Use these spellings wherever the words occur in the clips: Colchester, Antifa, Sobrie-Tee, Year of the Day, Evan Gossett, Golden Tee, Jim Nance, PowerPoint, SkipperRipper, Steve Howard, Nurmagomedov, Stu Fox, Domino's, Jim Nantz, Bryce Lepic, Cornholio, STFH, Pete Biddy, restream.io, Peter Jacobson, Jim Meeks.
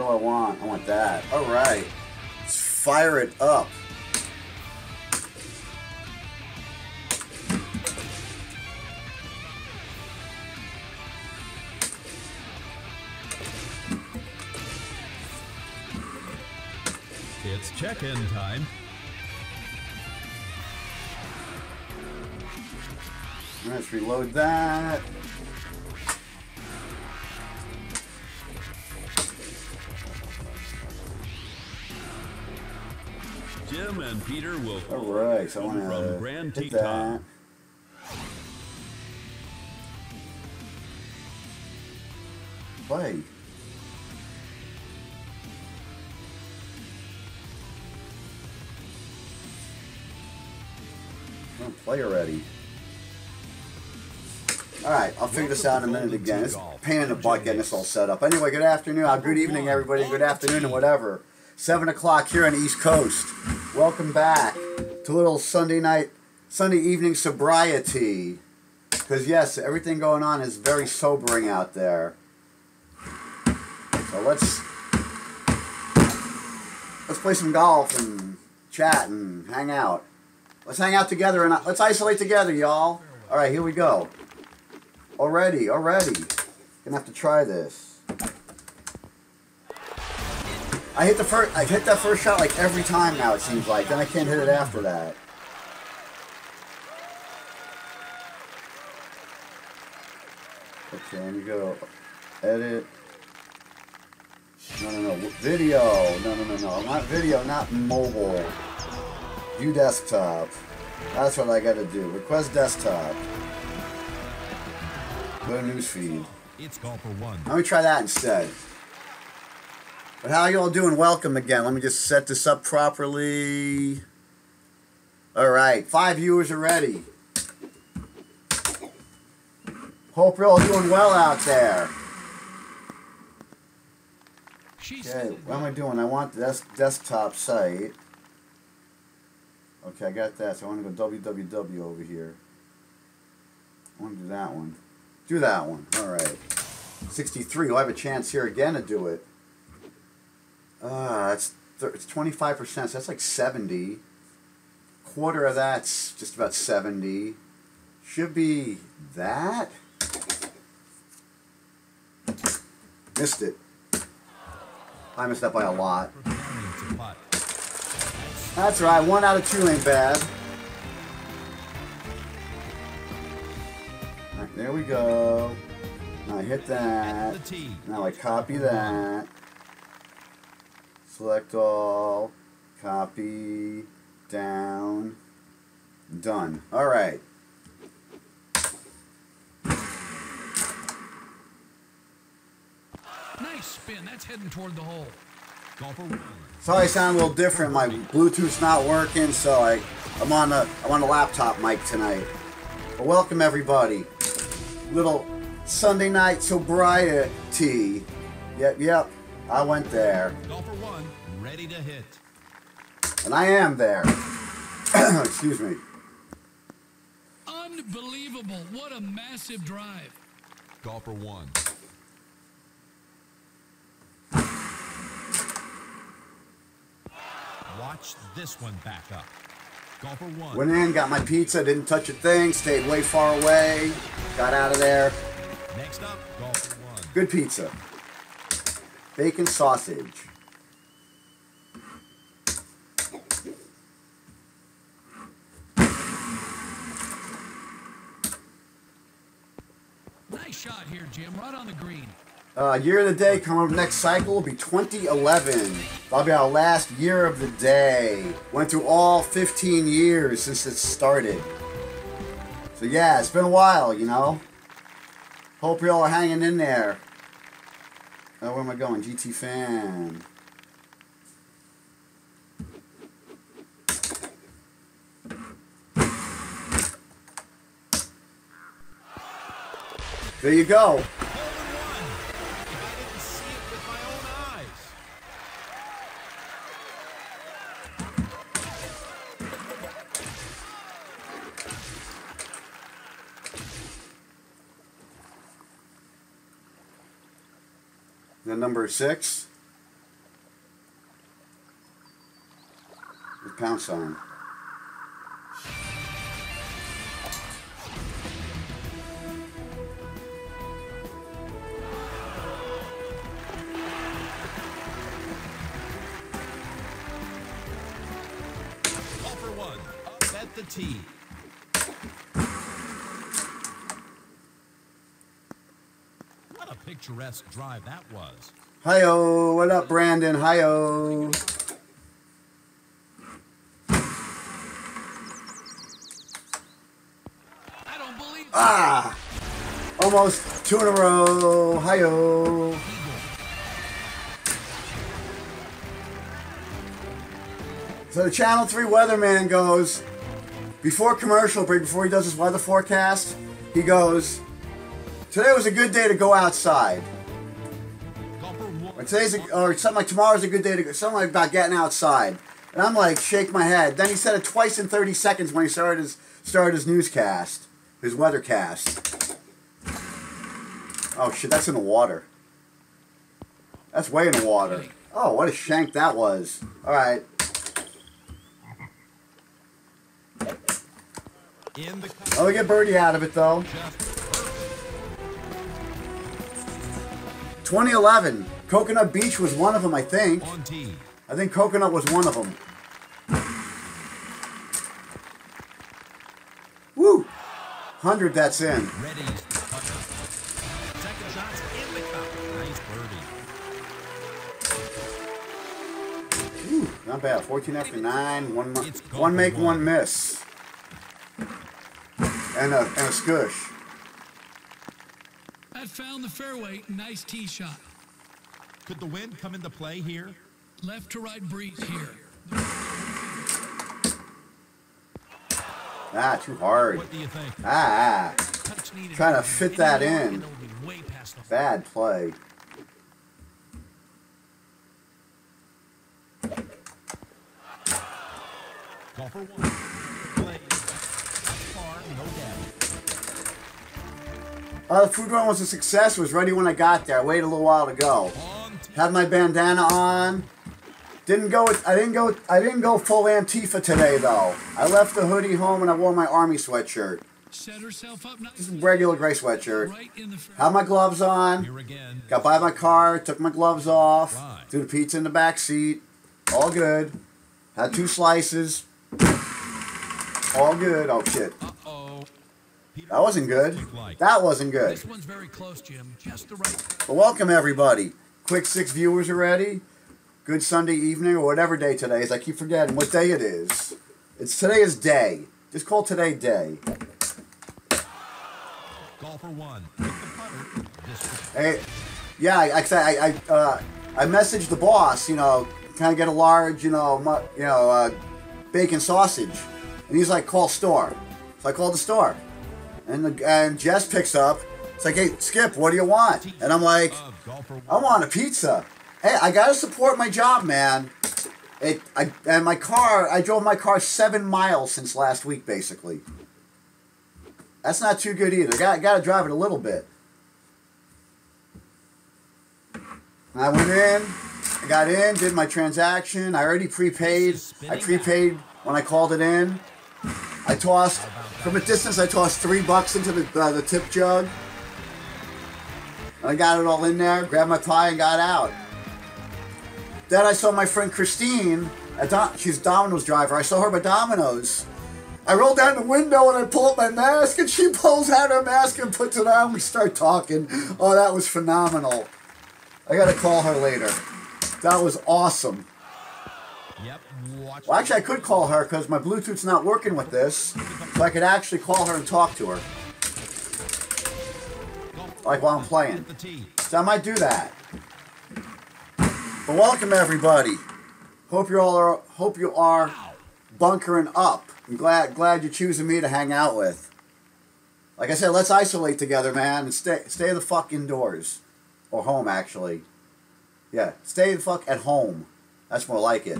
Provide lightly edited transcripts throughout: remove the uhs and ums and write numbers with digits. What do I want? I want that. All right. Let's fire it up. It's check-in time. Let's reload that. Jim and Peter will. All right, so I want to Grand hit that. Play. Don't play already. All right, I'll figure this out in a minute again. It's a pain in the butt getting this all set up. Anyway, good afternoon, good evening, everybody. Good afternoon and whatever. 7 o'clock here on the East Coast. Welcome back to a little Sunday night, Sunday evening sobriety. Because yes, everything going on is very sobering out there. So let's play some golf and chat and hang out. Let's hang out together and let's isolate together, y'all. All right, here we go. Already. Gonna have to try this. I hit that first shot like every time now, it seems like. Then I can't hit it after that. Okay, let me go edit. No. Video. No. Not video, not mobile. View desktop. That's what I gotta do. Request desktop. Go to newsfeed. It's golfer one. Let me try that instead. But how are you all doing? Welcome again. Let me just set this up properly. All right, 5 viewers already. Hope you're all doing well out there. Okay, what am I doing? I want the desktop site. Okay, I got that. So I want to go www over here. I want to do that one. Do that one. All right. 63. We'll have a chance here again to do it. It's 25%, so that's like 70. Quarter of that's just about 70. Should be that. Missed it. I missed that by a lot. That's right. 1 out of 2 ain't bad. There we go. Now I hit that. Now I copy that. Select all. Copy. Down. Done. All right. Nice spin. That's heading toward the hole. Sorry, I sound a little different. My Bluetooth's not working, so I'm on a laptop mic tonight. But welcome everybody. Little Sunday night sobriety. Yep. I went there. Golfer one, ready to hit. And I am there. Excuse me. Unbelievable. What a massive drive. Golfer one. Watch this one back up. Golfer one. Went in, got my pizza, didn't touch a thing, stayed way far away, got out of there. Next up, golfer one. Good pizza. Bacon sausage. Nice shot here, Jim, right on the green. Year of the day coming up next cycle will be 2011. That'll be our last year of the day. Went through all 15 years since it started. So yeah, it's been a while, you know. Hope you all are hanging in there. Oh, where am I going? GT fan. There you go. Number 6. pound sign. Offer one, up at the tee. What a picturesque drive that was. Hi-oh, what up, Brandon? Hi-oh. Ah! Almost two in a row. Hi-oh. So the Channel 3 weatherman goes, before commercial break, before he does his weather forecast, he goes, today was a good day to go outside. Or today's a, or something like tomorrow's a good day to go, something like about getting outside. And I'm like, shake my head. Then he said it twice in 30 seconds when he started his newscast. His weathercast. Oh shit, that's in the water. That's way in the water. Oh, what a shank that was. Alright. Oh, we get birdie out of it though. 2011. Coconut Beach was one of them, I think. I think Coconut was one of them. Woo! 100, that's in. Ready. Second shot's in the cup. Nice birdie. Ooh, not bad. 14 after 9. One make, one miss. And a scush. I found the fairway. Nice tee shot. Could the wind come into play here? Left to right breeze here. Ah, too hard. What do you think? Ah, trying to fit that in. Bad play. The food run was a success. It was ready when I got there. I waited a little while to go. Had my bandana on. I didn't go full Antifa today though. I left the hoodie home and I wore my army sweatshirt. Just a regular gray sweatshirt. Had my gloves on. Got by my car, took my gloves off. Threw the pizza in the back seat. All good. Had two slices. All good. Oh shit. That wasn't good. That wasn't good. This one's very close, Jim. Just the right. Well, welcome everybody. Quick 6 viewers already. Good Sunday evening or whatever day today is. I keep forgetting what day it is. It's today is day. Just call today day. Golfer one. Hey, yeah, I messaged the boss. You know, kind of get a large, bacon sausage, and he's like, call store. So I called the store, and Jess picks up. It's like, hey, Skip, what do you want? And I'm like, I want a pizza. Hey, I gotta support my job, man. And my car, I drove my car 7 miles since last week, basically. That's not too good either. Gotta drive it a little bit. And I went in, I got in, did my transaction. I already prepaid. I prepaid when I called it in. I tossed, from a distance, I tossed $3 into the tip jug. And I got it all in there, grabbed my pie, and got out. Then I saw my friend Christine, she's a Domino's driver. I saw her by Domino's. I rolled down the window and I pull up my mask and she pulls out her mask and puts it on. We start talking. Oh, that was phenomenal. I got to call her later. That was awesome. Yep. Well, actually, I could call her because my Bluetooth's not working with this. So I could actually call her and talk to her. Like while I'm playing. So I might do that. Well, welcome everybody. Hope you are bunkering up. I'm glad you're choosing me to hang out with. Like I said, let's isolate together, man, and stay the fuck indoors, or home actually. Yeah, stay the fuck at home. That's more like it.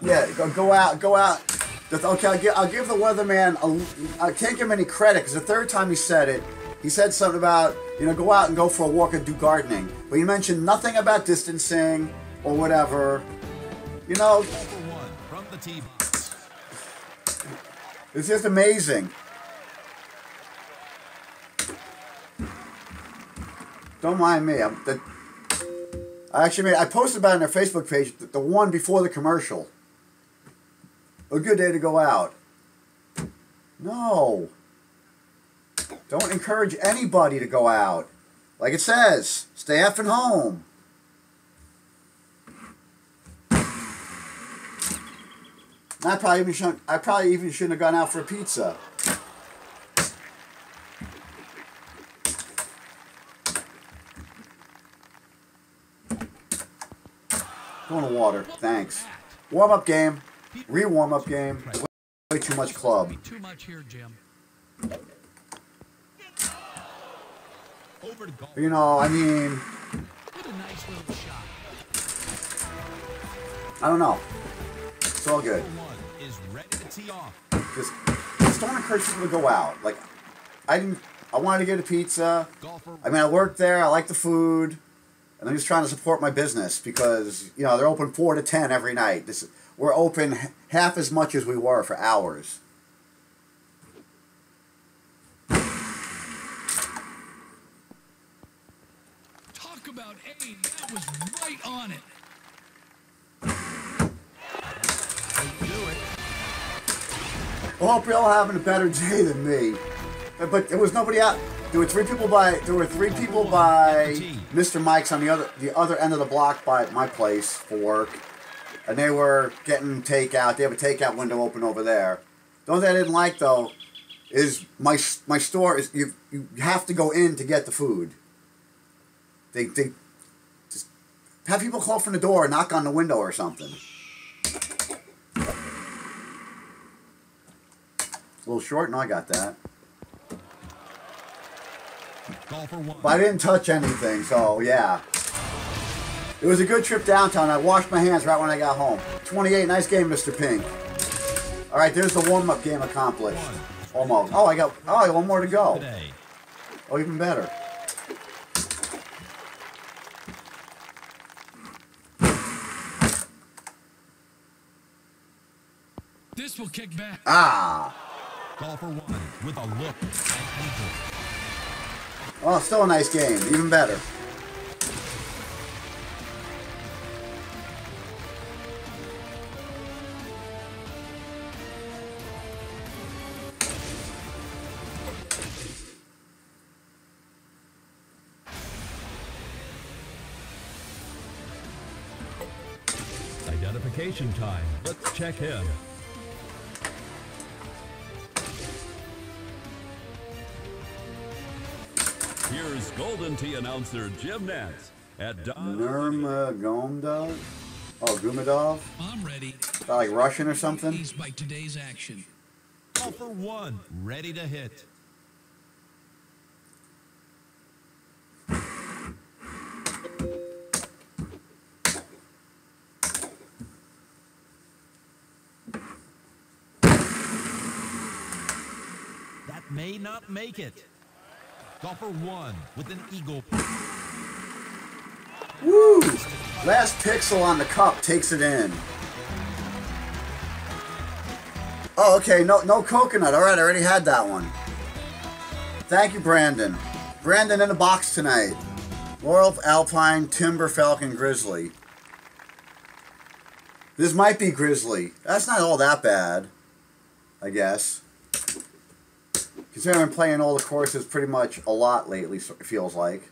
Yeah, go out. Okay, I'll give the weatherman I can't give him any credit because the third time he said it, He said something about, you know, go out and go for a walk and do gardening. But he mentioned nothing about distancing or whatever. You know, it's just amazing. Don't mind me. I posted about it on their Facebook page, the one before the commercial. A good day to go out. No. Don't encourage anybody to go out. Like it says, stay at home. I probably even shouldn't have gone out for a pizza. Going to water, thanks. Warm-up game, re-warm-up game. Way too much club. Too much here, Jim. You know, I mean, I don't know. It's all good. Just don't encourage people to go out. Like, I wanted to get a pizza. I mean, I worked there. I like the food. And I'm just trying to support my business because, you know, they're open 4 to 10 every night. We're open half as much as we were for hours. Talk about aim. That was right on it. I hope you're all having a better day than me. But there was nobody out. There were three people by Mr. Mike's on the other end of the block by my place for work, and they were getting takeout. They have a takeout window open over there. The only thing I didn't like though is my store is you have to go in to get the food. They just have people call from the door, or knock on the window or something. A little short, and I got that. But I didn't touch anything, so yeah. It was a good trip downtown. I washed my hands right when I got home. 28, nice game, Mr. Pink. All right, there's the warm-up game accomplished. Almost. Oh, I got one more to go. Oh, even better. This will kick back. Ah. Golfer one with a look at Eagle. Oh, still a nice game. Even better. Identification time. Let's check in. Here's Golden Tee announcer Jim Nantz at Nurmagomedov. Oh, Gumedov. I'm ready. Is that like Russian or something? By today's action. All for one, ready to hit. That may not make it. Golfer one with an eagle. Woo! Last pixel on the cup takes it in. Oh, okay. No coconut. All right, I already had that one. Thank you, Brandon. Brandon in the box tonight. Laurel, Alpine, Timber, Falcon, Grizzly. This might be Grizzly. That's not all that bad, I guess. Considering I'm playing all the courses pretty much a lot lately, so it feels like.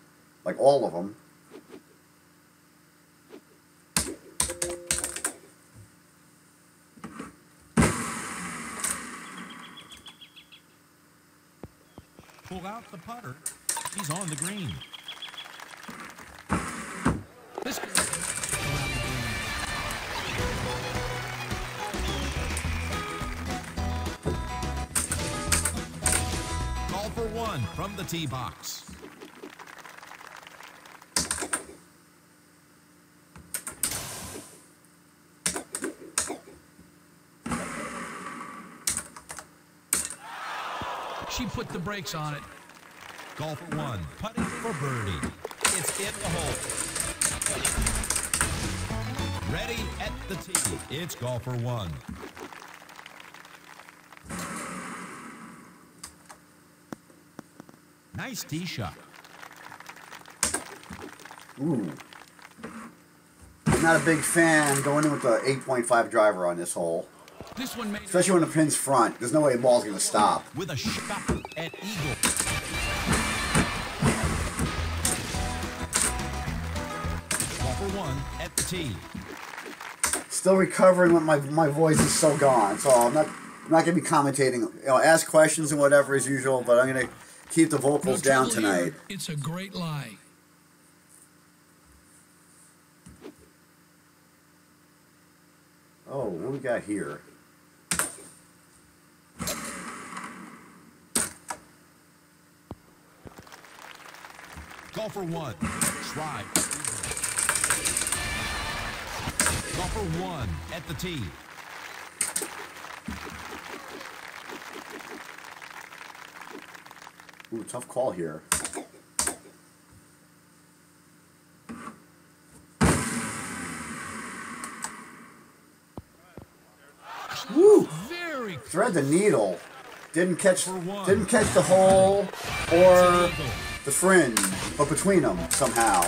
Like all of them. Pull out the putter. He's on the green. One from the tee box. She put the brakes on it. Golf one, putting for birdie. It's in the hole. Ready at the tee. It's golfer one. Nice tee shot. Ooh. Not a big fan going in with the 8.5 driver on this hole. This one made especially when the pin's front. There's no way the ball's gonna stop. With a shot at eagle. Golfer one at the tee. Still recovering when my voice is so gone, so I'm not gonna be commentating. You know, ask questions and whatever as usual, but I'm gonna keep the vocals down tonight. It's a great lie. Oh, what do we got here? Golfer one, try. Golfer one at the tee. Ooh, tough call here. Thread the needle, didn't catch the hole or the fringe, but between them somehow.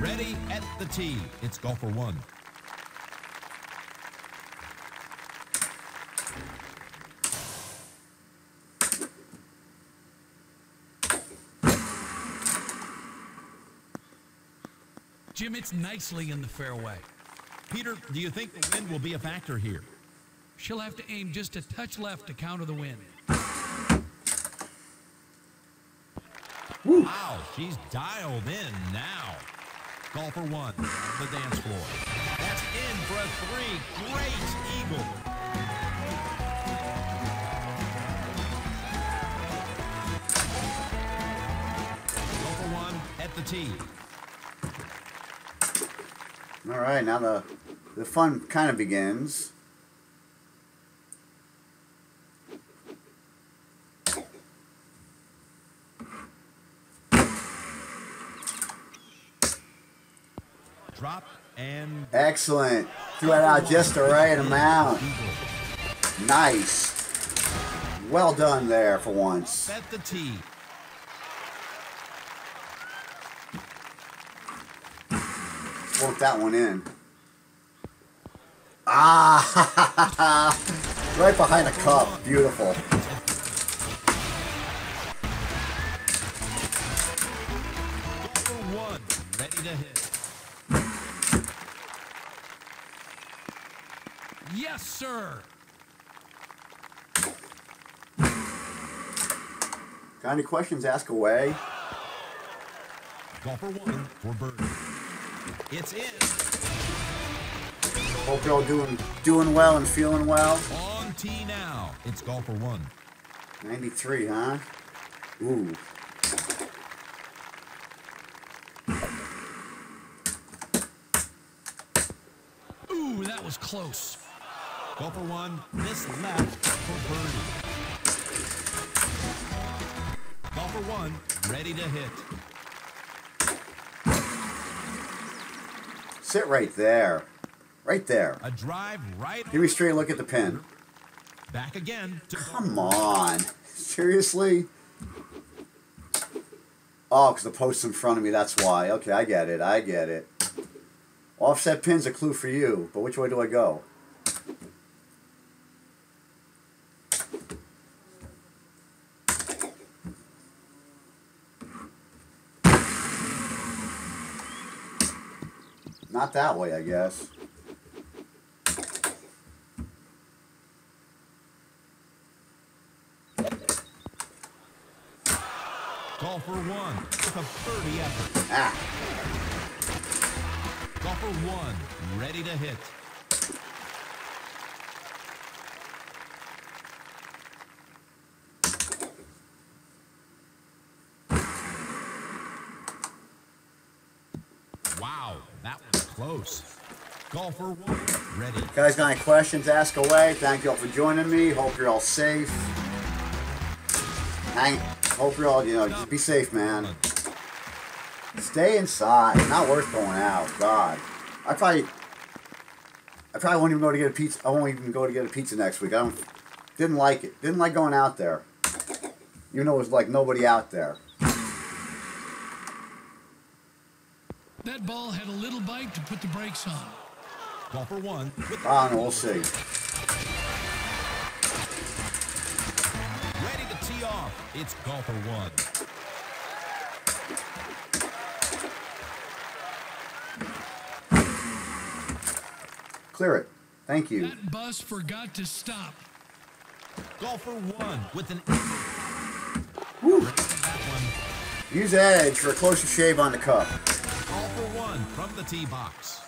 Ready at the tee. It's golfer one. Jim, it's nicely in the fairway. Peter, do you think the wind will be a factor here? She'll have to aim just a touch left to counter the wind. Woo. Wow, she's dialed in now. Golfer one, the dance floor. That's in for a three. Great eagle. Golfer one at the tee. All right, now the fun kind of begins. Drop and excellent. Threw that out just the right amount. Nice. Well done there for once. At the tee. Work that one in. Ah, right behind the cup. Beautiful. One, ready to hit. Yes, sir. Got any questions? Ask away. Golfer one for birdie. It's in. Hope y'all doing well and feeling well. On tee now. It's golfer one. 93, huh? Ooh. Ooh, that was close. Golfer one, this left for birdie. Golfer one, ready to hit. Sit right there. Right there. A drive right. Give me a straight look at the pin. Back again. Come on. Seriously? Oh, because the post's in front of me, that's why. Okay, I get it. I get it. Offset pin's a clue for you, but which way do I go? Not that way, I guess. Golfer one with a birdie effort. Ah. Golfer one, ready to hit. Wow, that was close. Golfer one, ready. Guys, got any questions? Ask away. Thank you all for joining me. Hope you're all safe. I hope you're all, just be safe, man. Stay inside. It's not worth going out. God, I probably won't even go to get a pizza. I won't even go to get a pizza next week. Didn't like it. Didn't like going out there. Even though it was like nobody out there. That ball had a little bite to put the brakes on. Ball for one. Ah, no, we'll see. Ready to tee off. It's ball for one. Clear it. Thank you. That bus forgot to stop. Golfer one with an. Woo. Use that edge for a closer shave on the cup. Golfer one from the tee box.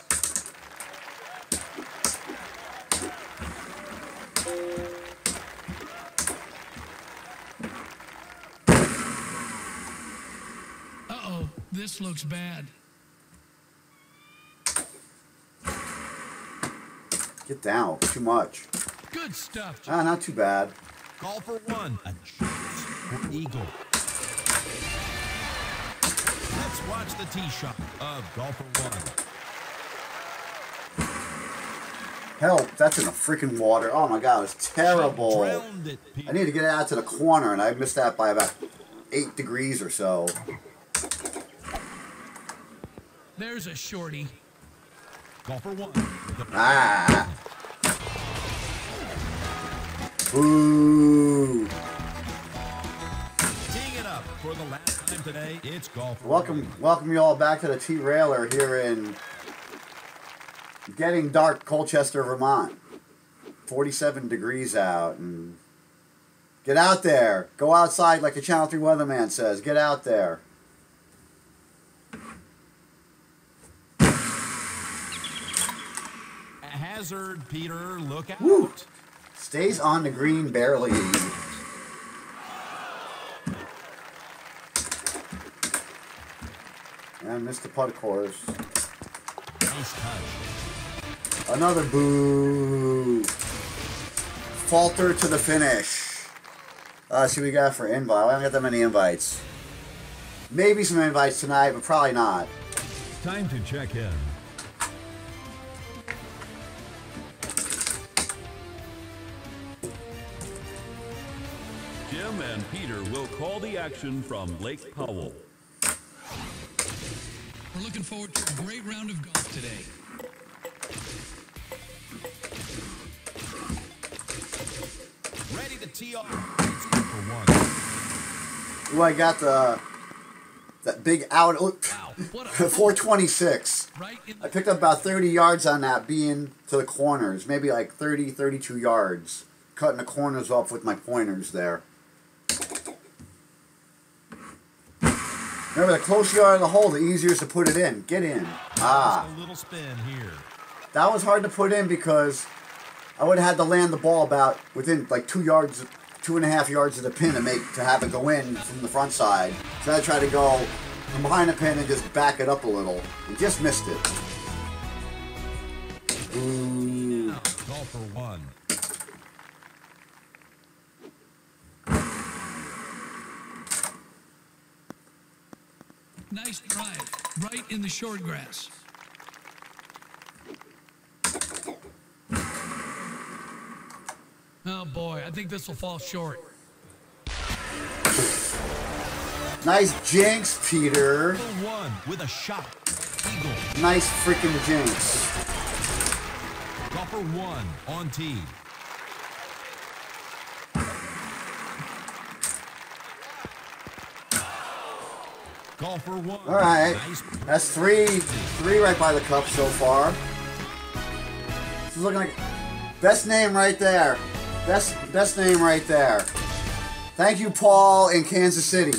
Uh-oh, this looks bad. Get down. Too much. Good stuff. Ah, not too bad. Call for one. Eagle. Let's watch the tee shot of golfer one. Hell, that's in the freaking water. Oh my God, it's terrible. I need to get it out to the corner, and I missed that by about 8 degrees or so. There's a shorty. Golfer one. Ah. Ooh. Teeing it up for the last time today. It's golf. Welcome you all back to the Tee Railer here in getting dark Colchester, Vermont. 47 degrees out, and get out there. Go outside like the Channel 3 weatherman says. Get out there. Hazard, Peter, look out. Woo. Stays on the green barely. And missed the putt, of course. Nice touch. Another boo. Falter to the finish. Let's see what we got for invite. I haven't got that many invites. Maybe some invites tonight, but probably not. Time to check in. Jim and Peter will call the action from Lake Powell. We're looking forward to a great round of golf today. Ready to tee off. For one. Ooh, I got that big out. Wow, 426. Right, I picked up about 30 yards on that, being to the corners. Maybe like 30, 32 yards. Cutting the corners off with my pointers there. Remember, the closer you are to the hole, the easier it's to put it in. Get in. Ah. A little spin here. That was hard to put in because I would have had to land the ball about within like 2 yards, 2.5 yards of the pin to have it go in from the front side. So I tried to go from behind the pin and just back it up a little. And just missed it. Ooh. Call for one. Nice drive, right in the short grass. Oh boy, I think this will fall short. Nice jinx, Peter. One with a shot. Eagle. Nice freaking jinx. Golfer one on tee. All right, that's three right by the cup so far. This is looking like best name right there. Best name right there. Thank you, Paul in Kansas City.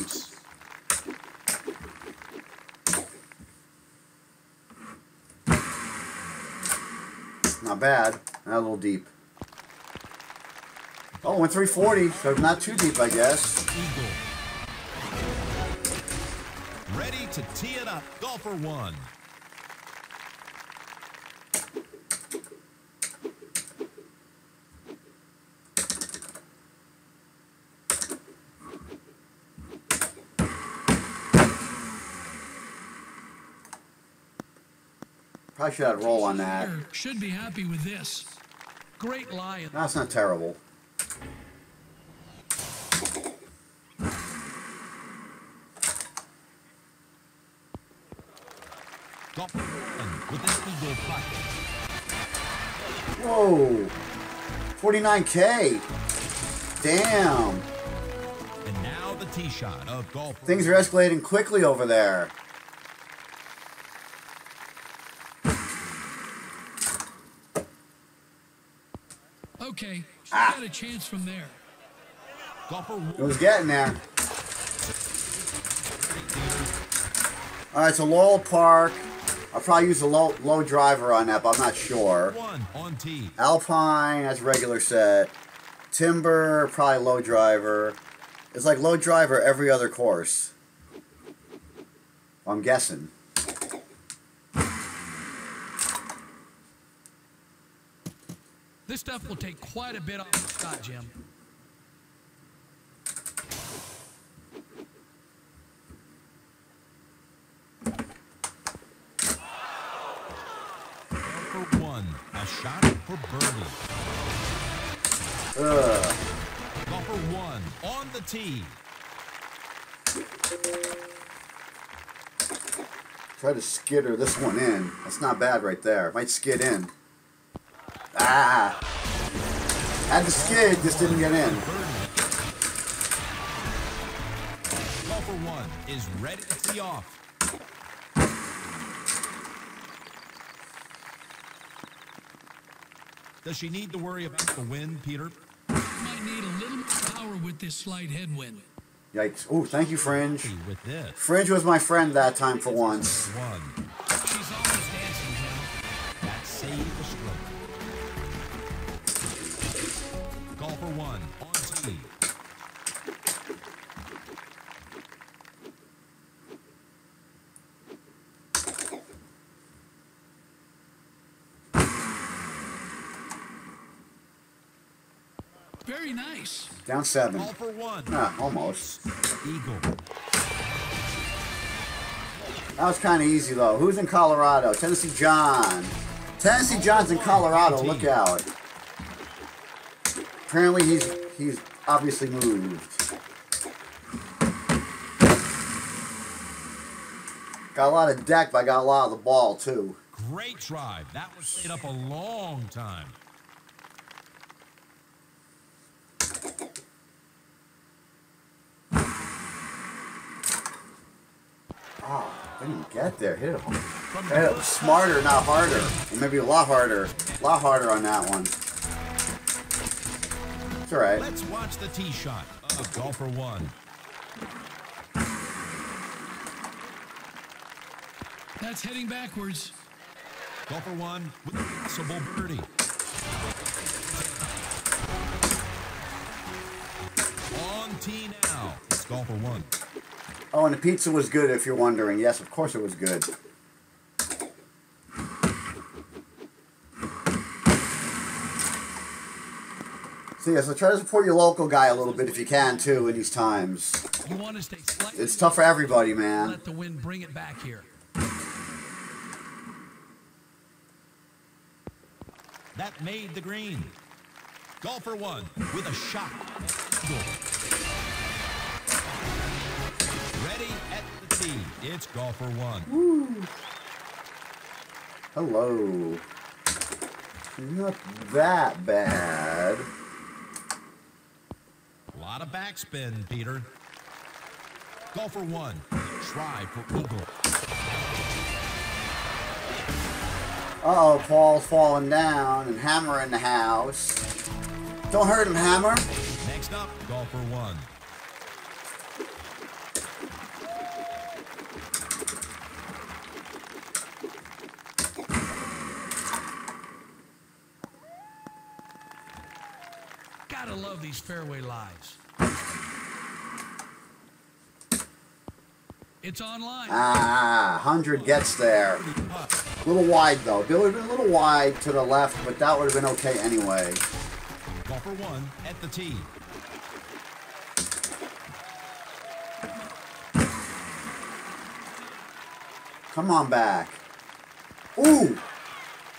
Not bad. Not a little deep. Oh, went 340, so not too deep, I guess. Ready to tee it up. Golfer one. Probably should have roll on that. Should be happy with this. Great lion. That's not terrible. Whoa! 49K! Damn! And now the tee shot of golf. Things are escalating quickly over there. Okay, she got a chance from there. It was getting there. Alright, so Laurel Park. I'll probably use a low driver on that, but I'm not sure. Alpine, that's regular set. Timber, probably low driver. It's like low driver every other course. I'm guessing. This stuff will take quite a bit off the shot, Jim. Number one, a shot for birdie. Number one on the tee. Try to skitter this one in. That's not bad right there. Might skid in. Ah! Had the skid, just didn't get in. Golfer one is ready to tee off. Does she need to worry about the wind, Peter? Might need a little more power with this slight headwind. Yikes. Oh, thank you, Fringe. Fringe was my friend that time for once. She's always dancing now. That saved the stroke. Golfer one on tee. Very nice. Down seven. Golfer one. Ah, almost. Eagle. That was kind of easy though. Who's in Colorado? Tennessee John. Tennessee John's in Colorado. Look out. Apparently he's obviously moved. Got a lot of deck, but I got a lot of the ball too. Great drive. That was stayed up a long time. Oh, didn't get there. Hit it home. Hit it smarter, not harder. Or maybe a lot harder. A lot harder on that one. It's all right. Let's watch the tee shot of golfer one. That's heading backwards. Golfer one with a possible birdie. On tee now. It's golfer one. Oh, and the pizza was good if you're wondering. Yes, of course it was good. So yeah, so try to support your local guy a little bit if you can too in these times. You want to stay slightly. It's tough for everybody, man. Let the wind bring it back here. That made the green. Golfer one with a shot. Ready at the tee. It's golfer one. Woo. Hello. Not that bad. A lot of backspin, Peter. Golfer one. Try for eagle. Uh-oh, Paul's falling down and Hammer in the house. Don't hurt him, Hammer. Next up, golfer one. Gotta love these fairway lies. It's online. Ah, 100 gets there. A little wide though. It would have been a little wide to the left, but that would have been okay anyway. Golfer one at the tee. Come on back. Ooh!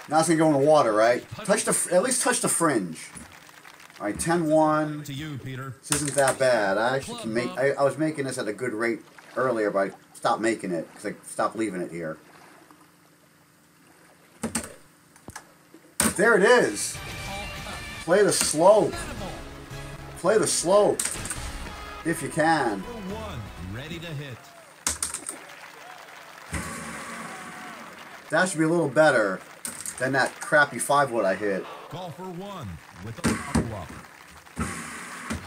Now it's gonna go in the water, right? Touch the, at least touch the fringe. All right, 10-1. To you, Peter. This isn't that bad. I actually can make. I was making this at a good rate earlier, but I stopped making it because I stopped leaving it here. There it is. Play the slope. Play the slope if you can. Ready to hit. That should be a little better than that crappy 5-wood I hit. Call for one with a follow-up.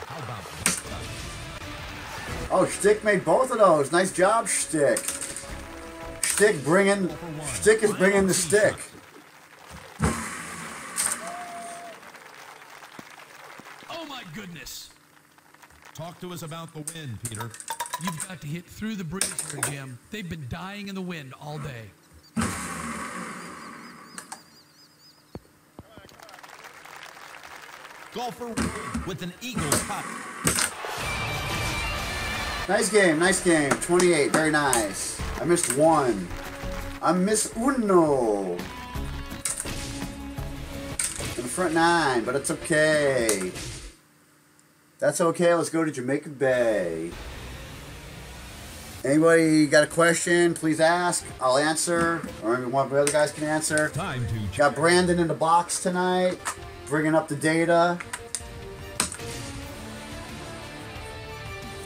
How about that? Oh, Shtick made both of those. Nice job, Shtick. Shtick is bringing the stick. Oh my goodness! Talk to us about the wind, Peter. You've got to hit through the breeze here, Jim. They've been dying in the wind all day. Golfer with an Eagles putt. Nice game, nice game. 28, very nice. I missed one. I missed uno. In the front nine, but it's okay. That's okay, let's go to Jamaica Bay. Anybody got a question, please ask. I'll answer, or maybe one of the other guys can answer. Time to got Brandon in the box tonight, bringing up the data.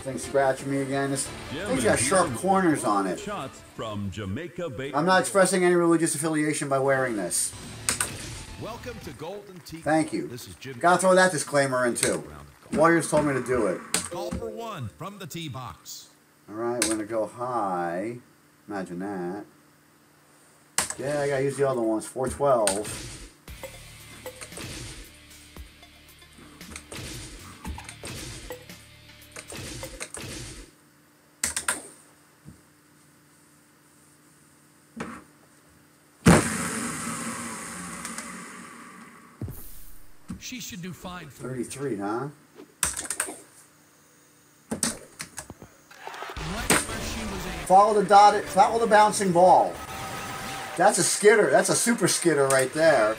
Thing's scratching me again. This thing's got sharp corners on it. Shots from Jamaica Bay. I'm not expressing any religious affiliation by wearing this. Welcome to Golden Tee. Thank you. This is Jim. Gotta throw that disclaimer in too. Warriors told me to do it. Call for one from the tee box. Alright, we're gonna go high. Imagine that. Yeah, I gotta use the other ones. 412. She should do fine for 33, huh? Follow the bouncing ball. That's a skitter. That's a super skitter right there.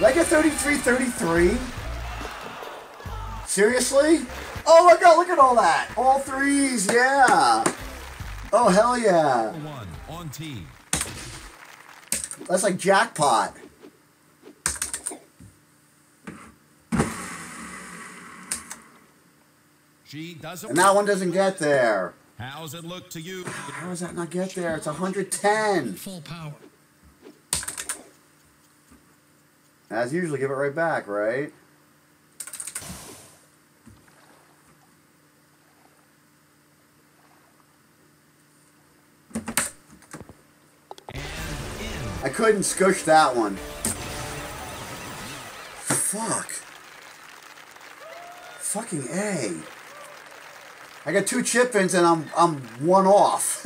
Like a 33-33? Seriously? Oh my God, look at all that. All threes, yeah. Oh, hell yeah. One on team. That's like jackpot. She doesn't, and that one doesn't get there. How's it look to you? How does that not get there? It's 110. Full power. As usual, give it right back, right? And in. I couldn't squish that one. Fuck. Fucking A. I got 2 chip-ins and I'm one off.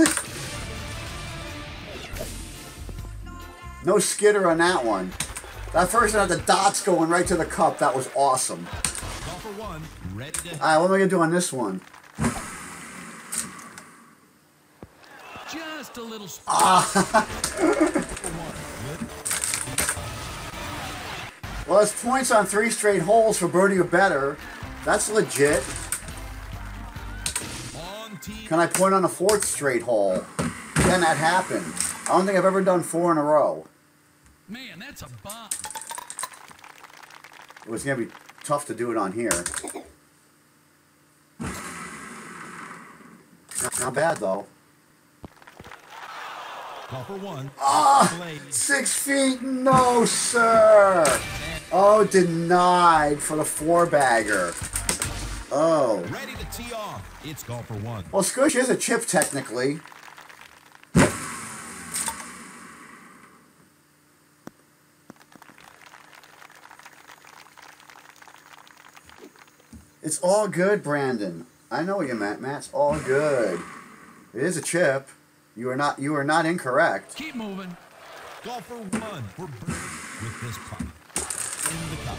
No skitter on that one. That first one had the dots going right to the cup. That was awesome. Alright, what am I gonna do on this one? Just a little spot. Well, it's points on 3 straight holes for birdie or better. That's legit. Can I point on a 4th straight hole? Can that happen? I don't think I've ever done 4 in a row. Man, that's a bomb. It was gonna be tough to do it on here. Not bad though. Ah, 6 feet, no sir. Oh, denied for the 4-bagger. Oh. Ready to tee off. It's called for one. Well, squish is a chip technically. It's all good, Brandon. I know what you meant, Matt. It's all good. It is a chip. You are not incorrect. Keep moving. Call for one. We're with this putt. In the cup.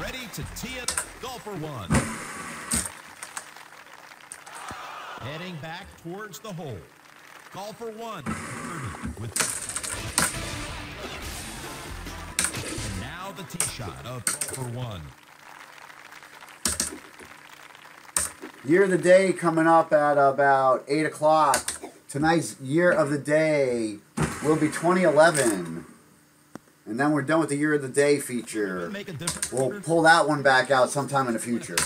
Ready to tee it. Golfer one. Heading back towards the hole. Golfer one. with and now the tee shot of 4-1. Year of the Day coming up at about 8 o'clock. Tonight's Year of the Day will be 2011. And then we're done with the Year of the Day feature. We'll pull that one back out sometime in the future.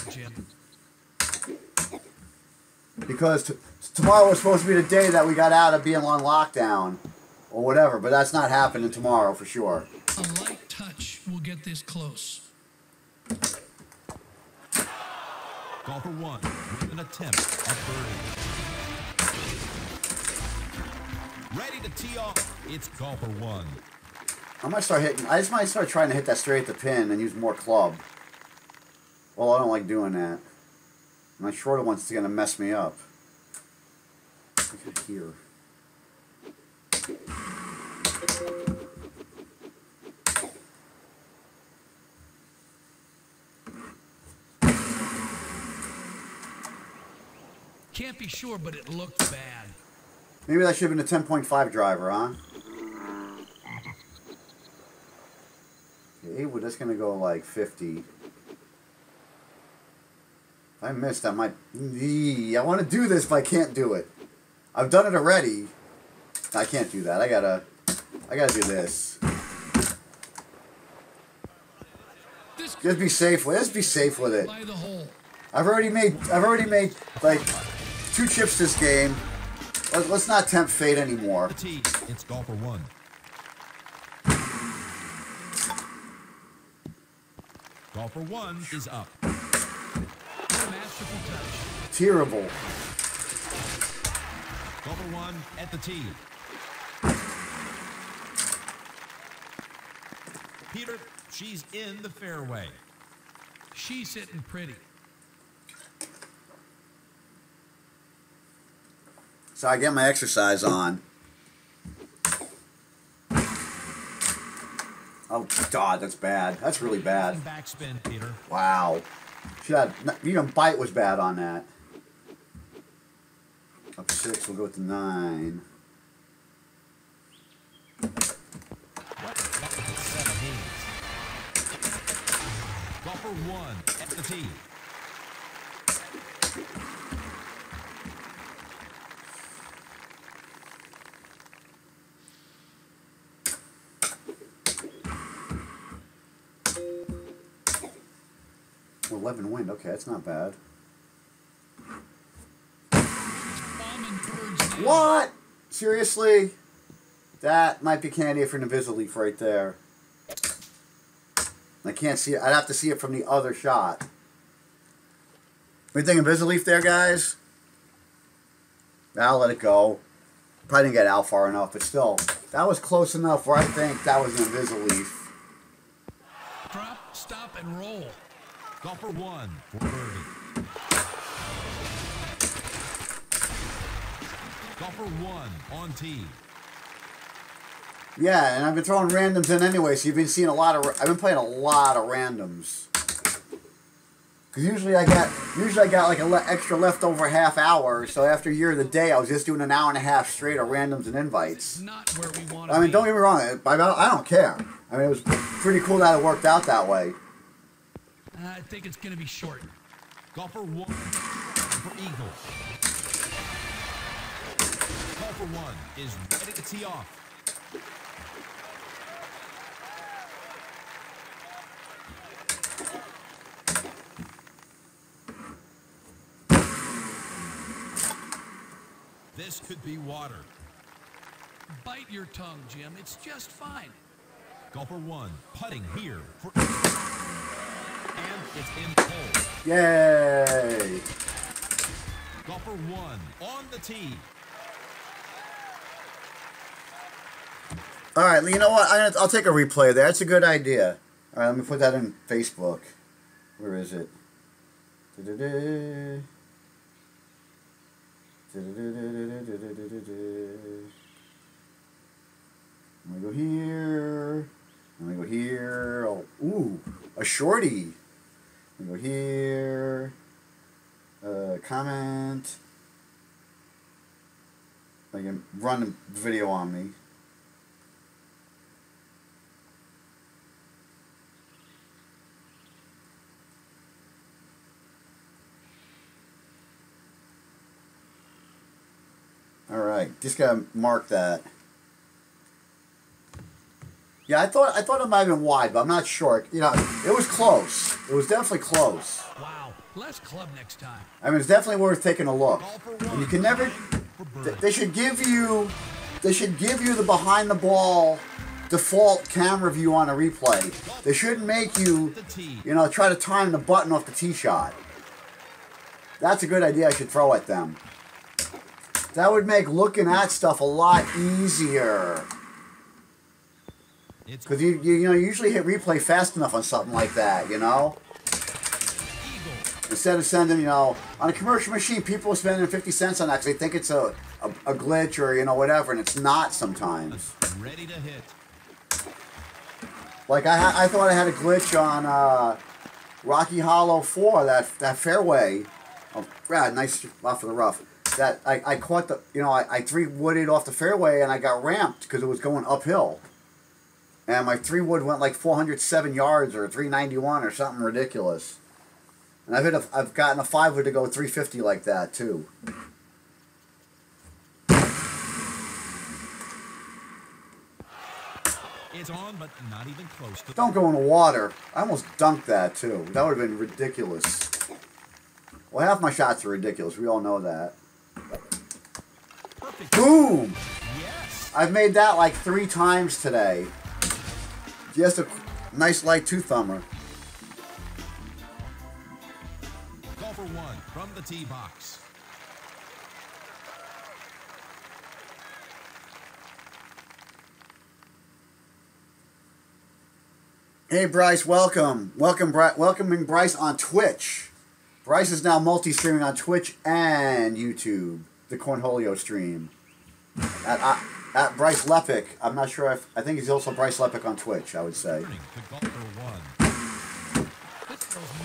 Because tomorrow was supposed to be the day that we got out of being on lockdown. Or whatever, but that's not happening tomorrow for sure. A light touch will get this close. Golfer one with an attempt at birdie. Ready to tee off. It's golfer one. I might start hitting. I just might start trying to hit that straight at the pin and use more club. Well, I don't like doing that. My shorter one's gonna mess me up. Look at here. Can't be sure, but it looked bad. Maybe that should have been a 10.5 driver, huh? Okay, well, that's going to go like 50. If I missed, I might... I want to do this, but I can't do it. I've done it already. I can't do that. I gotta do this. Just be safe with it. Just be safe with it. I've already made like... 2 chips this game. Let's not tempt fate anymore. It's golfer one. Golfer one is up. Terrible. Golfer one at the tee. Peter, she's in the fairway. She's sitting pretty. So I get my exercise on. Oh God, that's bad. That's really bad. Backspin, Peter. Wow. Even bite was bad on that. Up 6, we'll go with the 9. Golfer one at the tee. Wind. Okay, that's not bad. What? Seriously? That might be candy for an invisible leaf right there. I can't see it. I'd have to see it from the other shot. What do you think of invisible leaf there, guys? I'll let it go. Probably didn't get out far enough, but still, that was close enough where I think that was an invisible leaf. Drop, stop, and roll. Golfer one for birdie. Golfer one on tee. Yeah, and I've been throwing randoms in anyway, so you've been seeing a lot of. I've been playing a lot of randoms. Cause usually I got like an extra leftover half hour. So after Year of the Day, I was just doing an hour and a half straight of randoms and invites. Not where we want. I mean, don't get me wrong. I don't care. I mean, it was pretty cool that it worked out that way. I think it's going to be short. Golfer one for eagle. Golfer one is ready to tee off. This could be water. Bite your tongue, Jim. It's just fine. Golfer one putting here for eagle. And it's in hole. Yay! Golfer one on the tee. All right, you know what? I'll take a replay there. That's a good idea. All right, let me put that in Facebook. Where is it? I'm gonna go here. I'm gonna go here. Oh, ooh, a shorty. Go here, comment, they can run the video on me. Alright, just gotta mark that. Yeah, I thought it might have been wide, but I'm not sure. You know, it was close. It was definitely close. Wow, less club next time. I mean, it's definitely worth taking a look. And you can never. They should give you the behind the ball default camera view on a replay. They shouldn't make you, you know, try to time the button off the tee shot. That's a good idea. I should throw at them. That would make looking at stuff a lot easier. Because you know, you usually hit replay fast enough on something like that, you know? Instead of sending, you know, on a commercial machine, people are spending 50 cents on that because they think it's a glitch or, you know, whatever, and it's not sometimes. Ready to hit. Like, I thought I had a glitch on Rocky Hollow 4, that fairway. Oh, yeah, nice off of the rough. That I caught the, you know, I three-wooded off the fairway and I got ramped because it was going uphill. And my 3-wood went like 407 yards or 391 or something ridiculous. And I've gotten a 5-wood to go 350 like that too. It's on, but not even close to. Don't go in the water. I almost dunked that too. That would have been ridiculous. Well, half my shots are ridiculous. We all know that. Perfect. Boom! Yes. I've made that like 3 times today. Just a nice light two-thumber. Golfer 1 from the tee box. Hey Bryce, welcome. Welcoming Bryce on Twitch. Bryce is now multi-streaming on Twitch and YouTube. The Cornholio stream. At Bryce Lepic, I'm not sure if... I think he's also Bryce Lepic on Twitch, I would say.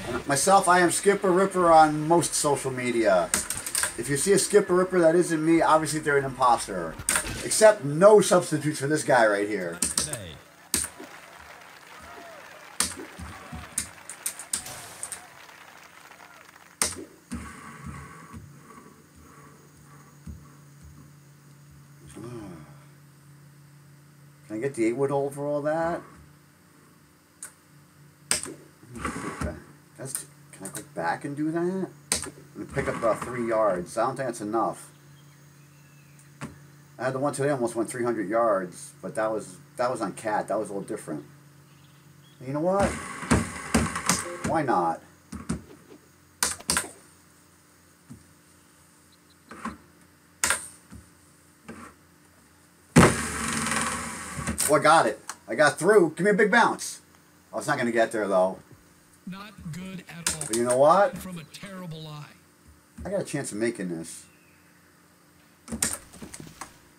And myself, I am SkipperRipper on most social media. If you see a SkipperRipper that isn't me, obviously they're an imposter. Except no substitutes for this guy right here. Can I get the 8-wood over all that? That's, can I go back and do that? I'm going to pick up about 3 yards. I don't think that's enough. I had the one today almost went 300 yards, but that was on cat. That was a little different. You know what? Why not? Oh, I got it. I got through. Give me a big bounce. Oh, it's not going to get there, though. Not good at all. But you know what? From a terrible lie. I got a chance of making this.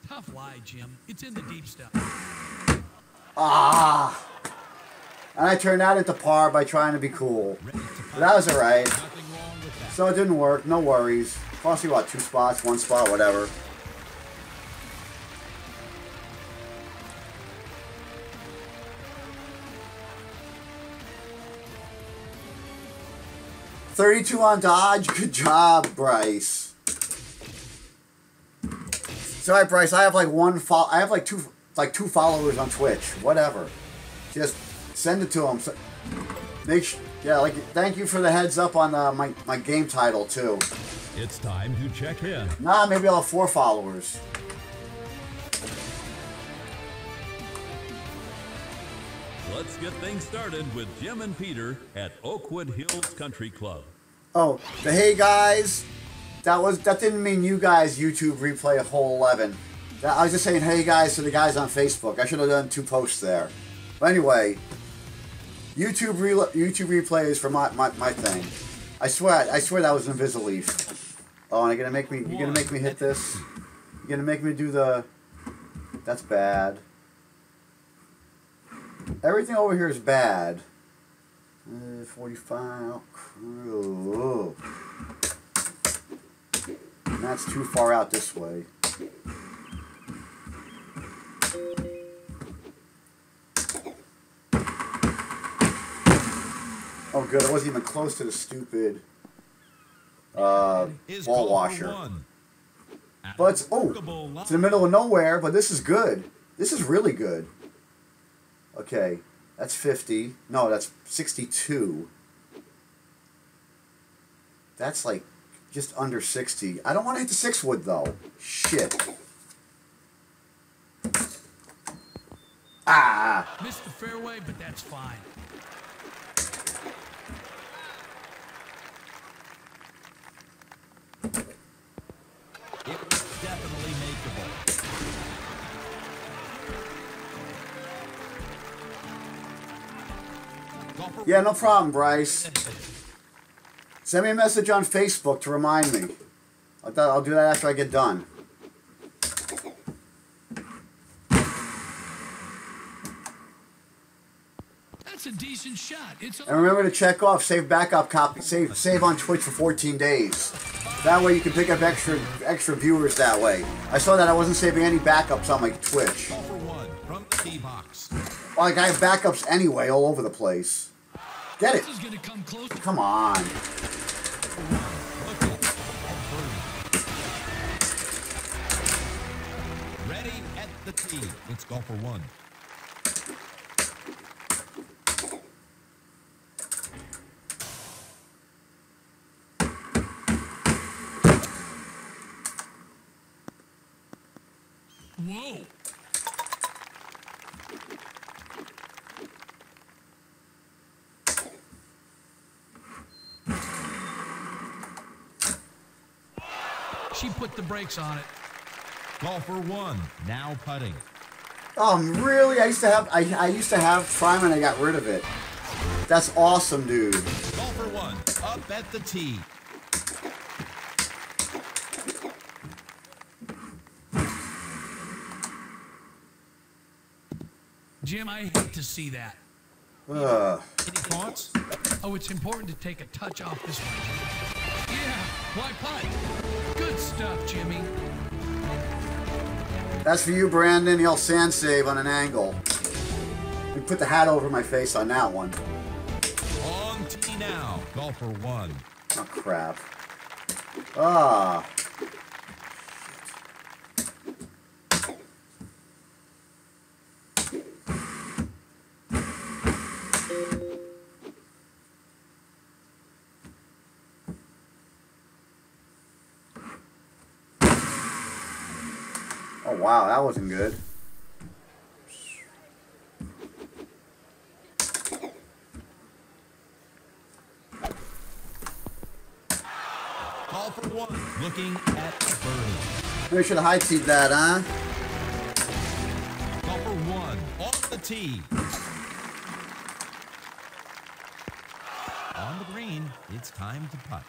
Tough lie, Jim. It's in the deep stuff. Ah! And I turned that into par by trying to be cool. But that was all right. So it didn't work. No worries. Cost you, what, 2 spots, 1 spot, whatever. .32 on Dodge. Good job, Bryce. Sorry, Bryce. I have like two followers on Twitch. Whatever. Just send it to them. So make sure. Yeah, like thank you for the heads up on my game title too. It's time to check in. Nah, maybe I'll have 4 followers. Let's get things started with Jim and Peter at Oakwood Hills Country Club. Oh, the hey guys, that didn't mean you guys. YouTube replay hole 11. I was just saying hey guys to the guys on Facebook. I should have done 2 posts there. But anyway, YouTube replay is for my thing. I swear that was an Invisileaf. Oh, and you're gonna make me hit this. You're gonna make me do the. That's bad. Everything over here is bad. 45. Oh. And that's too far out this way. Oh, good. I wasn't even close to the stupid ball washer. But, oh, it's in the middle of nowhere, but this is good. This is really good. Okay, that's 50. No, that's 62. That's like just under 60. I don't want to hit the 6-wood, though. Shit. Ah! Missed the fairway, but that's fine. Yeah, no problem, Bryce. Send me a message on Facebook to remind me. I'll do that after I get done. That's a decent shot. It's and remember to check off save backup copy. Save on Twitch for 14 days. That way you can pick up extra viewers that way. I saw that I wasn't saving any backups on my Twitch. Like, I have backups anyway all over the place. Get it! Come on. Ready at the tee. Let's go for one. Whoa! She put the brakes on it. Golfer one, now putting. Really? I used to have prime and I got rid of it. That's awesome, dude. Golfer one, up at the tee. Jim, I hate to see that. Any thoughts? Oh, it's important to take a touch off this one. Yeah, why putt? Good stuff, Jimmy. That's for you, Brandon. You'll sand save on an angle. You put the hat over my face on that one. On tee now. Golfer one. Oh, crap. Ah. Wow, that wasn't good. Call for one. Looking at the birdie. Maybe should have high-teed that, huh? Call for one. Off the tee. On the green, it's time to putt.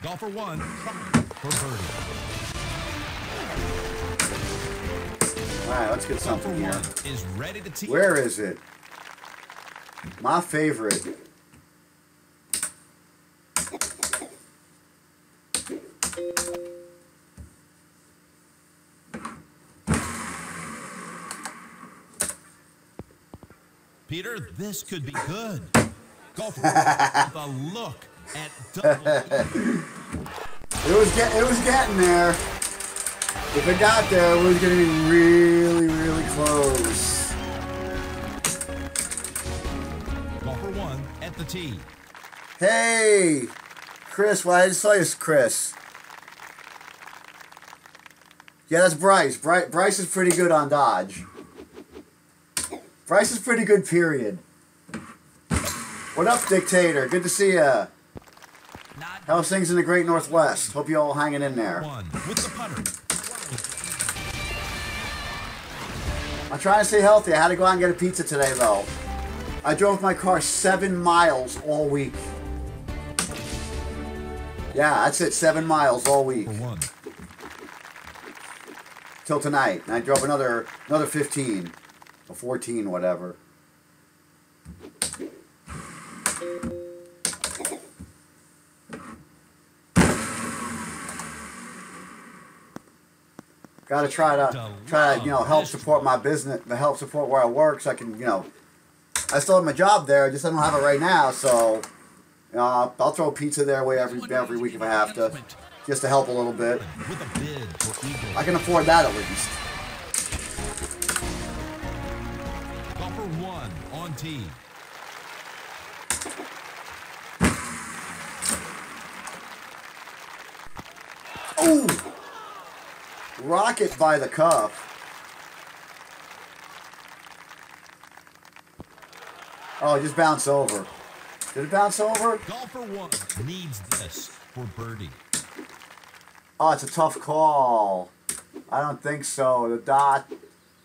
Golfer one, trying for birdie. All right, let's get something here. Where is it? My favorite. Peter, this could be good. Go for the look at double. It was getting there. If it got there, it was going to be really close. Golfer one at the tee. Hey, Chris. Well, I just saw you, Chris. Yeah, that's Bryce. Bryce is pretty good on dodge. Bryce is pretty good, period. What up, Dictator? Good to see ya. How's things in the Great Northwest? Hope you all hanging in there. One with the putter. I'm trying to stay healthy. I had to go out and get a pizza today, though. I drove my car 7 miles all week. Yeah, that's it. 7 miles all week. Till tonight. And I drove another 15. Or 14, whatever. Got to try to help support my business, help support where I work, so I can I still have my job there, just I don't have it right now, so I'll throw pizza there every week if I have to. just to help a little bit. I can afford that at least. Bumper one on tee. Oh! Rocket by the cuff. Oh, it just bounced over. Did it bounce over? Golfer one needs this for birdie. Oh, it's a tough call. I don't think so. The dot.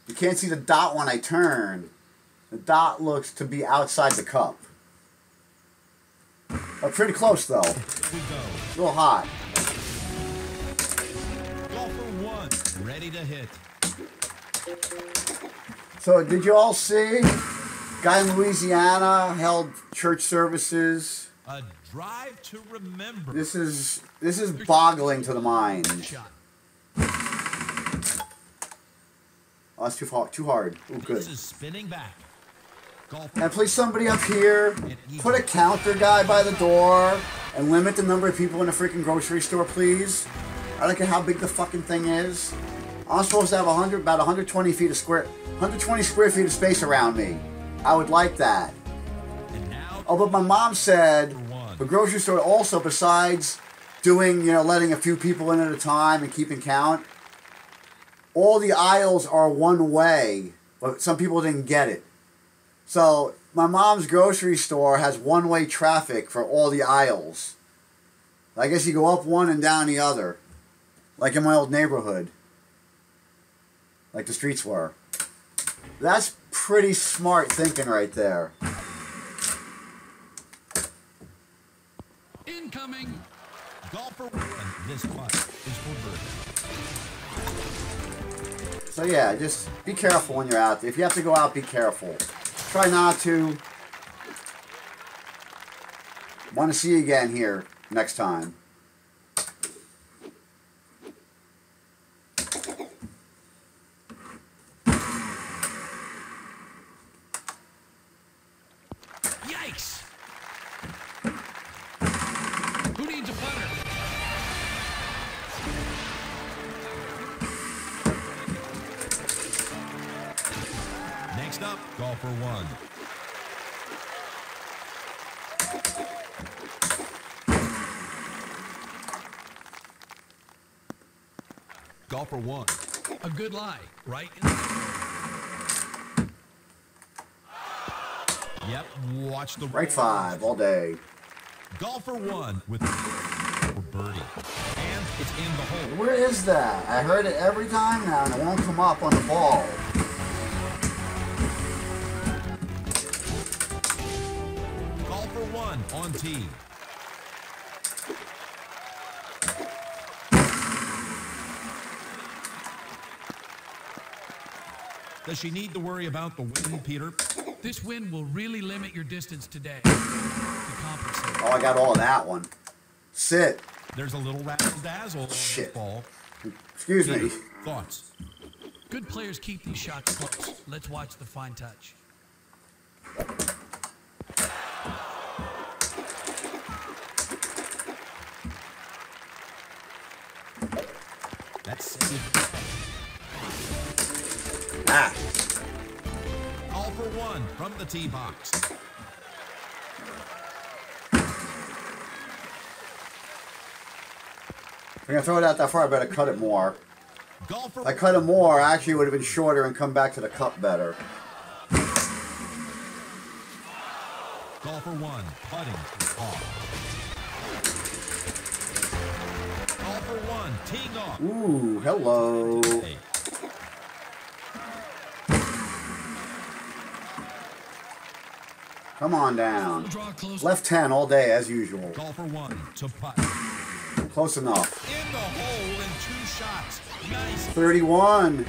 You can't see the dot when I turn. The dot looks to be outside the cup. Oh, pretty close though. A little hot. Golfer one ready to hit. So, did you all see? Guy in Louisiana held church services. A drive to remember. This is boggling to the mind. Oh, that's too hard. Oh, good. This is spinning back. And please, somebody up here, put a counter guy by the door and limit the number of people in a freaking grocery store, please. I don't care how big the fucking thing is. I'm supposed to have about 120 square feet of space around me. I would like that. Oh, but my mom said the grocery store also, besides doing, you know, letting a few people in at a time and keeping count, all the aisles are one way, but some people didn't get it. So my mom's grocery store has one-way traffic for all the aisles. I guess you go up one and down the other, like in my old neighborhood, like the streets were. That's pretty smart thinking right there. Incoming. Golfer. And this putt is for birdie. So yeah, just be careful when you're out there. If you have to go out, be careful. Try not to. Want to see you again here next time. Golfer one. A good lie, right? Yep, watch the right five all day. Golfer one with birdie. And it's in the hole. Where is that? I heard it every time now and it won't come up on the ball. Golfer one on tee. Does she need to worry about the wind, Peter? This wind will really limit your distance today. To compensate. Oh, I got all of that one. Sit. There's a little razzle-dazzle on the ball. Excuse me. Thoughts? Good players keep these shots close. Let's watch the fine touch. That's it. Ah. All for one from the tee box. If I'm gonna throw it out that far, I better cut it more. If I cut it more, I actually would have been shorter and come back to the cup better. Golfer one, putting off. Golfer one, teeing off. Ooh, hello. Come on down. Left 10 all day as usual. Golfer one to putt. Close enough. In the hole in 2 shots. Nice. 31.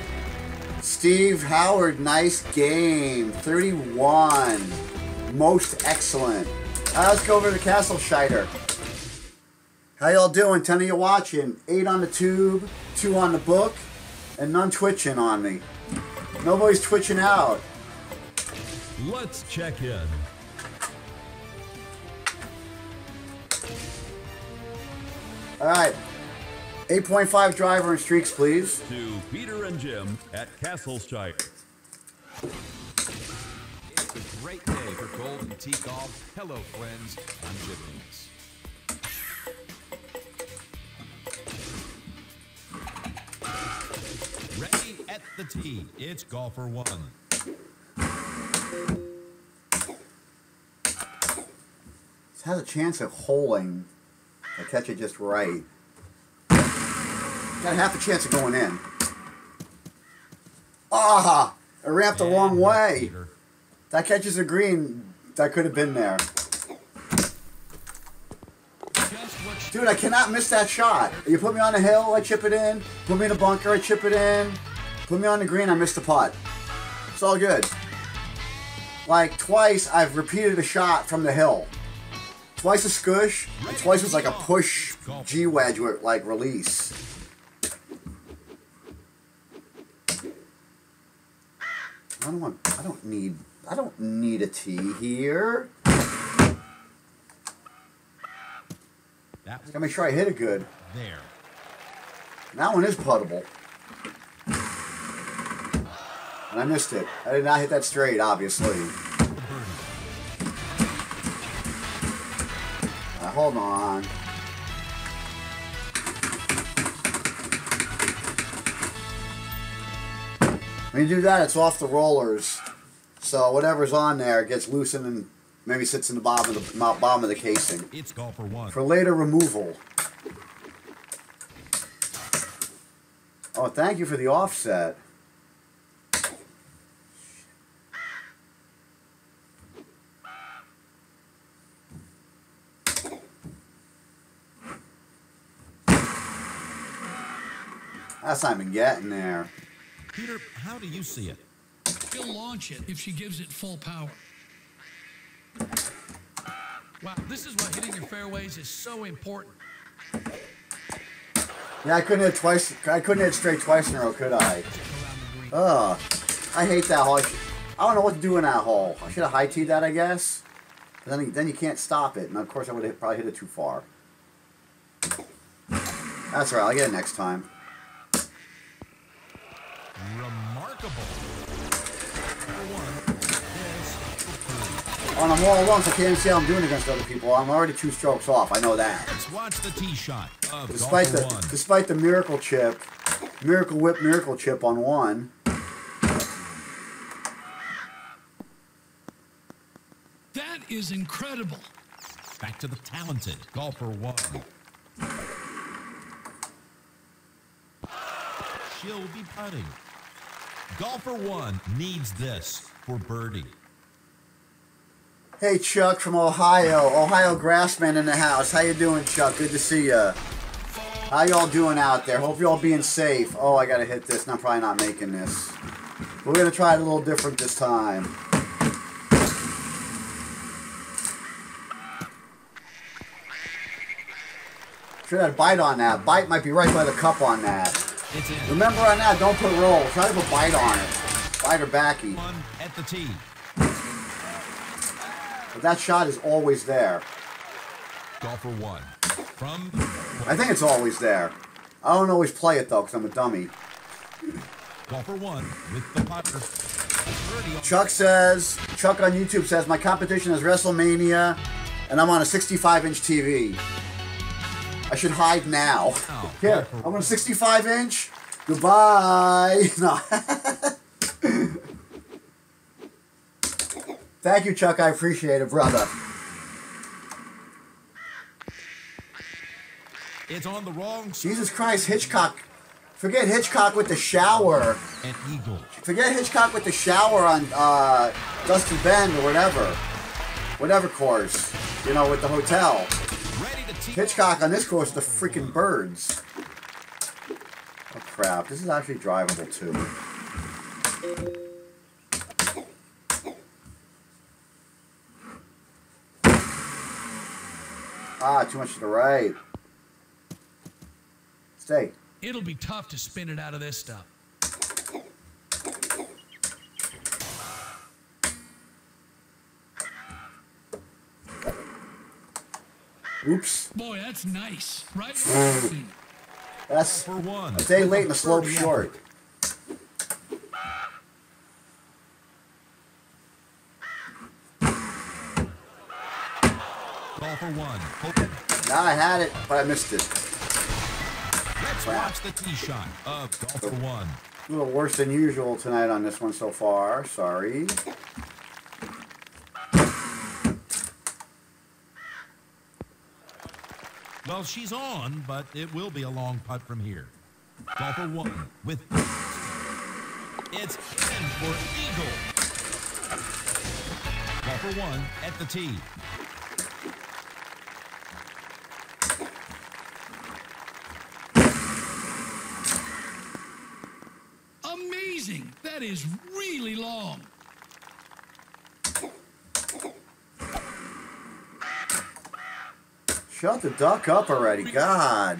Steve Howard, nice game. 31. Most excellent. Let's go over to Castleshider. How y'all doing? 10 of you watching. 8 on the tube, 2 on the book, and none twitching on me. Nobody's twitching out. Let's check in. All right, 8.5 driver and streaks, please. To Peter and Jim at Castleshire. It's a great day for Golden Tee Golf. Hello, friends. I'm Jim Meeks. Ready at the tee. It's golfer one. This has a chance of holing. I catch it just right. Got half a chance of going in. Ah! I ramped the wrong way. Peter. That catches a green. That could have been there. Dude, I cannot miss that shot. You put me on a hill, I chip it in. Put me in a bunker, I chip it in. Put me on the green, I missed the putt. It's all good. Like, twice I've repeated a shot from the hill. Twice a scush, and twice it was like a push G-wedge, like, release. I don't need a tee here. Gotta make sure I hit it good. There. That one is puttable. And I missed it. I did not hit that straight, obviously. Right, hold on. When you do that, it's off the rollers. So whatever's on there gets loosened and maybe sits in the bottom of the casing. It's golfer one. For later removal. Oh, thank you for the offset. That's not even getting there. Peter, how do you see it? She'll launch it if she gives it full power. Wow, this is why hitting your fairways is so important. Yeah, I couldn't hit twice. I couldn't hit straight twice in a row, could I? Ugh. I hate that hole. I don't know what to do in that hole. I should have high teed that, I guess. But then you can't stop it. And of course, I would have probably hit it too far. That's all right. I'll get it next time. Remarkable. And I'm all alone, so I can't even see how I'm doing against other people. I'm already 2 strokes off. I know that. Let's watch the tee shot. Despite the miracle whip, miracle chip on one. That is incredible. Back to the talented golfer one. She'll be putting. Golfer one needs this for birdie. Hey, Chuck from Ohio. Ohio Grassman in the house. How you doing, Chuck? Good to see ya. How y'all doing out there? Hope y'all being safe. Oh, I gotta hit this, and I'm probably not making this. We're gonna try it a little different this time. Should I bite on that? Bite might be right by the cup on that. Remember on that, don't put roll. Try to put bite on it. Bite or backy. One at the tee. But that shot is always there. Golfer one. From. I think it's always there. I don't always play it though, because I'm a dummy. Golfer one with the putter. Chuck on YouTube says, my competition is WrestleMania, and I'm on a 65-inch TV. I should hide now. Oh, here, I'm on a 65-inch. Goodbye. No. Thank you, Chuck. I appreciate it, brother. It's on the wrong. Jesus Christ, Hitchcock. Forget Hitchcock with the shower. An eagle. Forget Hitchcock with the shower on Dusty Bend or whatever. Whatever course. You know, with the hotel. Hitchcock on this course, the freaking birds. Oh, crap. This is actually drivable, too. Ah, too much to the right. Stay. It'll be tough to spin it out of this stuff. Oops. Boy, that's nice. Right? That's a day late and a slope short. Now I had it, but I missed it. Let's watch the tee shot of golfer one. A little worse than usual tonight on this one so far. Sorry. Well, she's on, but it will be a long putt from here. Golfer one with... It's in for eagle. Golfer one at the tee. Amazing! That is really long. Shut the duck up already, God.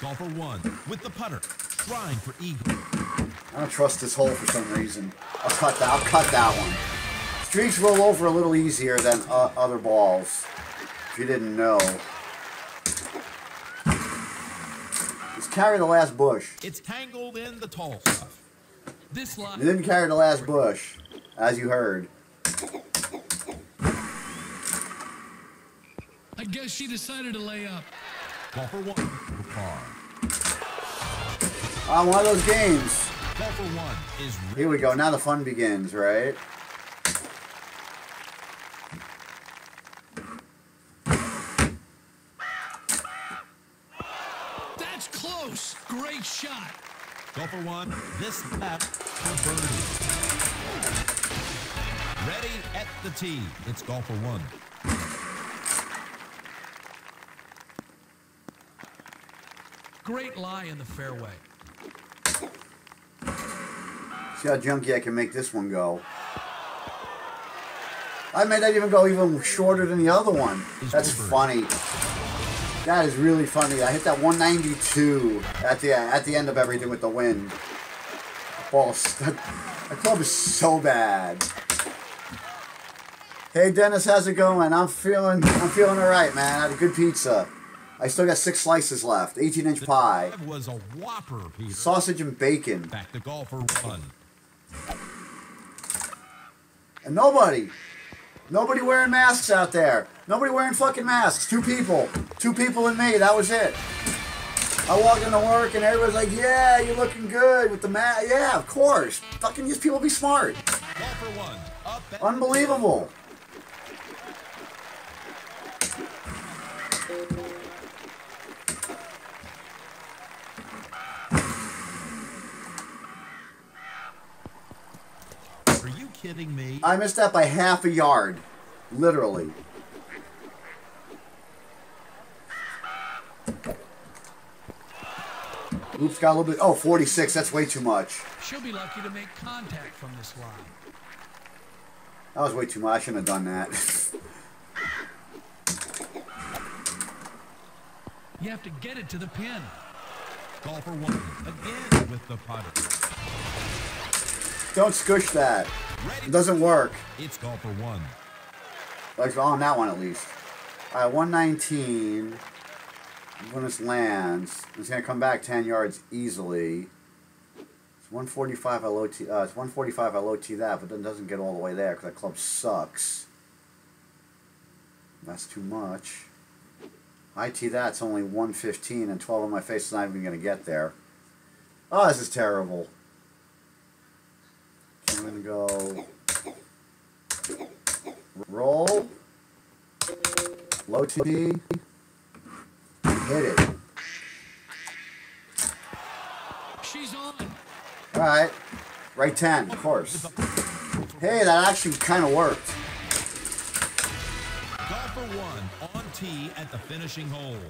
Golfer one with the putter, trying for eagle. I don't trust this hole for some reason. I'll cut that one. Streaks roll over a little easier than other balls, if you didn't know. Let's carry the last bush. It's tangled in the tall stuff. This line. You didn't carry the last bush, as you heard. I guess she decided to lay up. Golfer one for par. On one of those games. Golfer one is. Here we go. Now the fun begins, right? That's close. Great shot. Golfer one. This lap for birdie. Ready at the tee. It's golfer one. Great lie in the fairway. See how junky I can make this one go. I made that even go even shorter than the other one. That's funny. That is really funny. I hit that 192 at the end of everything with the wind. Balls. That club is so bad. Hey Dennis, how's it going? I'm feeling all right, man. I had a good pizza. I still got 6 slices left. 18-inch pie. Was a whopper, Peter. Sausage and bacon. Back to golfer one. And nobody wearing masks out there. Nobody wearing fucking masks. 2 people and me. That was it. I walked into work and everybody's like, "Yeah, you're looking good with the mask." Yeah, of course. Fucking these people be smart. Golfer one. Up and unbelievable. Kidding me? I missed that by half a yard, literally. Oops, got a little bit. Oh, 46. That's way too much. She'll be lucky to make contact from this line. That was way too much. I shouldn't have done that. You have to get it to the pin. Golfer one again with the putter. Don't squish that. It doesn't work. It's golfer one. Like on that one at least. All right, 119. When this lands, it's gonna come back 10 yards easily. It's 145. I low tee. It's 145. I low tee that, but then it doesn't get all the way there because that club sucks. That's too much. I tee that's only 115 and 12 on my face. It's not even gonna get there. Oh, this is terrible. I'm gonna go roll, low tee, hit it. She's on. All right, right 10, of course. Hey, that actually kind of worked. Golfer one on tee at the finishing hole.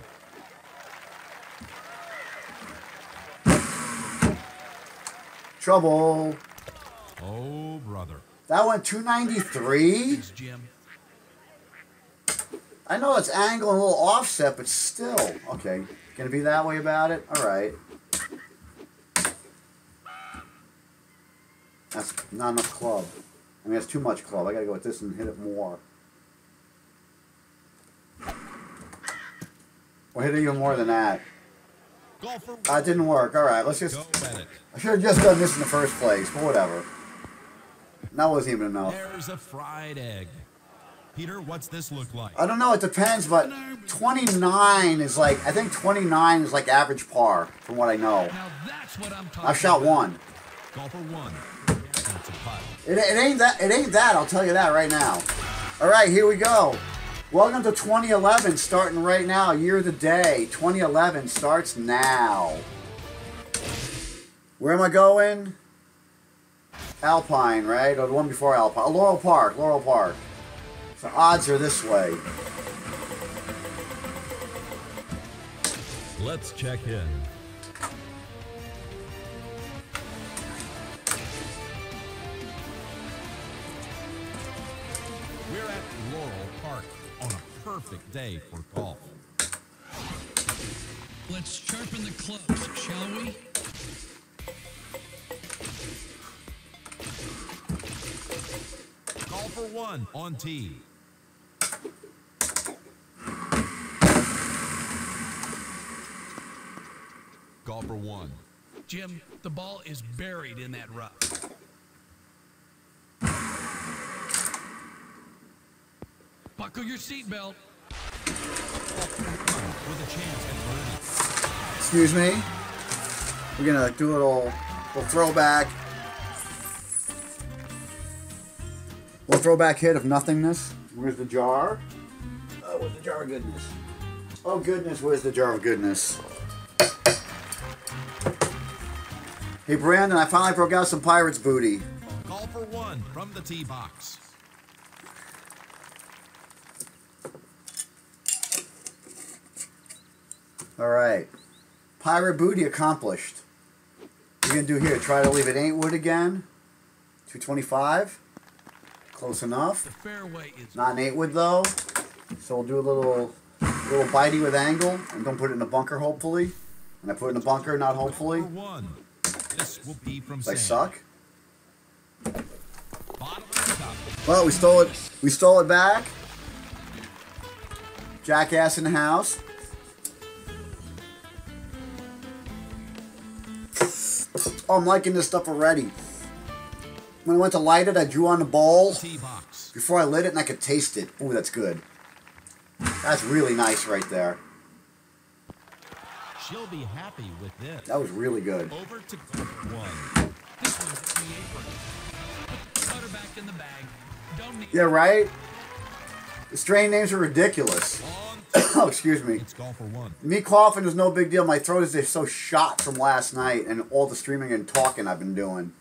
Trouble. Oh, brother. That went 293? Thanks, Jim. I know it's angle and a little offset, but still. Okay. Gonna be that way about it? Alright. That's not enough club. I mean, that's too much club. I gotta go with this and hit it more. Or hit it even more than that. That didn't work. All right, let's just... I should have just done this in the first place, but whatever. That wasn't even enough. There's a fried egg. Peter, what's this look like? I don't know. It depends, but 29 is like... I think 29 is like average par, from what I know. Now that's what I'm talking I've shot about. One. Golfer one. That's a putt. It ain't that. I'll tell you that right now. All right, here we go. Welcome to 2011, starting right now. Year of the day. 2011 starts now. Where am I going? Alpine, right? Or the one before Alpine. Laurel Park. Laurel Park. The odds are this way. Let's check in. We're at Laurel Park on a perfect day for golf. Let's sharpen the clubs, shall we? Golfer one on tee. Golfer one. Jim, the ball is buried in that rough. Buckle your seatbelt. Excuse me. We're gonna do a little throwback. Little throwback hit of nothingness. Where's the jar? Oh, where's the jar of goodness? Oh goodness, where's the jar of goodness? Hey Brandon, I finally broke out some Pirates booty. Call for one from the tee box. All right, pirate booty accomplished. What are you gonna do here? Try to leave it ain't wood again. 225. Close enough. The fairway is not an 8-wood though, so we'll do a little bitey with angle, and don't put it in the bunker hopefully. And I put it in the bunker, not hopefully. One. This will be from I suck. Well, we stole it back. Jackass in the house. Oh, I'm liking this stuff already. When I went to light it, I drew on the ball before I lit it, and I could taste it. Ooh, that's good. That's really nice right there. She'll be happy with this. That was really good. Over to one. This one's in the apron. Put the cutter back in the bag. Don't need yeah, right? The strain names are ridiculous. Oh, excuse me. It's golf for one. Me coughing is no big deal. My throat is so shot from last night and all the streaming and talking I've been doing.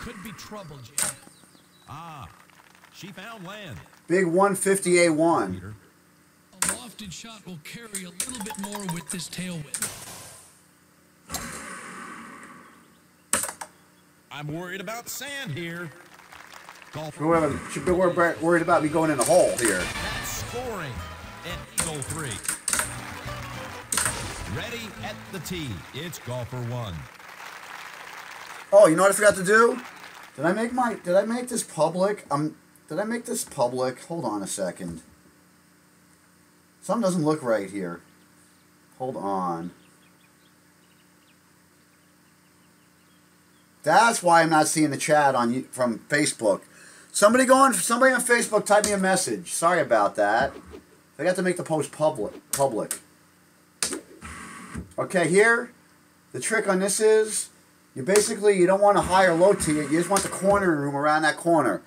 Could be trouble, Jim. Ah, she found land. Big 150 A1. A lofted shot will carry a little bit more with this tailwind. I'm worried about sand here. Should be worried about me going in a hole here. That's scoring at eagle three. Ready at the tee. It's golfer one. Oh, you know what I forgot to do? Did I make this public? Did I make this public? Hold on a second. Something doesn't look right here. Hold on. That's why I'm not seeing the chat on from Facebook. Somebody on Facebook typed me a message. Sorry about that. I got to make the post public. Okay, here. The trick on this is you don't want a high or low tee. You just want the cornering room around that corner.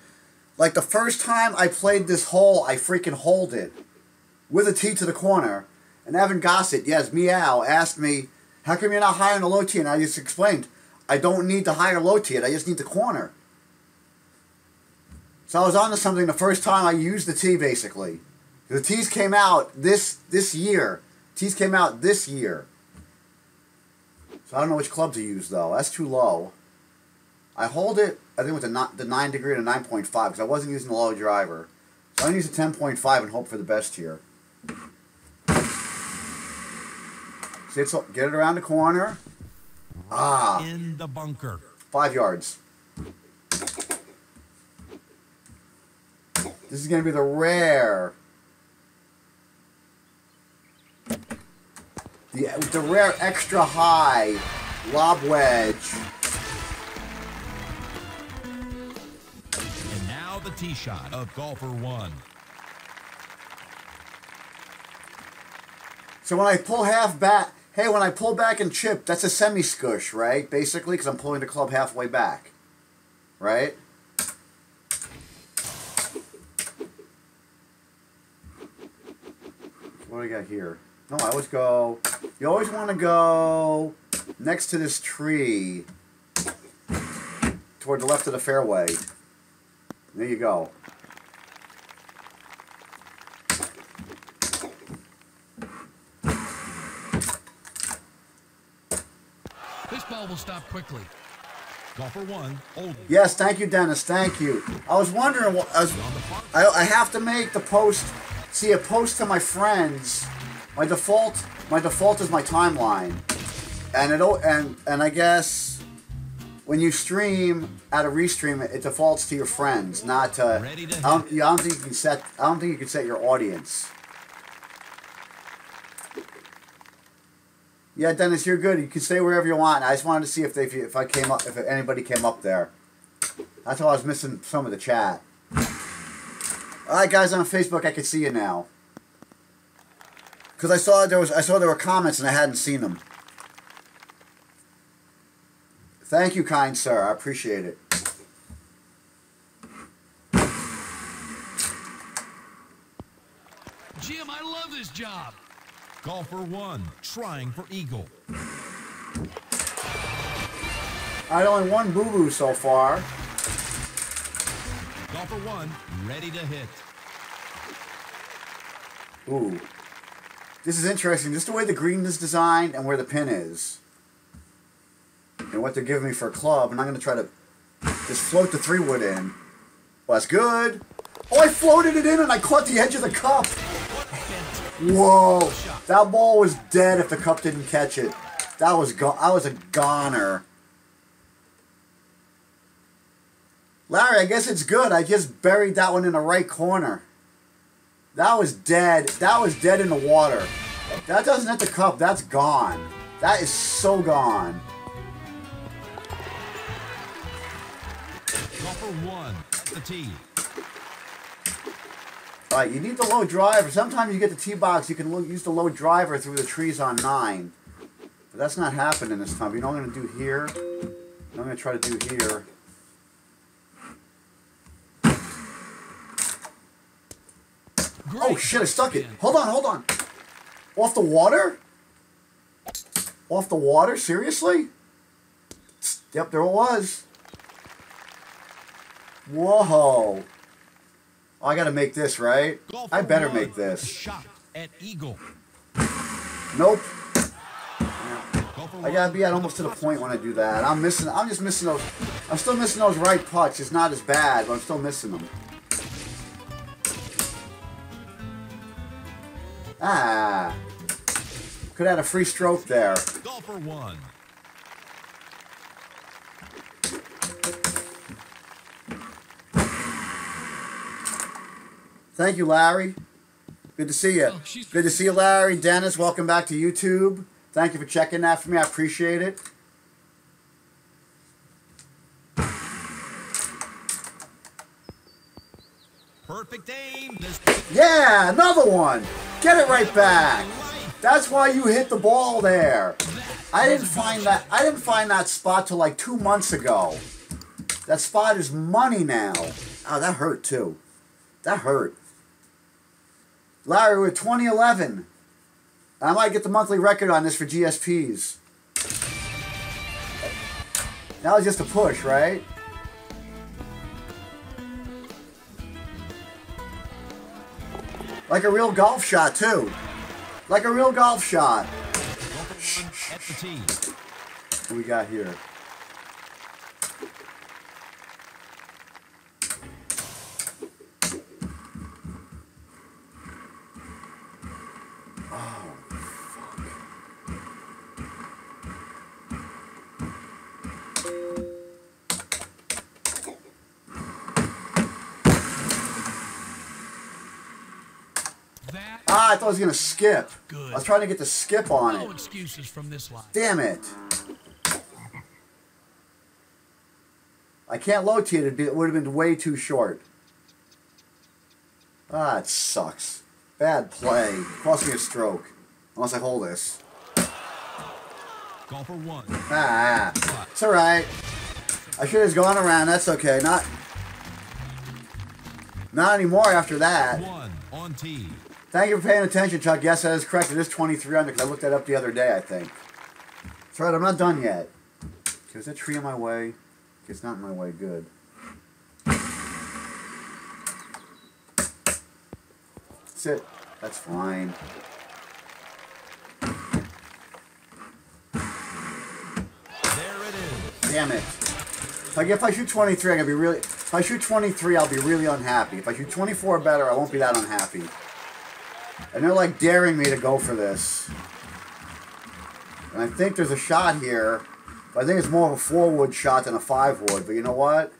Like the first time I played this hole, I freaking holed it with a tee to the corner. And Evan Gossett, yes, meow, asked me, how come you're not high on the low tee? And I just explained, I don't need the high or low tee. I just need the corner. So I was onto something the first time I used the tee, basically. The tees came out this year. Tees came out this year. So I don't know which club to use, though. That's too low. I hold it, I think, with the 9 degree to 9.5, because I wasn't using the low driver. So I'm going to use a 10.5 and hope for the best here. See, so get it around the corner. Ah. In the bunker. 5 yards. This is going to be the rare The rare extra high lob wedge. And now the tee shot of golfer one. So when I pull half back, hey, when I pull back and chip, that's a semi-scush, right? Basically, because I'm pulling the club halfway back, right? What do I got here? No, I always go, you always want to go next to this tree toward the left of the fairway. There you go. This ball will stop quickly. Golfer one. Old. Yes, thank you, Dennis. Thank you. I was wondering what I have to make the post. See, a post to my friends. My default is my timeline, and I guess when you stream at a restream, it defaults to your friends, not to. I don't think you can set. I don't think you can set your audience. Yeah, Dennis, you're good. You can stay wherever you want. I just wanted to see if I came up, if anybody came up there. That's why I was missing some of the chat. All right, guys on Facebook, I can see you now. Because I saw there were comments and I hadn't seen them. Thank you, kind sir. I appreciate it. Jim, I love this job. Golfer one, trying for eagle. I had only one boo-boo so far. Golfer one, ready to hit. Ooh. This is interesting. Just the way the green is designed and where the pin is. And what they're giving me for a club. And I'm going to try to just float the three wood in. Well, that's good. Oh, I floated it in and I caught the edge of the cup. Whoa, that ball was dead if the cup didn't catch it. That was I was a goner. Larry, I guess it's good. I just buried that one in the right corner. That was dead. That was dead in the water. That doesn't hit the cup. That's gone. That is so gone. Number one at the tee. All right, you need the low driver. Sometimes you get the tee box, you can use the low driver through the trees on 9. But that's not happening this time. You know what I'm going to do here? I'm going to try to do here. Great. Oh, shit, I stuck it. Hold on, hold on. Off the water? Off the water? Seriously? Yep, there it was. Whoa. Oh, I gotta make this, right? I better make this. Shot at eagle. Nope. I gotta be at almost to the point when I do that. I'm just missing those. I'm still missing those right putts. It's not as bad, but I'm still missing them. Ah. Could have had a free stroke there. Golfer one. Thank you, Larry. Good to see you. Oh, good to see you, Larry. Dennis, welcome back to YouTube. Thank you for checking that for me. I appreciate it. Perfect aim. Yeah, another one. Get it right back. That's why you hit the ball there. I didn't find that spot till like 2 months ago. That spot is money now. Oh, that hurt too. That hurt. Larry, we're 2011. I might get the monthly record on this for GSPs. That was just a push, right? Like a real golf shot, too. Like a real golf shot. What do we got here? Ah, I thought I was going to skip. Good. I was trying to get the skip on it. No excuses from this line. Damn it. I can't low tee it. It would have been way too short. Ah, it sucks. Bad play. Cost me a stroke. Unless I hold this. Golfer one. Ah, it's all right. I should have gone around. That's okay. Not anymore after that. One on tee. Thank you for paying attention, Chuck. Yes, that is correct. It is 23 under because I looked that up the other day, I think. It's all right. I'm not done yet. Okay, is that tree in my way? Okay, it's not in my way. Good. That's it. That's fine. Damn it. Like, if I shoot 23, I'm going to be really... If I shoot 23, I'll be really unhappy. If I shoot 24 or better, I won't be that unhappy. And they're, like, daring me to go for this. And I think there's a shot here. But I think it's more of a 4-wood shot than a 5-wood. But you know what?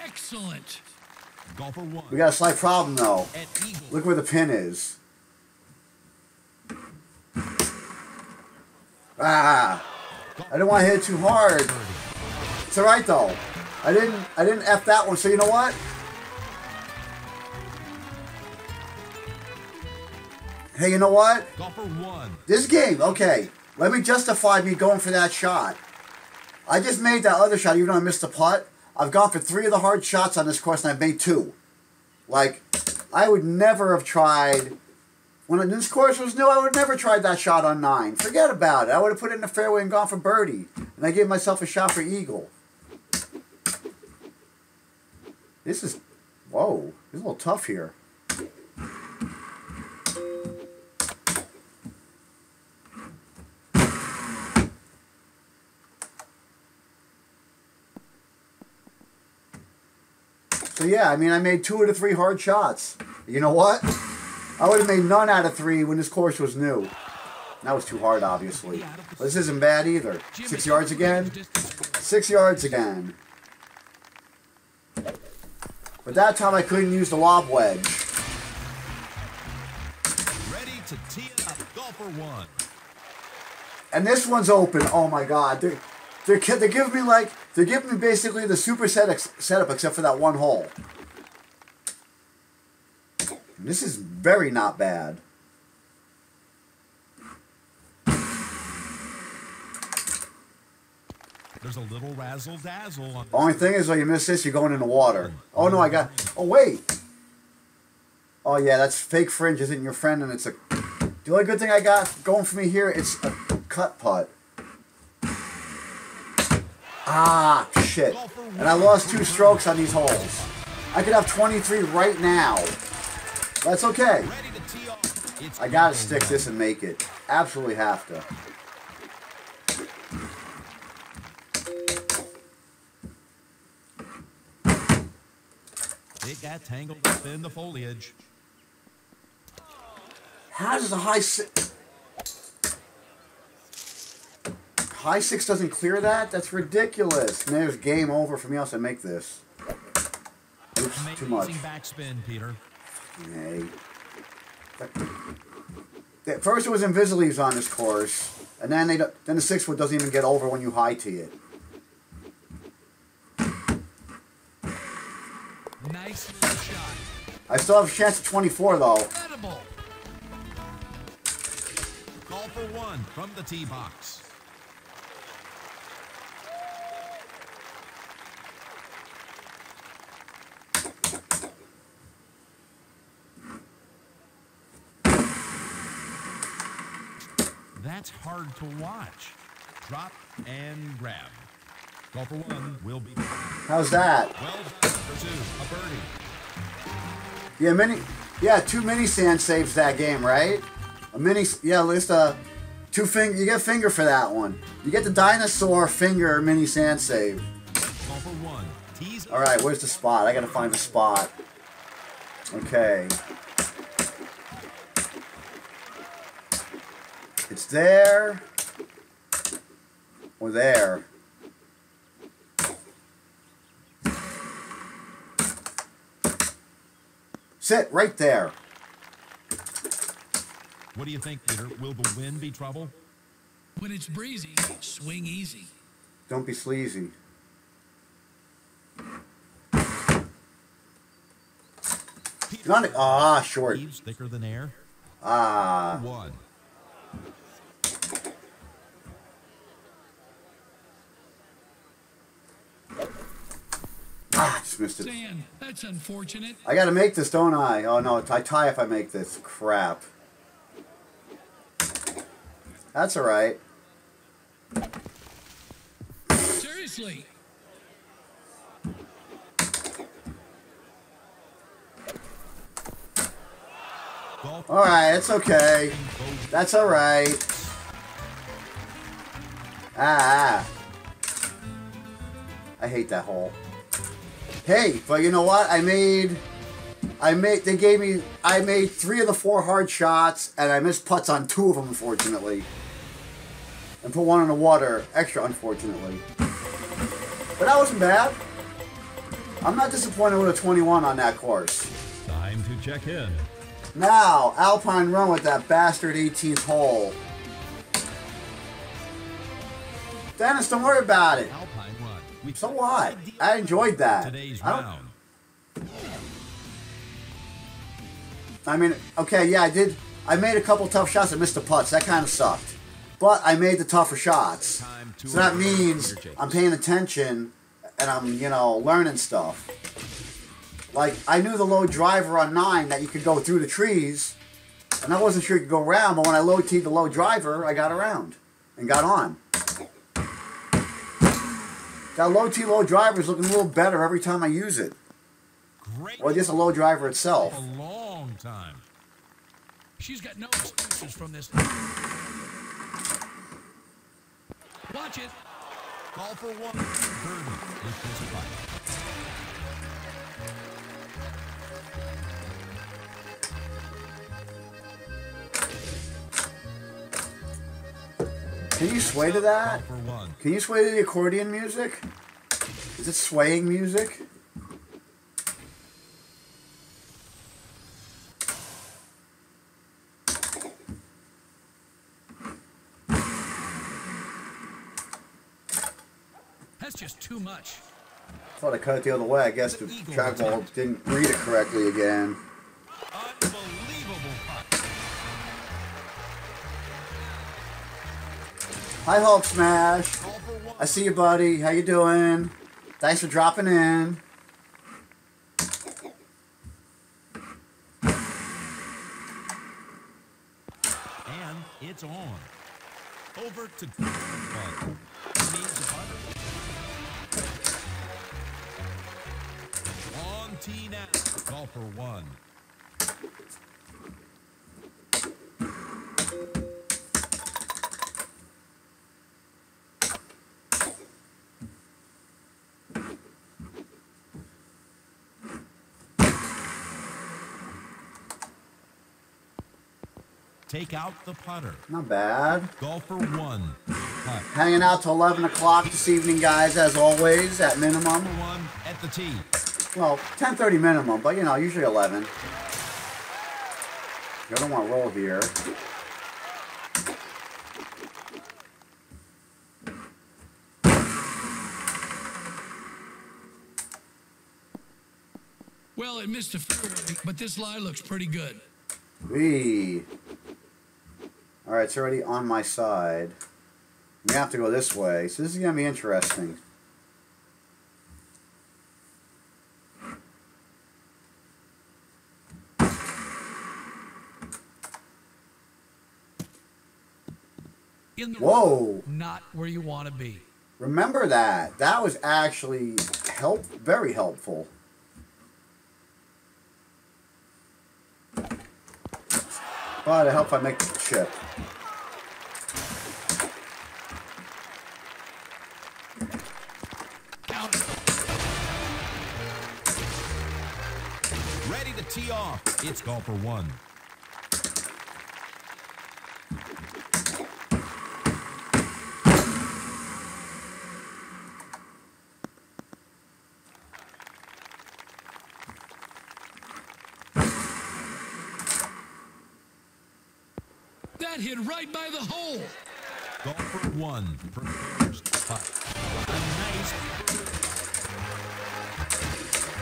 Excellent. We got a slight problem, though. Look where the pin is. Ah! I didn't want to hit it too hard. It's all right, though. I didn't F that one, so you know what? Hey, you know what? This game, okay. Let me justify me going for that shot. I just made that other shot, even though I missed the putt. I've gone for 3 of the hard shots on this course, and I've made 2. Like, I would never have tried... When this course was new, I would have never tried that shot on 9. Forget about it. I would have put it in the fairway and gone for birdie. And I gave myself a shot for eagle. This is... Whoa. This is a little tough here. So yeah, I mean, I made 2 out of 3 hard shots. You know what? I would have made none out of 3 when this course was new. That was too hard, obviously. But this isn't bad either. 6 yards again. 6 yards again. But that time I couldn't use the lob wedge. Ready to tee up, golfer one. And this one's open. Oh my God. They're giving me like... They're giving me basically the super setup except for that one hole. And this is very not bad. There's a little razzle dazzle. On the only thing is, when you miss this, you're going in the water. Oh no, I got. Oh wait. Oh yeah, that's fake fringe isn't your friend, and it's a. The only good thing I got going for me here, it's a cut putt. Ah, shit. And I lost 2 strokes on these holes. I could have 23 right now. That's okay. I gotta stick this and make it. Absolutely have to. It got tangled up in the foliage. How does a high six... High six doesn't clear that? That's ridiculous. And there's game over for me else to make this. Oops, too much. Backspin, Peter. At first it was invisible leaves on this course, and then the 6-wood doesn't even get over when you high tee it. Nice little shot. I still have a chance at 24 though. Incredible. Call for one from the tee box. That's hard to watch. Drop and grab. Golfer one will be. How's that? Well done for 2, a birdie. Yeah, 2 mini sand saves that game, right? A mini, yeah, at least a 2 finger. You get finger for that one. You get the dinosaur finger mini sand save. Golfer one. Tease. All right, where's the spot? I gotta find the spot. Okay. It's there, or there. Sit right there. What do you think, Peter? Will the wind be trouble? When it's breezy, swing easy. Don't be sleazy. Not ah, short. Leaves thicker than air. Ah. One. Ah, just missed it. Dan, that's unfortunate. I gotta make this, don't I? Oh no, I tie if I make this. Crap. That's alright. Seriously. Alright, it's okay. That's alright. Ah. I hate that hole. Hey, but you know what? I made 3 of the 4 hard shots, and I missed putts on 2 of them, unfortunately. And put 1 in the water, extra unfortunately. But that wasn't bad. I'm not disappointed with a 21 on that course. Time to check in. Now, Alpine run with that bastard 18th hole. Dennis, don't worry about it. Alpine run. So what? I enjoyed that. I mean, okay, yeah, I did. I made a couple tough shots and missed the putts. That kind of sucked. But I made the tougher shots. So that means I'm paying attention and I'm, you know, learning stuff. Like, I knew the low driver on 9 that you could go through the trees, and I wasn't sure you could go around, but when I low teed the low driver, I got around and got on. That low tee low driver is looking a little better every time I use it. Great. Or just a low driver itself. A long time. She's got no excuses from this. Watch it. Call for 1. Can you sway to that? Can you sway to the accordion music? Is it swaying music? That's just too much. I thought I cut it the other way. I guess the trackball didn't read it correctly again. Hi, Hulk Smash. I see you, buddy. How you doing? Thanks for dropping in. And it's on. Over to. On tee now. Call for 1. Take out the putter. Not bad. Golfer 1. Putt. Hanging out till 11 o'clock this evening, guys, as always, at minimum. 1 at the tee. Well, 10:30 minimum, but, you know, usually 11. I don't want to roll here. Well, it missed a fairway, but this lie looks pretty good. Wee. Alright, it's already on my side. I'm gonna have to go this way, so this is gonna be interesting. In the whoa! Not where you want to be. Remember that. That was actually very helpful. But it helps if I make the chip. Ready to tee off. It's golfer 1. That hit right by the hole. Golfer one for first putt.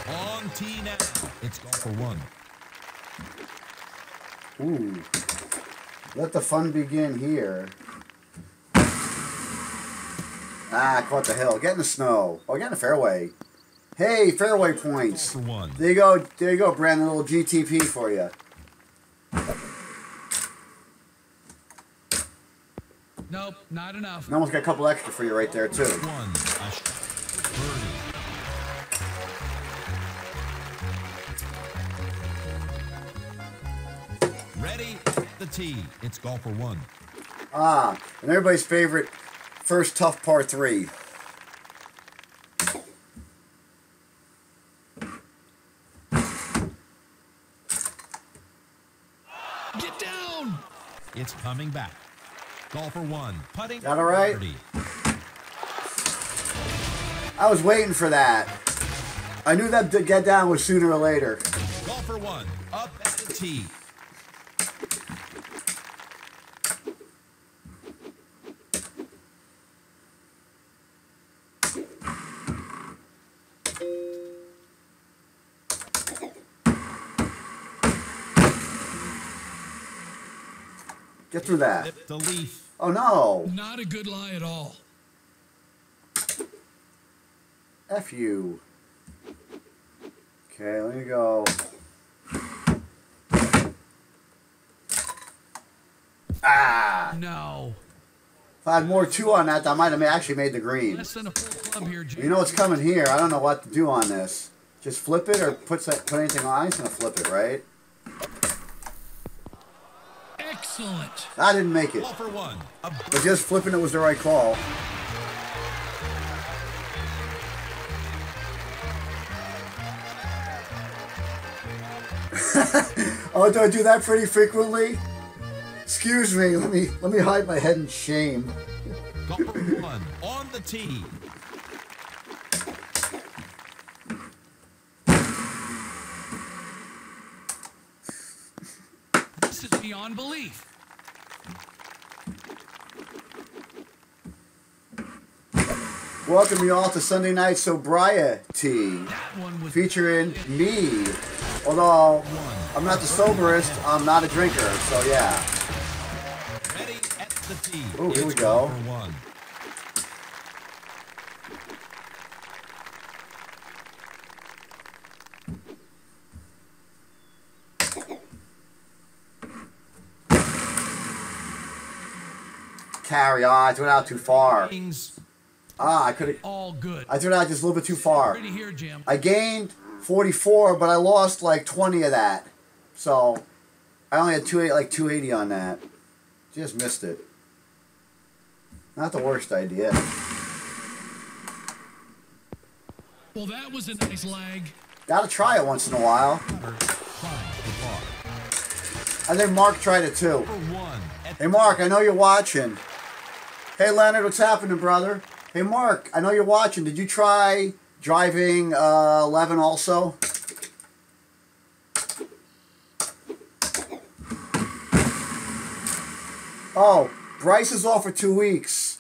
A nice on tee now. It's golfer one. Ooh. Let the fun begin here. Ah, caught the hill. Get in the snow. Oh, get in the fairway. Hey, fairway points. One. There you go, Brandon. A little GTP for you. Nope, not enough. I almost got a couple extra for you right there, too. One. Ready at the tee. It's golfer one. Ah, and everybody's favorite first tough par three. Get down. It's coming back. Golfer one. Putting. That all right? 30. I was waiting for that. I knew that get down was sooner or later. Golfer one. Up at the tee. Get through that. The leaf. Oh no. Not a good lie at all. F you. Okay, let me go. Ah. No. If I had more two on that, I might have actually made the green. Less than a full club here, Jim. You know what's coming here. I don't know what to do on this. Just flip it or put anything on. I'm just gonna flip it, right? Excellent. I didn't make it, but just flipping it was the right call. Oh, do I do that pretty frequently? Excuse me. Let me hide my head in shame. One on the tee. Beyond belief. Welcome you all to Sunday Night Sobrie-Tee, featuring me. Although I'm not the soberest, I'm not a drinker, so yeah. Ready at the tee. Oh, here we go. Carry on. I threw it out too far. Ah, I could have. All good. I threw it out just a little bit too far. I gained 44, but I lost like 20 of that. So I only had 280 on that. Just missed it. Not the worst idea. Well, that was a nice lag. Gotta try it once in a while. I think Mark tried it too. Hey Mark, I know you're watching. Hey Leonard, what's happening, brother? Hey Mark, I know you're watching. Did you try driving 11 also? Oh, Bryce is off for 2 weeks.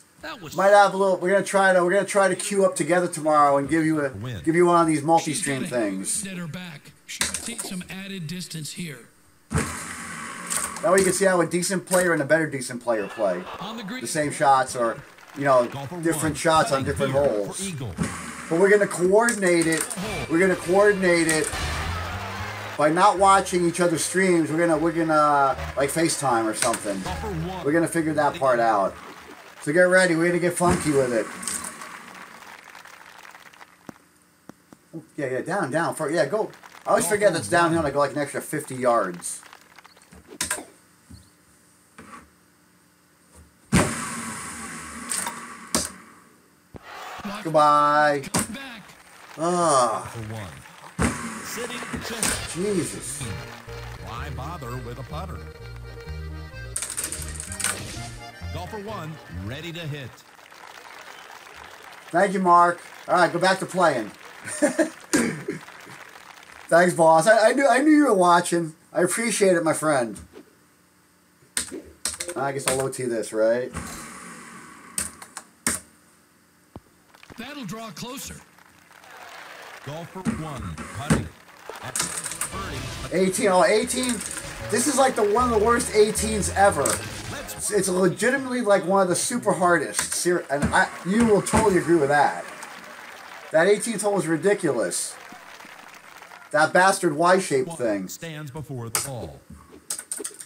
Might have a little. We're gonna try to queue up together tomorrow and give you one of these multi-stream things. That are back. Should take some added distance here. That way you can see how a decent player and a better decent player play. The same shots or, you know, different shots on different holes. But we're going to coordinate it. We're going to coordinate it by not watching each other's streams. We're going to like FaceTime or something. We're going to figure that part out. So get ready. We're going to get funky with it. Yeah, yeah, down, down. Yeah, go. I always forget that's downhill and I go like an extra 50 yards. Goodbye. Ah. Oh. Jesus. Why bother with a putter? Golfer one, ready to hit. Thank you, Mark. All right, go back to playing. Thanks, boss. I knew you were watching. I appreciate it, my friend. I guess I'll OT this, right? That'll draw closer. Golfer one, putting. 18, oh, 18. This is like the one of the worst 18s ever. It's legitimately like one of the super hardest. And you will totally agree with that. That 18th hole is ridiculous. That bastard Y-shaped thing. Stands before the ball.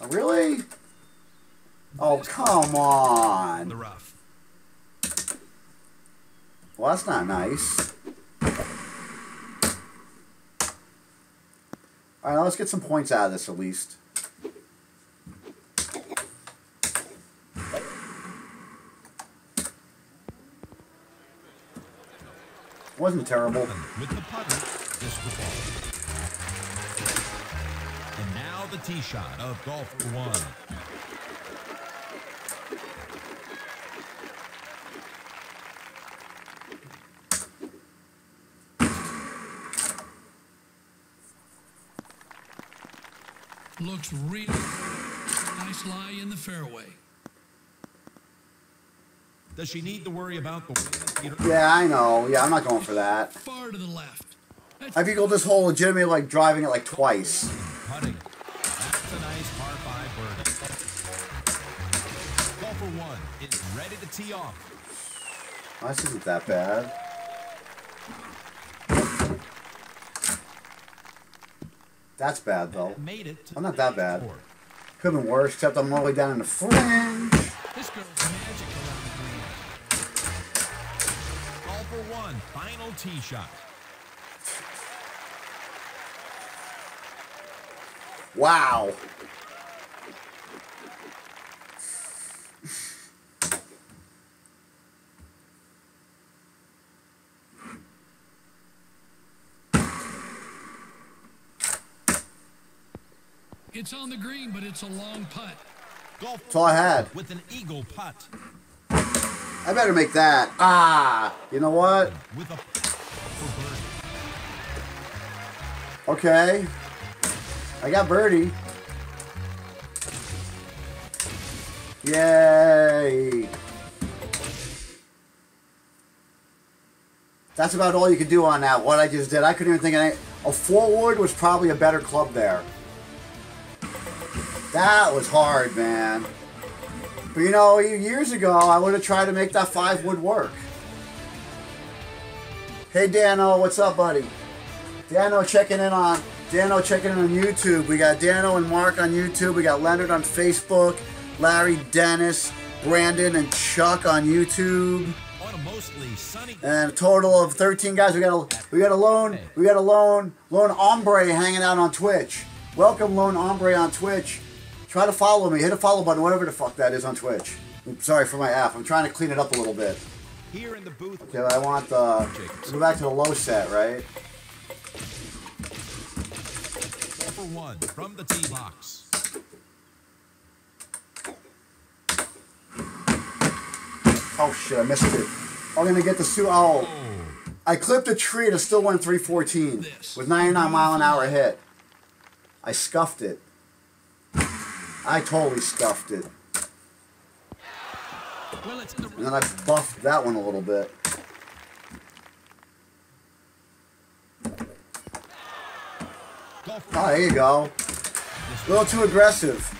Oh, really? Oh, come on. The rough. Well, that's not nice. All right, let's get some points out of this at least. Wasn't terrible. With the putter, this was all. And now the tee shot of golfer one. Looks really nice lie in the fairway. Does she need to worry about the... Yeah, I know. Yeah, I'm not going for that. Far to the left. I've eagled this hole legitimately like driving it like twice. Putting. That's a nice par five birdie. Golfer one is ready to tee off. Oh, this isn't that bad. That's bad though. I'm not that bad. Could have been worse, except I'm all the way down in the fringe. This girl's magic. One final tee shot. Wow. It's on the green, but it's a long putt. Golf. That's all I had. With an eagle putt. I better make that. Ah, you know what? Okay. I got birdie. Yay. That's about all you could do on that, what I just did. I couldn't even think of anything. A forward was probably a better club there. That was hard, man. But you know, years ago, I would have tried to make that 5-wood work. Hey, Dano, what's up, buddy? Dano checking in on YouTube. We got Dano and Mark on YouTube. We got Leonard on Facebook. Larry, Dennis, Brandon, and Chuck on YouTube. And a total of 13 guys. We got a lone hombre hanging out on Twitch. Welcome, lone hombre on Twitch. Try to follow me. Hit a follow button, whatever the fuck that is on Twitch. I'm sorry for my app. I'm trying to clean it up a little bit. Here in the booth. Okay, I want the... Go back to the low set, right? Number one from the tee box. Oh shit, I missed it. I'm gonna get the suit. Oh, I clipped a tree and it still went 314 with 99 mile an hour hit. I scuffed it. I totally scuffed it. And then I buffed that one a little bit. Oh, there you go. A little too aggressive.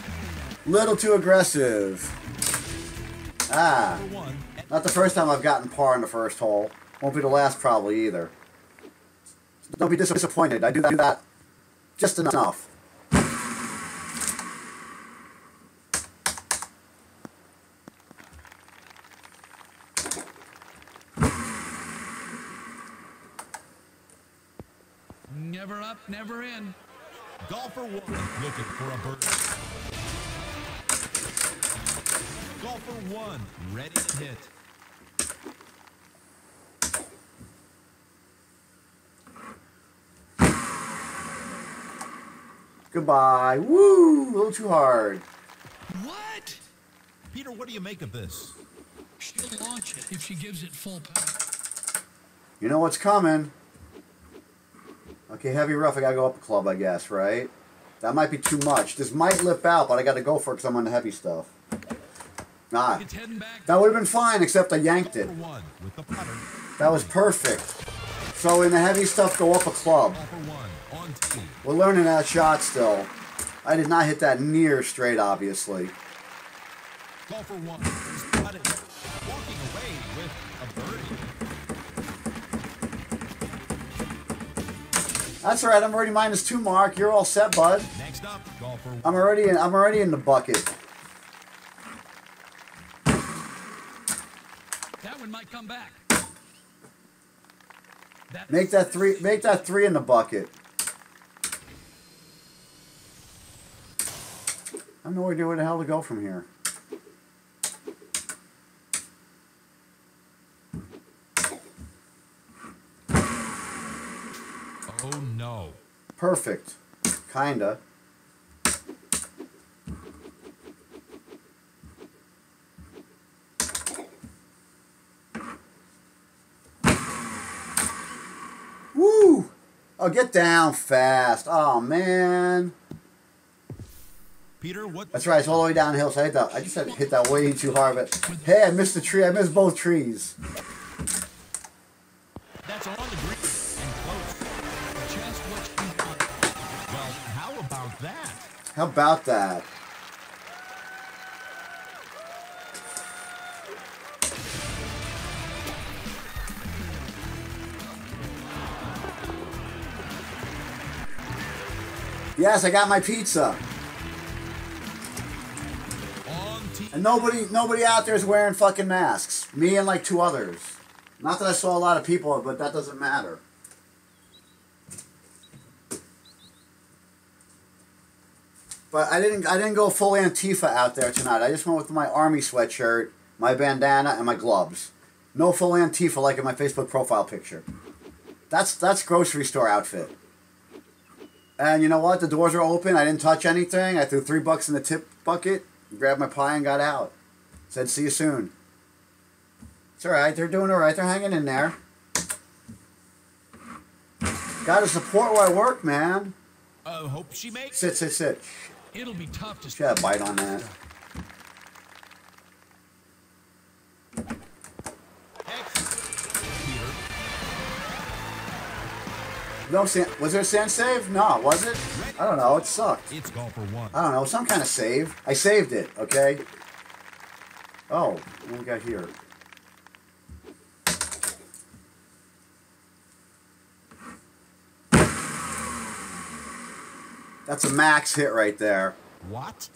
Ah. Not the first time I've gotten par in the first hole. Won't be the last probably either. Don't be disappointed. I do that just enough. Never up, never in. Golfer one looking for a birdie. Golfer one ready to hit. Goodbye. Woo! A little too hard. What? Peter, what do you make of this? She'll launch it if she gives it full power. You know what's coming. Okay, heavy rough, I gotta go up a club, I guess, right? That might be too much. This might lip out, but I gotta go for it because I'm on the heavy stuff. Nah. That would have been fine, except I yanked it. That was perfect. So in the heavy stuff, go up a club. We're learning that shot still. I did not hit that near straight, obviously. That's all right. I'm already -2 mark. You're all set, bud. Next up, golfer. I'm already in the bucket. That one might come back. Make that three in the bucket. I have no idea where the hell to go from here. Oh no. Perfect. Kinda. Woo! Oh, get down fast. Oh man. Peter, what? That's right, it's all the way downhill, so I just had to hit that way too hard, but hey, I missed the tree. I missed both trees. That's on the green. How about that? Yes, I got my pizza. And nobody out there is wearing fucking masks. Me and like 2 others. Not that I saw a lot of people, but that doesn't matter. But I didn't go full Antifa out there tonight. I just went with my army sweatshirt, my bandana, and my gloves. No full Antifa like in my Facebook profile picture. That's grocery store outfit. And you know what? The doors are open. I didn't touch anything. I threw $3 in the tip bucket, grabbed my pie, and got out. Said, see you soon. It's all right. They're doing all right. They're hanging in there. Gotta support where I work, man. Hope she makes. Sit. It'll be tough to. She had a bite on that. No, was there a sand save? No, was it? I don't know. It sucked. It's gone for one. I don't know. Some kind of save. I saved it. Okay. Oh, what do we got here? That's a max hit right there. What?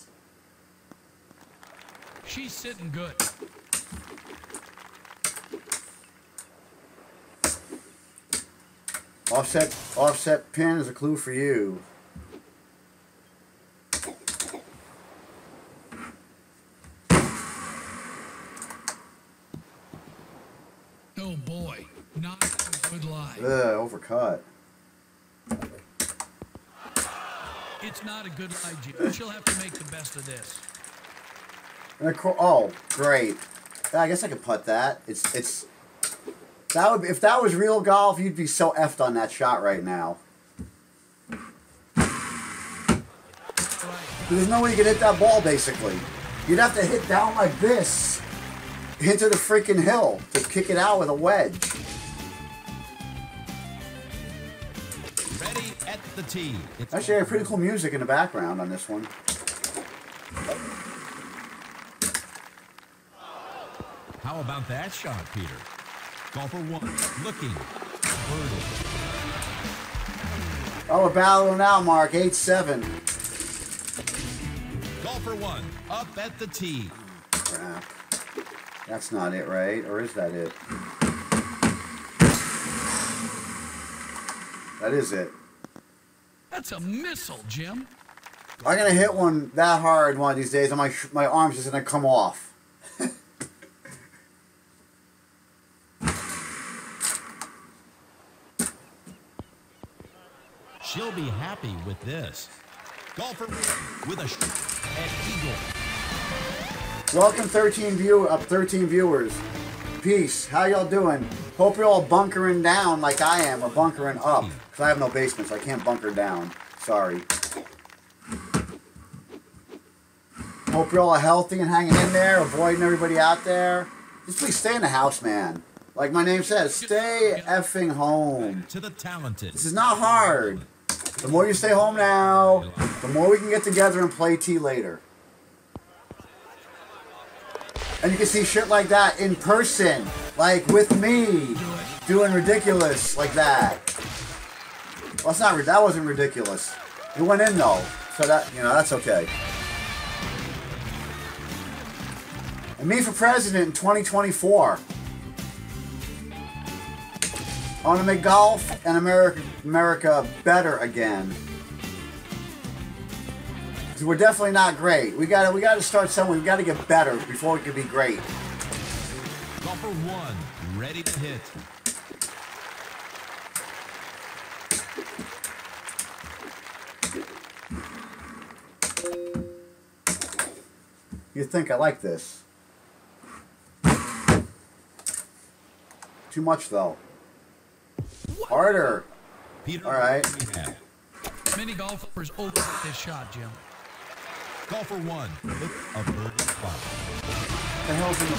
She's sitting good. Offset pin is a clue for you. Oh boy, not a good lie. Ugh, overcut. It's not a good idea. She'll have to make the best of this. Oh, great. I guess I could putt that. It's that would be, if that was real golf, you'd be so effed on that shot right now. There's no way you could hit that ball, basically. You'd have to hit down like this into the freaking hill to kick it out with a wedge. The tee. Actually, I have pretty cool music in the background on this one. How about that shot, Peter? Golfer one, looking. Birdie. Oh, we're battling now, Mark. 8-7. Golfer one, up at the tee. Crap. That's not it, right? Or is that it? That is it. That's a missile, Jim. I'm gonna hit one that hard one of these days, and my arm's just gonna come off. She'll be happy with this. Golfer with a at eagle. Welcome, 13 viewers. Peace. How y'all doing? Hope you're all bunkering down like I am, or bunkering up. Because I have no basement, so I can't bunker down. Sorry. Hope you're all healthy and hanging in there, avoiding everybody out there. Just please stay in the house, man. Like my name says, stay effing home. To the talented. This is not hard. The more you stay home now, the more we can get together and play T later. And you can see shit like that in person, like with me, doing ridiculous like that. Well, it's not, that wasn't ridiculous. It went in though, so that, you know, that's okay. And me for president in 2024. I want to make golf and America better again. We're definitely not great. We gotta start somewhere. We gotta get better before we can be great. Golfer one, ready to hit. You'd think I like this. Too much though. Harder. Peter, all right. Many golfers open this shot, Jim. Golfer one, look a bird spot. The hell's in the...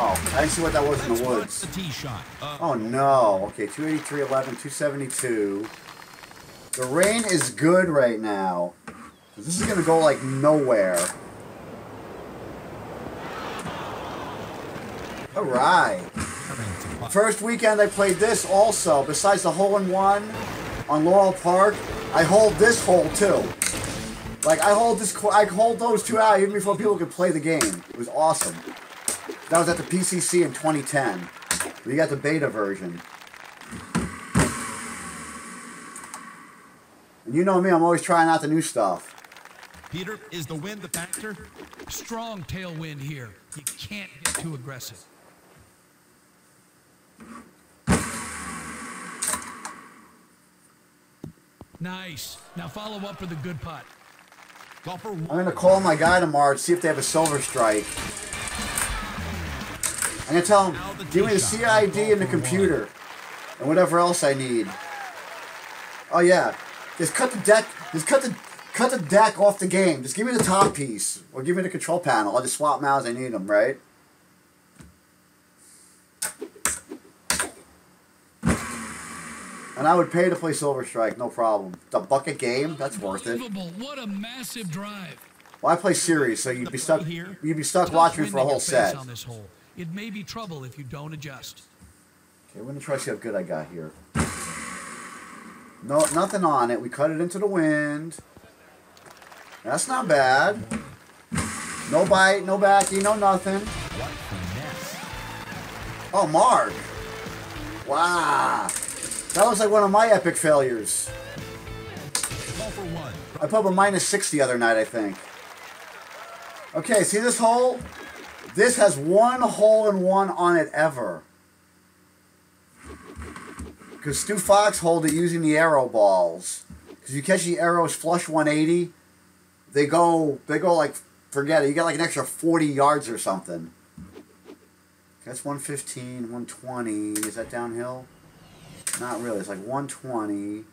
Oh, I didn't see what that was. Let's in the woods. The tee shot. Oh no. Okay, 283, 11, 272. The rain is good right now. This is gonna go like nowhere. All right. First weekend I played this also. Besides the hole-in-one on Laurel Park, I hold this hole too. Like, I hold those 2 out even before people could play the game. It was awesome. That was at the PCC in 2010. We got the beta version. And you know me, I'm always trying out the new stuff. Peter, is the wind the factor? Strong tailwind here. You can't get too aggressive. Nice. Now follow up with a good putt. I'm going to call my guy tomorrow to see if they have a silver strike. I'm going to tell him, give me the CID and the computer and whatever else I need. Oh yeah, just cut the deck. Just cut the deck off the game. Just give me the top piece or give me the control panel. I'll just swap them out as I need them, right? And I would pay to play Silver Strike, no problem. The bucket game, that's worth it. What a massive drive. Well, I play series, so you'd be stuck. You'd be stuck watching me for a whole set. On this hole. It may be trouble if you don't adjust. Okay, we're gonna try to see how good I got here. No, nothing on it. We cut it into the wind. That's not bad. No bite, no backy, no nothing. Oh, Mark! Wow. That looks like one of my epic failures. I put up a -6 the other night, I think. Okay, see this hole? This has one hole-in-one on it ever. Because Stu Fox holed it using the arrow balls. Because you catch the arrows flush 180, they go like, forget it, you got like an extra 40 yards or something. That's 115, 120, is that downhill? Not really. It's like 120.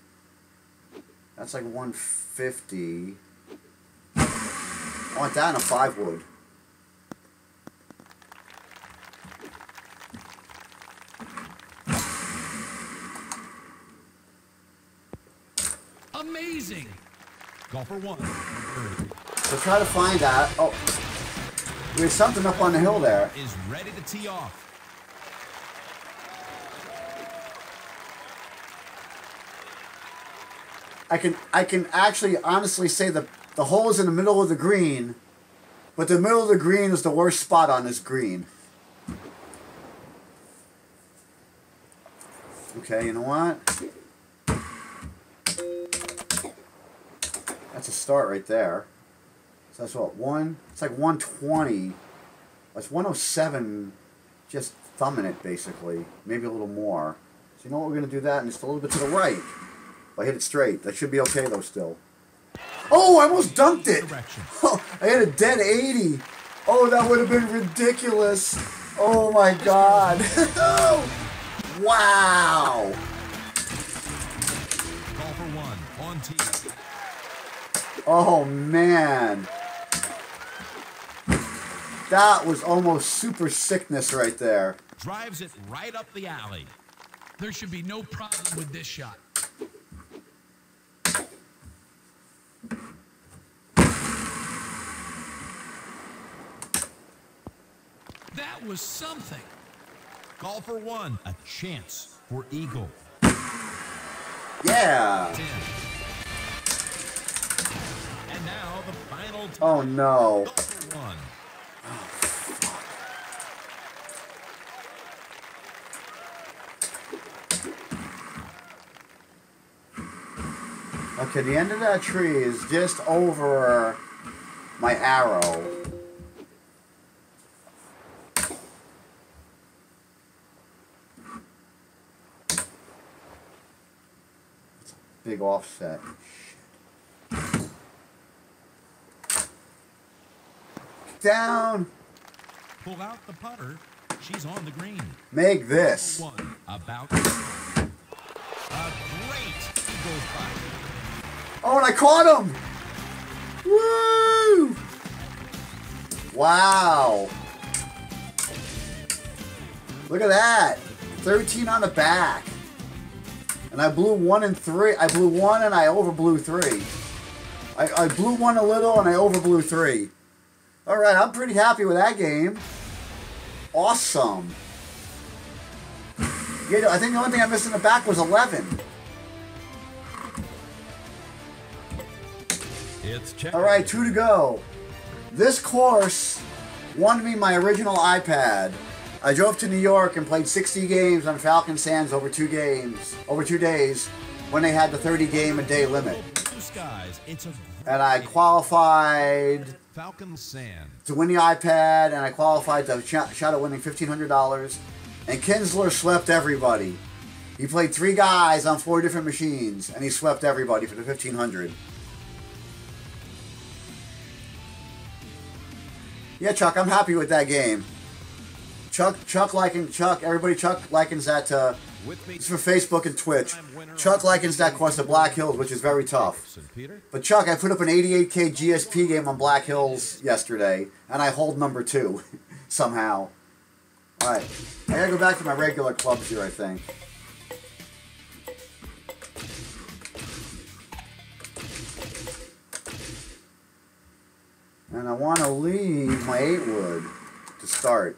That's like 150. I want that in a 5-wood. Amazing. Golfer one. So try to find that. Oh, there's something up on the hill there. Is ready to tee off. I can actually honestly say the hole is in the middle of the green, but the middle of the green is the worst spot on this green. Okay, you know what? That's a start right there. So that's what, one? It's like 120. That's 107, just thumbing it basically. Maybe a little more. So you know what, we're going to do that and just a little bit to the right. I hit it straight. That should be okay, though, still. Oh, I almost dunked it. Oh, I hit a dead 80. Oh, that would have been ridiculous. Oh, my God. Wow. Oh, man. That was almost super sickness right there. Drives it right up the alley. There should be no problem with this shot. That was something. Call for one. A chance for eagle. Yeah. 10. And now the final. Oh no. One. Okay, the end of that tree is just over my arrow. It's a big offset. Down. Pull out the putter. She's on the green. Make this. One about a great eagle putt. Oh, and I caught him! Woo! Wow! Look at that! 13 on the back. And I blew 1 and 3. I blew 1 and I overblew 3. I blew 1 a little and I overblew 3. Alright, I'm pretty happy with that game. Awesome. Yeah, I think the only thing I missed in the back was 11. Alright, 2 to go. This course won me my original iPad. I drove to New York and played 60 games on Falcon Sands over 2 days, when they had the 30-game-a-day limit. And I qualified to win the iPad, and I qualified to shot at winning $1,500. And Kinsler swept everybody. He played 3 guys on 4 different machines, and he swept everybody for the $1,500. Yeah, Chuck, I'm happy with that game. Everybody likens that to... It's for Facebook and Twitch. Chuck likens that course to Black Hills, which is very tough. But Chuck, I put up an 88K GSP game on Black Hills yesterday, and I hold number 2 somehow. Alright, I gotta go back to my regular clubs here, I think. And I want to leave my 8-wood to start.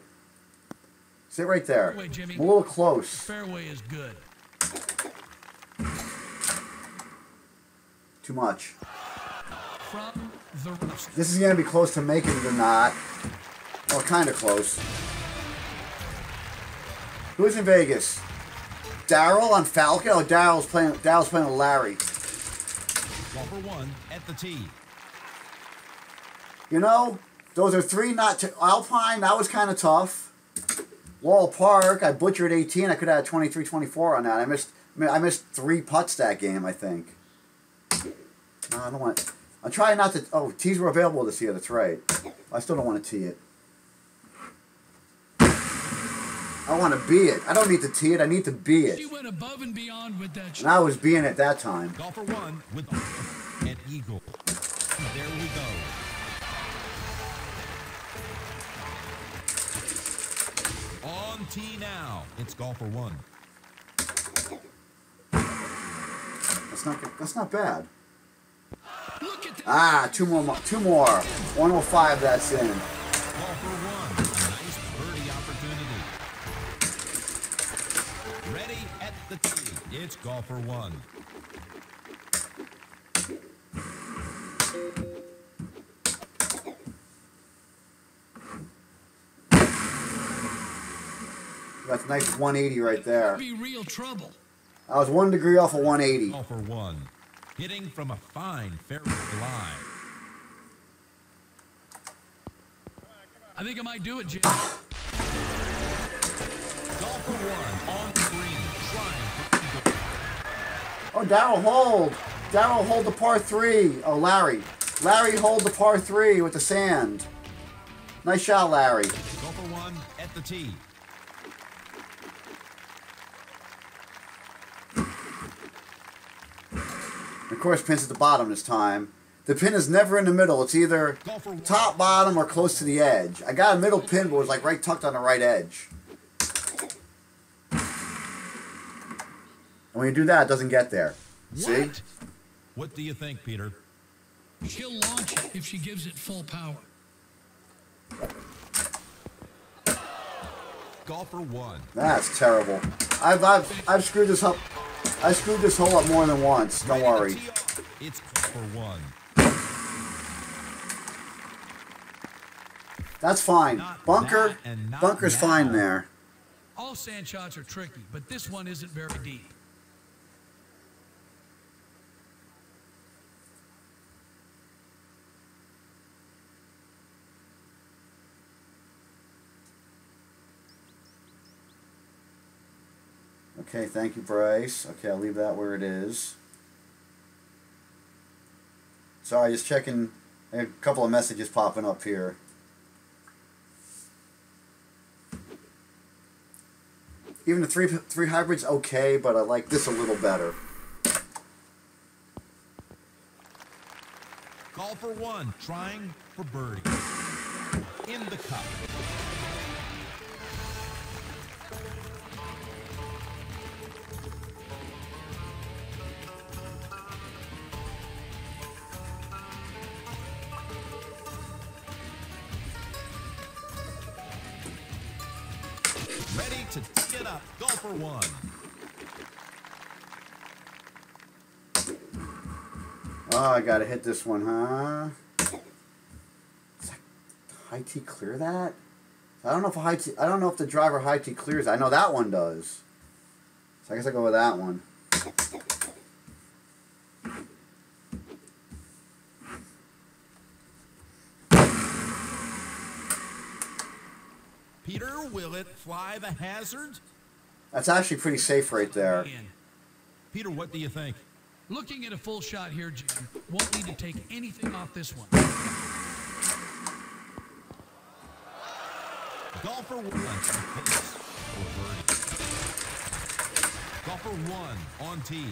Sit right there. Wait, Jimmy. I'm a little close. The fairway is good. Too much. From the rest. This is going to be close to making it or not. Well, kind of close. Who's in Vegas? Daryl on Falcon? Oh, Daryl's playing with Larry. Number 1 at the tee. You know, those are 3 not... Alpine, that was kind of tough. Laurel Park, I butchered 18. I could have had 23-24 on that. I missed 3 putts that game, I think. No, I don't want it. I'm trying not to... Oh, tees were available this year. That's right. I still don't want to tee it. I want to be it. I don't need to tee it. I need to be it. She went above and beyond with that. And I was being it that time. Golfer 1 with an eagle. There we go. On tee now. It's golfer 1. That's not bad. Look at two more. 105. That's in. Golfer 1. A nice birdie opportunity. Ready at the tee. It's golfer 1. That's a nice 180 right there. Be real trouble. I was 1 degree off of 180. Golfer 1. Hitting from a fine fairway line. I think I might do it, Jim. Golfer 1 on the green. Trying for eagle. Oh, Daryl hold. Daryl hold the par 3. Oh, Larry. Larry hold the par 3 with the sand. Nice shot, Larry. Golfer 1 at the tee. Of course, pins at the bottom this time. The pin is never in the middle. It's either top, bottom, or close to the edge. I got a middle pin, but it was like right tucked on the right edge. And when you do that, it doesn't get there. See? What do you think, Peter? She'll launch it if she gives it full power. Golfer one. That's terrible. I've screwed this up. I screwed this hole up more than once. Don't worry. It's for one. That's fine. Bunker's fine there. All sand shots are tricky, but this one isn't very deep. Okay, thank you, Bryce. Okay, I'll leave that where it is. Sorry, just checking. A couple of messages popping up here. Even the three hybrid's okay, but I like this a little better. Call for one, trying for birdie. In the cup. For one. Oh, I gotta hit this one, huh? Does high tee clear that? I don't know if a high tee. I don't know if the driver high tee clears. I know that one does. So I guess I go with that one. Peter, will it fly the hazard? That's actually pretty safe right there. Peter, what do you think? Looking at a full shot here, Jim, won't need to take anything off this one. Golfer one. Golfer one on tee.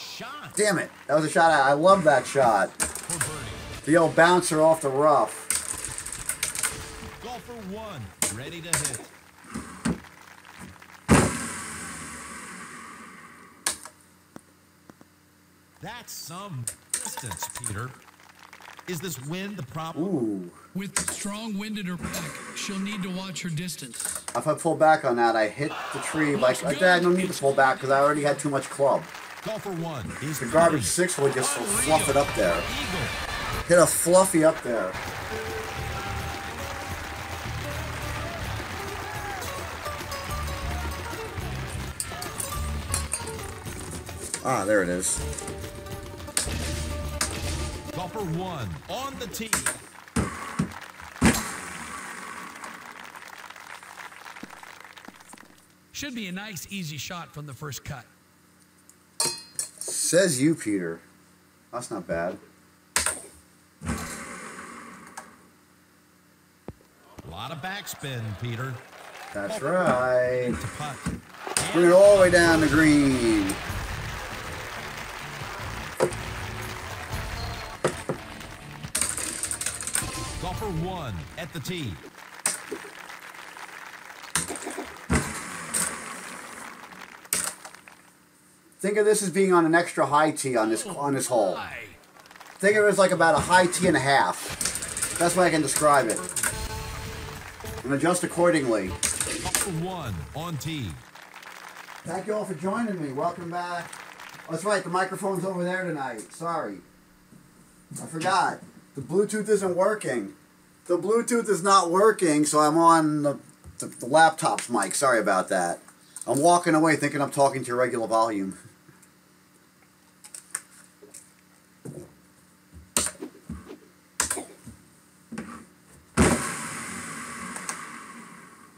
Shot. Damn it. That was a shot. I love that shot. The old bouncer off the rough. Golfer one, ready to hit. That's some distance, Peter. Is this wind the problem? Ooh. With strong wind in her back, she'll need to watch her distance. If I pull back on that, I hit the tree like that. I don't need to pull back because I already had too much club. Golfer one. The garbage six would just fluff it up there. Hit a fluffy up there. Ah, there it is. Golfer one on the tee. Should be a nice easy shot from the first cut. Says you, Peter. That's not bad. A lot of backspin, Peter. That's right. Bring it all the way down the green. Golfer one at the tee. Think of this as being on an extra high tee on this hole. Think of it as like about a high tee and a half. That's the way I can describe it. And adjust accordingly. One on tee. Thank you all for joining me. Welcome back. Oh, that's right. The microphone's over there tonight. Sorry, I forgot. The Bluetooth isn't working. The Bluetooth is not working, so I'm on the laptop's mic. Sorry about that. I'm walking away thinking I'm talking to your regular volume.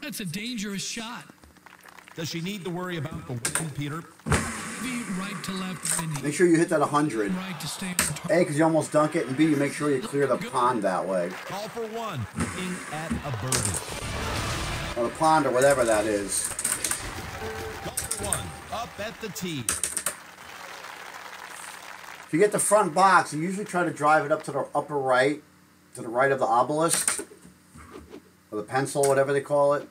That's a dangerous shot. Does she need to worry about the wind, Peter? Right to left. Make sure you hit that 100. A, because you almost dunk it, and B, you make sure you clear the pond that way. All for one. In at a birdie. Or the pond or whatever that is. One up at the tee. If you get the front box, you usually try to drive it up to the upper right, to the right of the obelisk. Or the pencil, whatever they call it.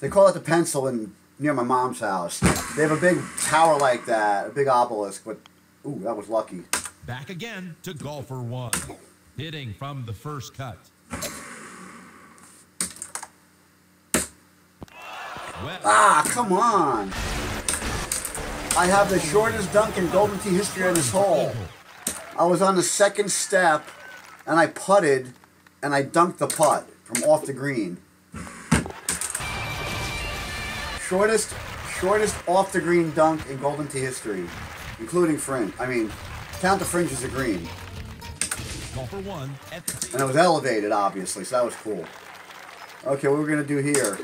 They call it the pencil in near my mom's house. They have a big tower like that, a big obelisk, but ooh, that was lucky. Back again to golfer one. Hitting from the first cut. Ah, come on. I have the shortest dunk in Golden Tee history on this hole. I was on the second step, and I putted, and I dunked the putt from off the green. Shortest off the green dunk in Golden Tee history, including fringe. I mean, count the fringe as a green. And it was elevated, obviously, so that was cool. Okay, what we're gonna do here?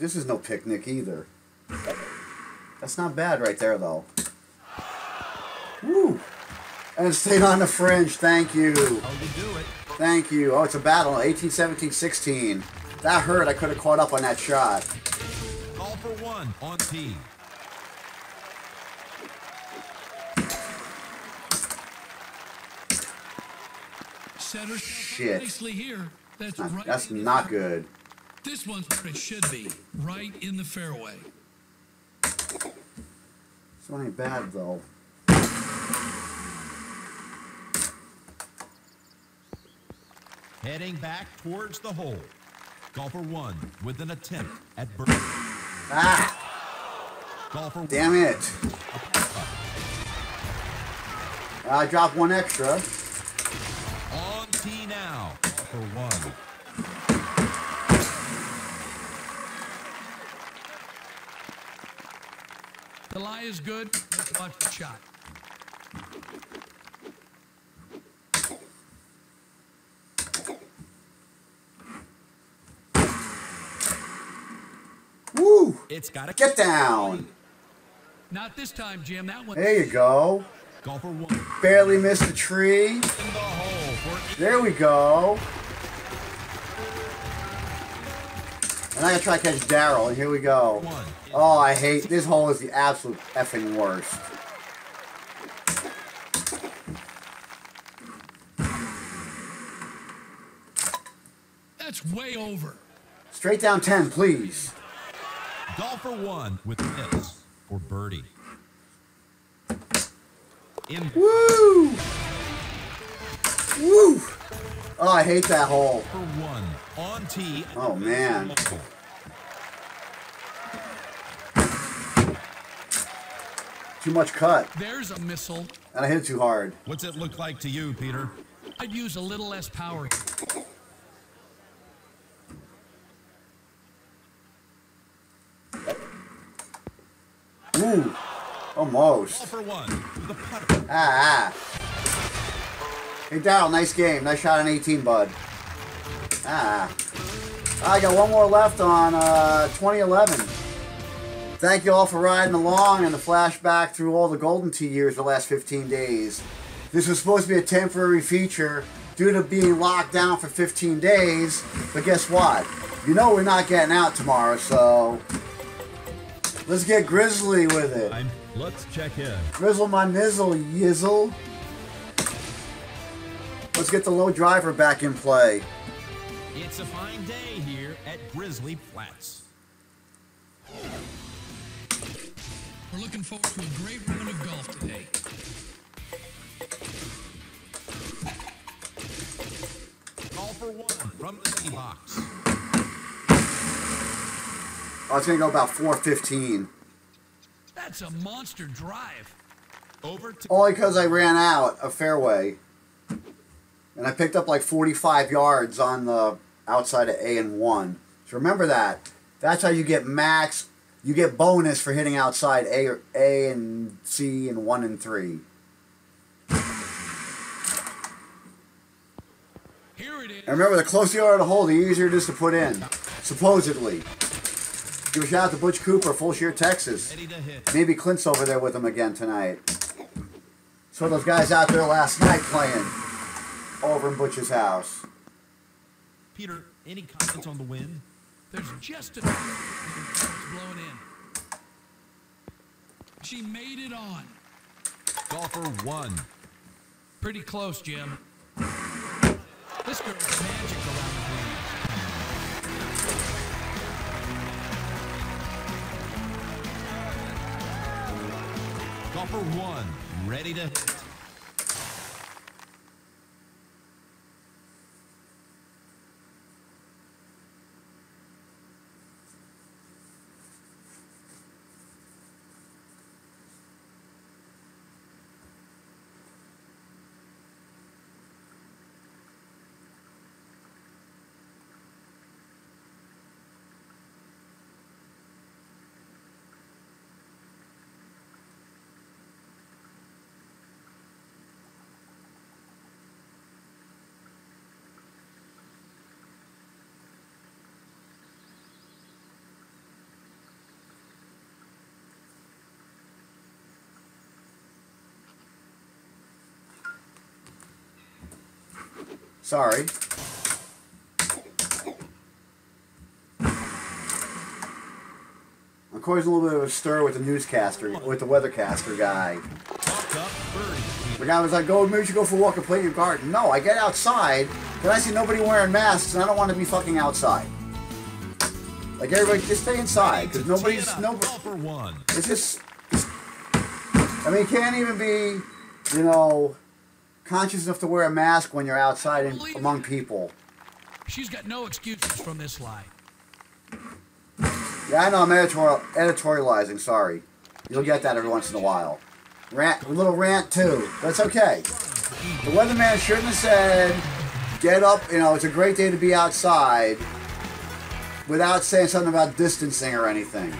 This is no picnic either. That's not bad right there though. Woo! And it stayed on the fringe. Thank you. Thank you. Oh, it's a battle. 18, 17, 16. That hurt. I could have caught up on that shot. All for one on tee. Shit. That's not good. This one's where it should be, right in the fairway. This one ain't bad, though. Heading back towards the hole. Golfer one with an attempt at birdie. Ah! Golfer damn one. It. I dropped one extra. On tee now. Golfer one. The lie is good. Let's watch the shot. Woo! It's gotta get down. Not this time, Jim. That one. There you go. Golfer one. Barely missed the tree. There we go. And I gotta try to catch Daryl, and here we go. Oh, I hate this hole is the absolute effing worst. That's way over. Straight down 10, please. Golfer one with miss for birdie. Woo! Woo! Oh, I hate that hole. Oh, man. Too much cut. There's a missile. And I hit it too hard. What's it look like to you, Peter? I'd use a little less power. Ooh. Almost. All for one. The putter. Hey, Daryl, nice game. Nice shot on 18, bud. I got one more left on 2011. Thank you all for riding along and the flashback through all the Golden Tee years the last 15 days. This was supposed to be a temporary feature due to being locked down for 15 days, but guess what? You know we're not getting out tomorrow, so let's get grizzly with it. Let's check in. Grizzle my nizzle, yizzle. Let's get the low driver back in play. It's a fine day here at Grizzly Flats. We're looking forward to a great round of golf today. All for one from the tee box. Oh, it's going to go about 415. That's a monster drive. Only because I ran out of fairway. And I picked up like 45 yards on the outside of A and 1. So remember that. That's how you get max. You get bonus for hitting outside A and C and 1 and 3. And remember, the closer you are to the hole, the easier it is to put in. Supposedly. Give a shout out to Butch Cooper, Full Shear, Texas. Maybe Clint's over there with him again tonight. So those guys out there last night playing over in Butch's house. Peter, any comments on the wind? There's just a blowing in. She made it on. Golfer 1. Pretty close, Jim. This girl is magical out of the Golfer 1, ready to hit. Sorry. I'm causing a little bit of a stir with the newscaster, with the weathercaster guy. The guy was like, "Go, maybe you should go for a walk and play in your garden." No, I get outside, then I see nobody wearing masks, and I don't want to be fucking outside. Like everybody, just stay inside, because nobody. It's just. I mean, you can't even be, you know, conscious enough to wear a mask when you're outside and among people. She's got no excuses from this lie. Yeah, I know I'm editorializing, sorry. You'll get that every once in a while. Rant, a little rant too. That's okay. The weatherman shouldn't have said, "Get up, you know, it's a great day to be outside," without saying something about distancing or anything.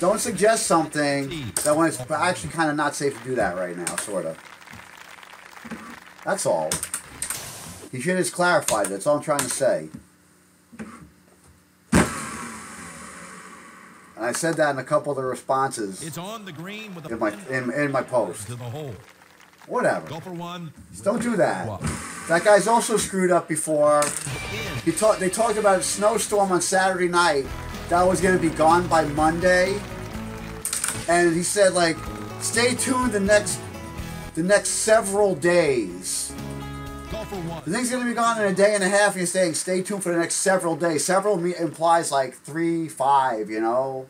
Don't suggest something that when it's actually kind of not safe to do that right now, sort of. That's all. He should have clarified it. That's all I'm trying to say. And I said that in a couple of the responses. It's on the green with in my post. To the hole. Whatever. Golfer 1. Just don't do that. That guy's also screwed up before. They talked about a snowstorm on Saturday night that was going to be gone by Monday. And he said, like, stay tuned the next several days. The thing's going to be gone in a day and a half, and you're saying stay tuned for the next several days. Several implies like 3, 5, you know?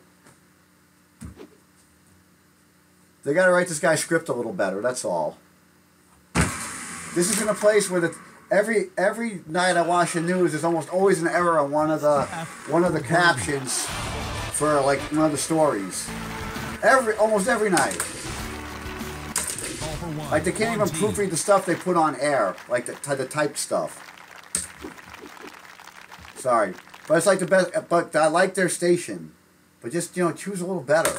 They got to write this guy's script a little better, that's all. This is in a place where every night I watch the news, there's almost always an error on one of the captions for like one of the stories. Almost every night. Like, they can't even proofread the stuff they put on air. Like, the typed stuff. Sorry. But it's like the best... But I like their station. But just, you know, choose a little better.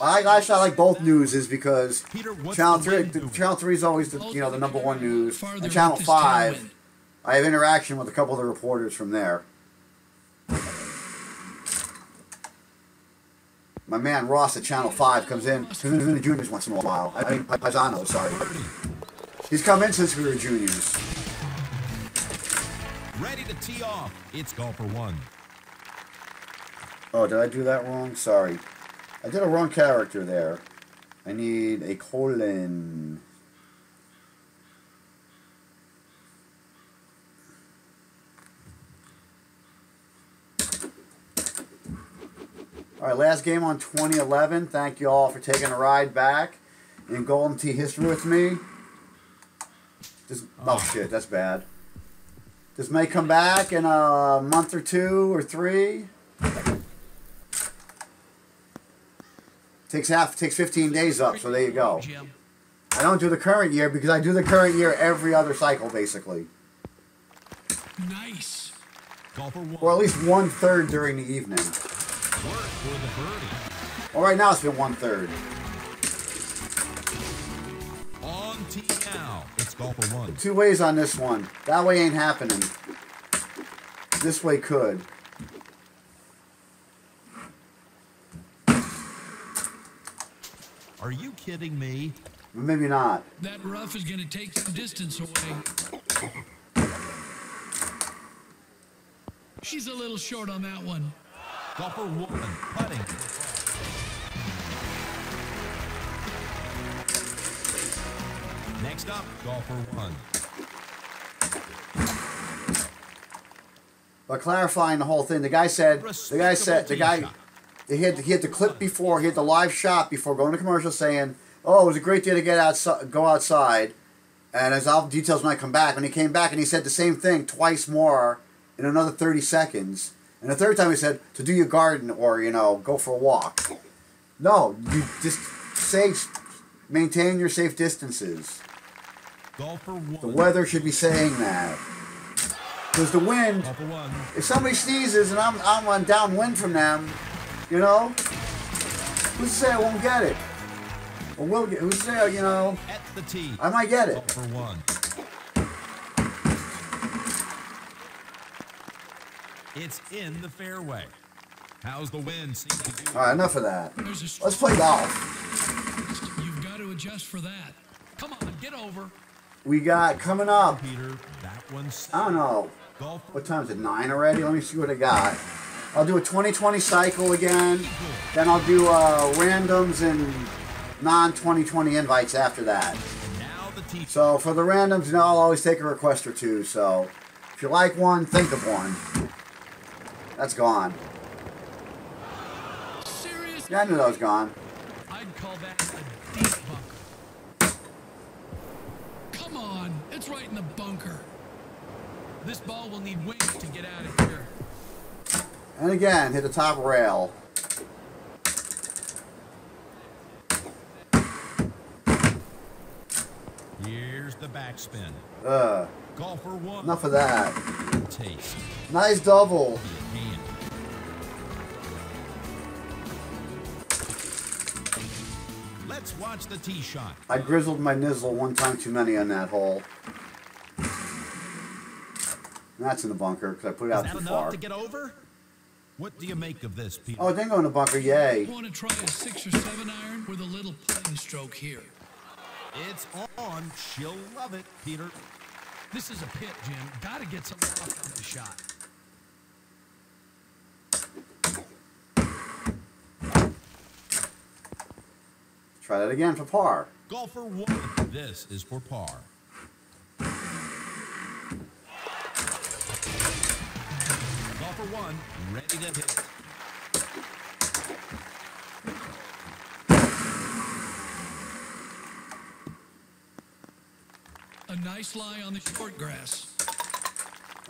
I actually like both news is because Channel 3 is always, the number one news. And Channel 5, I have interaction with a couple of the reporters from there. My man Ross at Channel 5 comes in since we were juniors once in a while. I mean, Paisano, sorry. He's come in since we were juniors. Ready to tee off. It's Golfer 1. Oh, did I do that wrong? Sorry. I did a wrong character there. I need a colon. Alright, last game on 2011. Thank you all for taking a ride back in Golden Tee history with me. Oh shit, that's bad. This may come back in a month or 2 or 3. Takes 15 days up, so there you go. I don't do the current year because I do the current year every other cycle, basically. Nice. Or at least 1/3 during the evening. Well, right now it's been 1/3. On tee now. It's golfer one. 2 ways on this one. That way ain't happening. This way could. Are you kidding me? Maybe not. That rough is going to take some distance away. She's a little short on that one. Golfer one putting. Next up, golfer one. But clarifying the whole thing, the guy said. He had the clip before, he had the live shot before going to commercial saying, oh, it was a great day to get outside, go outside. And as all the details when I come back, when he came back and he said the same thing twice more in another 30 seconds. And the 3rd time he said, to do your garden or, you know, go for a walk. No, you just say, maintain your safe distances. The weather should be saying that. Because the wind, if somebody sneezes and I'm on downwind from them, you know, who's to say I won't get it? Or will get? Who's to say, you know, at the tee, I might get it. For one. It's in the fairway. How's the wind? All right, enough of that. Let's play golf. You've got to adjust for that. Come on, get over. We got coming up. Peter, that one's. I don't know. Golf. What time is it? 9 already. Let me see what I got. I'll do a 2020 cycle again, then I'll do randoms and non-2020 invites after that. So for the randoms, you know, I'll always take a request or two, so if you like one, think of one. That's gone. Seriously? Yeah, I knew that was gone. I'd call that a deep bunker. Come on, it's right in the bunker. This ball will need wings to get out of here. And again, hit the top rail. Here's the backspin. Golfer one. Enough of that. Taste. Nice double. Let's watch the tee shot. I grizzled my nizzle one time too many on that hole. And that's in the bunker because I put it out too far. Is that enough to get over? What do you make of this, Peter? Oh, it didn't go in the bunker, yay. Want to try a 6 or 7 iron with a little putting stroke here. It's on. She'll love it, Peter. This is a pit, Jim. Gotta get some luck on the shot. Try that again for par. Golfer one. This is for par. One, ready to hit. A nice lie on the short grass.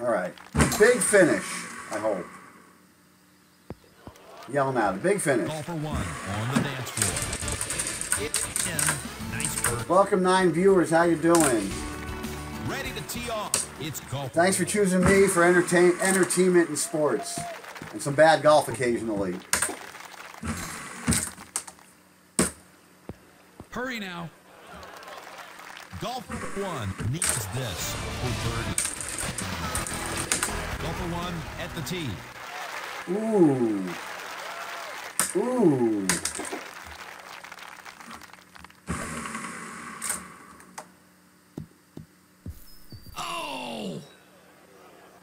All right, big finish. I hope. Yell now, the big finish. Call for one on the dance floor. It's in. Nice bird. Welcome 9 viewers. How you doing? Ready to tee off. It's golf. Thanks for choosing me for entertainment and sports. And some bad golf occasionally. Hurry now. Golfer one needs this for birdie. Golfer one at the tee. Ooh. Ooh.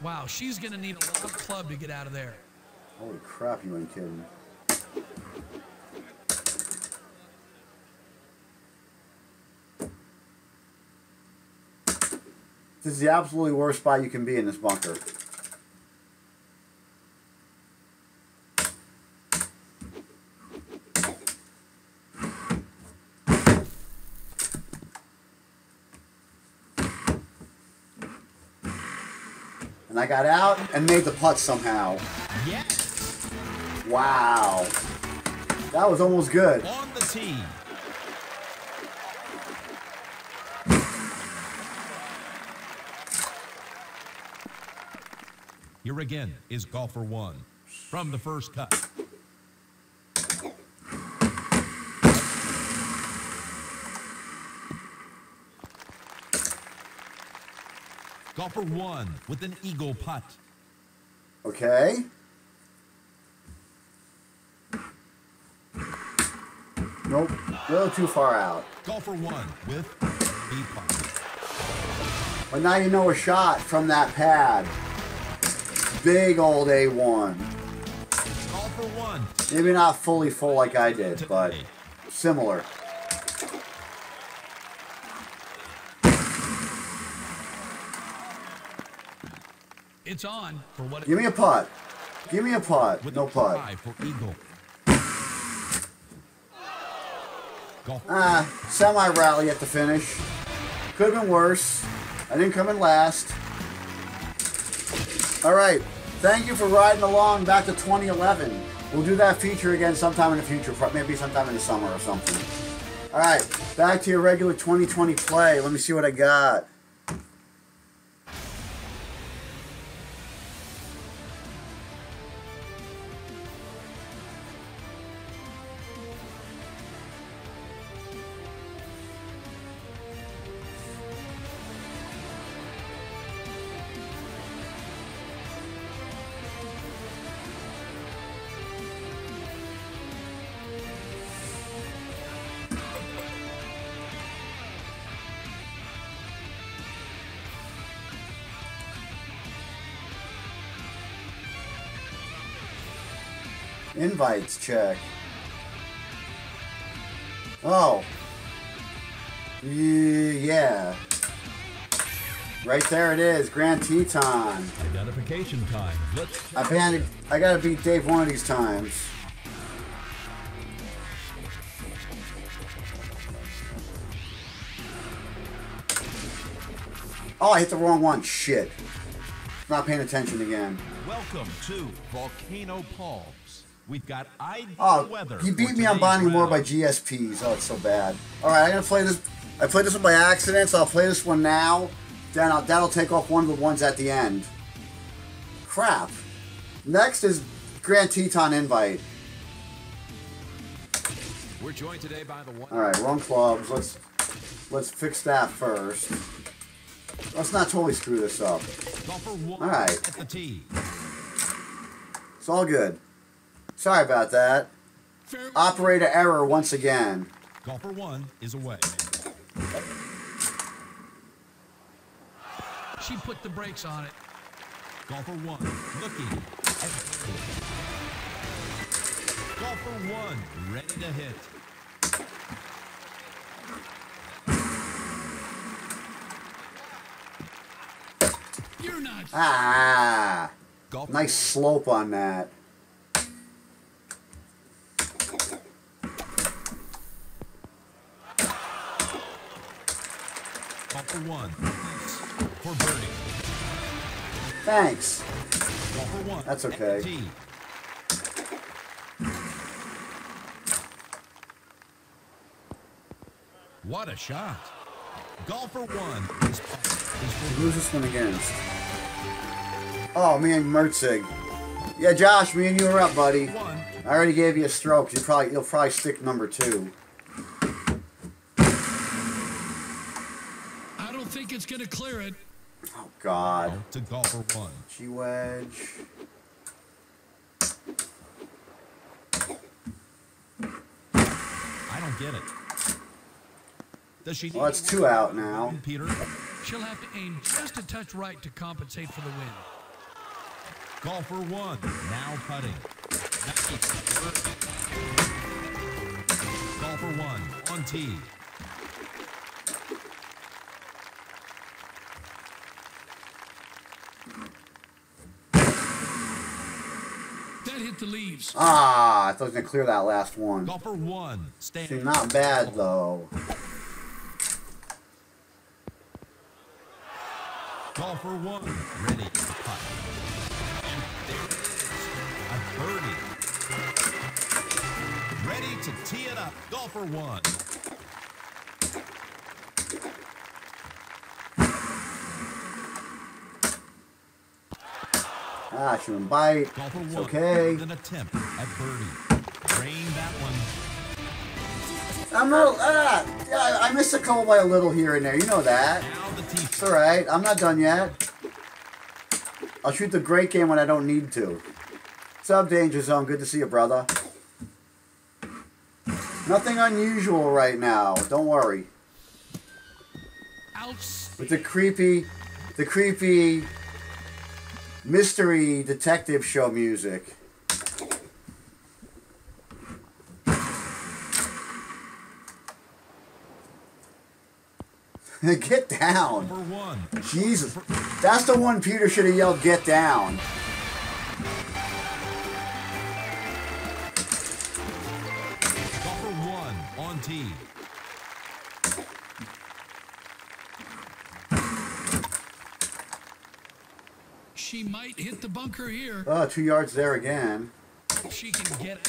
Wow, she's going to need a long club to get out of there. Holy crap, you ain't kidding. This is the absolutely worst spot you can be in this bunker. I got out and made the putt somehow. Yes. Wow. That was almost good. On the tee. Here again is golfer one from the first cut. Golfer one with an eagle putt. Okay. Nope, a little too far out. Golfer one with a putt. But now you know a shot from that pad. Big old A1. Golfer one. Maybe not fully full like I did, but similar. It's on for what? Give me a putt. Give me a putt. No putt. Semi-rally at the finish. Could have been worse. I didn't come in last. All right. Thank you for riding along back to 2011. We'll do that feature again sometime in the future, maybe sometime in the summer or something. All right. Back to your regular 2020 play. Let me see what I got. Invites check. Oh. Yeah. Right there it is. Grand Teton. Identification time. Let's I gotta beat Dave one of these times. Oh, I hit the wrong one. Shit. Not paying attention again. Welcome to Volcano Palms. We've got ideal weather. He beat me on Bonding More by GSPs. Oh, it's so bad. All right, I'm gonna play this. I played this one by accident, so I'll play this one now. Then that'll take off one of the ones at the end. Crap. Next is Grand Teton Invite. We're joined today by the one. All right, wrong clubs. Let's fix that first. Let's not totally screw this up. All right. It's all good. Sorry about that. Operator error once again. Golfer one is away. She put the brakes on it. Golfer one looking. Golfer one ready to hit. You're not. Ah. Golfer nice slope on that. One for birdie. Thanks. One. That's okay. What a shot. Golfer one is who's this one against? Oh, me and Mertzig. Yeah, Josh, me and you are up, buddy. One. I already gave you a stroke. You'll probably stick number two. It's gonna clear it. Oh God! To golfer one. G wedge. I don't get it. Does she? Well, it's two out now. Peter, she'll have to aim just a touch right to compensate for the win. Golfer one now putting. Golfer one on tee. The leaves. Ah, I thought I was gonna clear that last one. Golfer one. Stand. Not bad though. Golfer one. Ready to putt. And there it is. A birdie. Ready to tee it up. Golfer one. Ah, she went by. Golfer one. Okay. An attempt at birdie. Drain that one. I'm not. I missed a couple by a little here and there. You know that. It's all right. I'm not done yet. I'll shoot the great game when I don't need to. What's up, Danger Zone? Good to see you, brother. Nothing unusual right now. Don't worry. With the creepy mystery detective show music. Get down. Jesus. That's the one Peter should have yelled, get down. She might hit the bunker here. Oh, 2 yards there again. She can get it.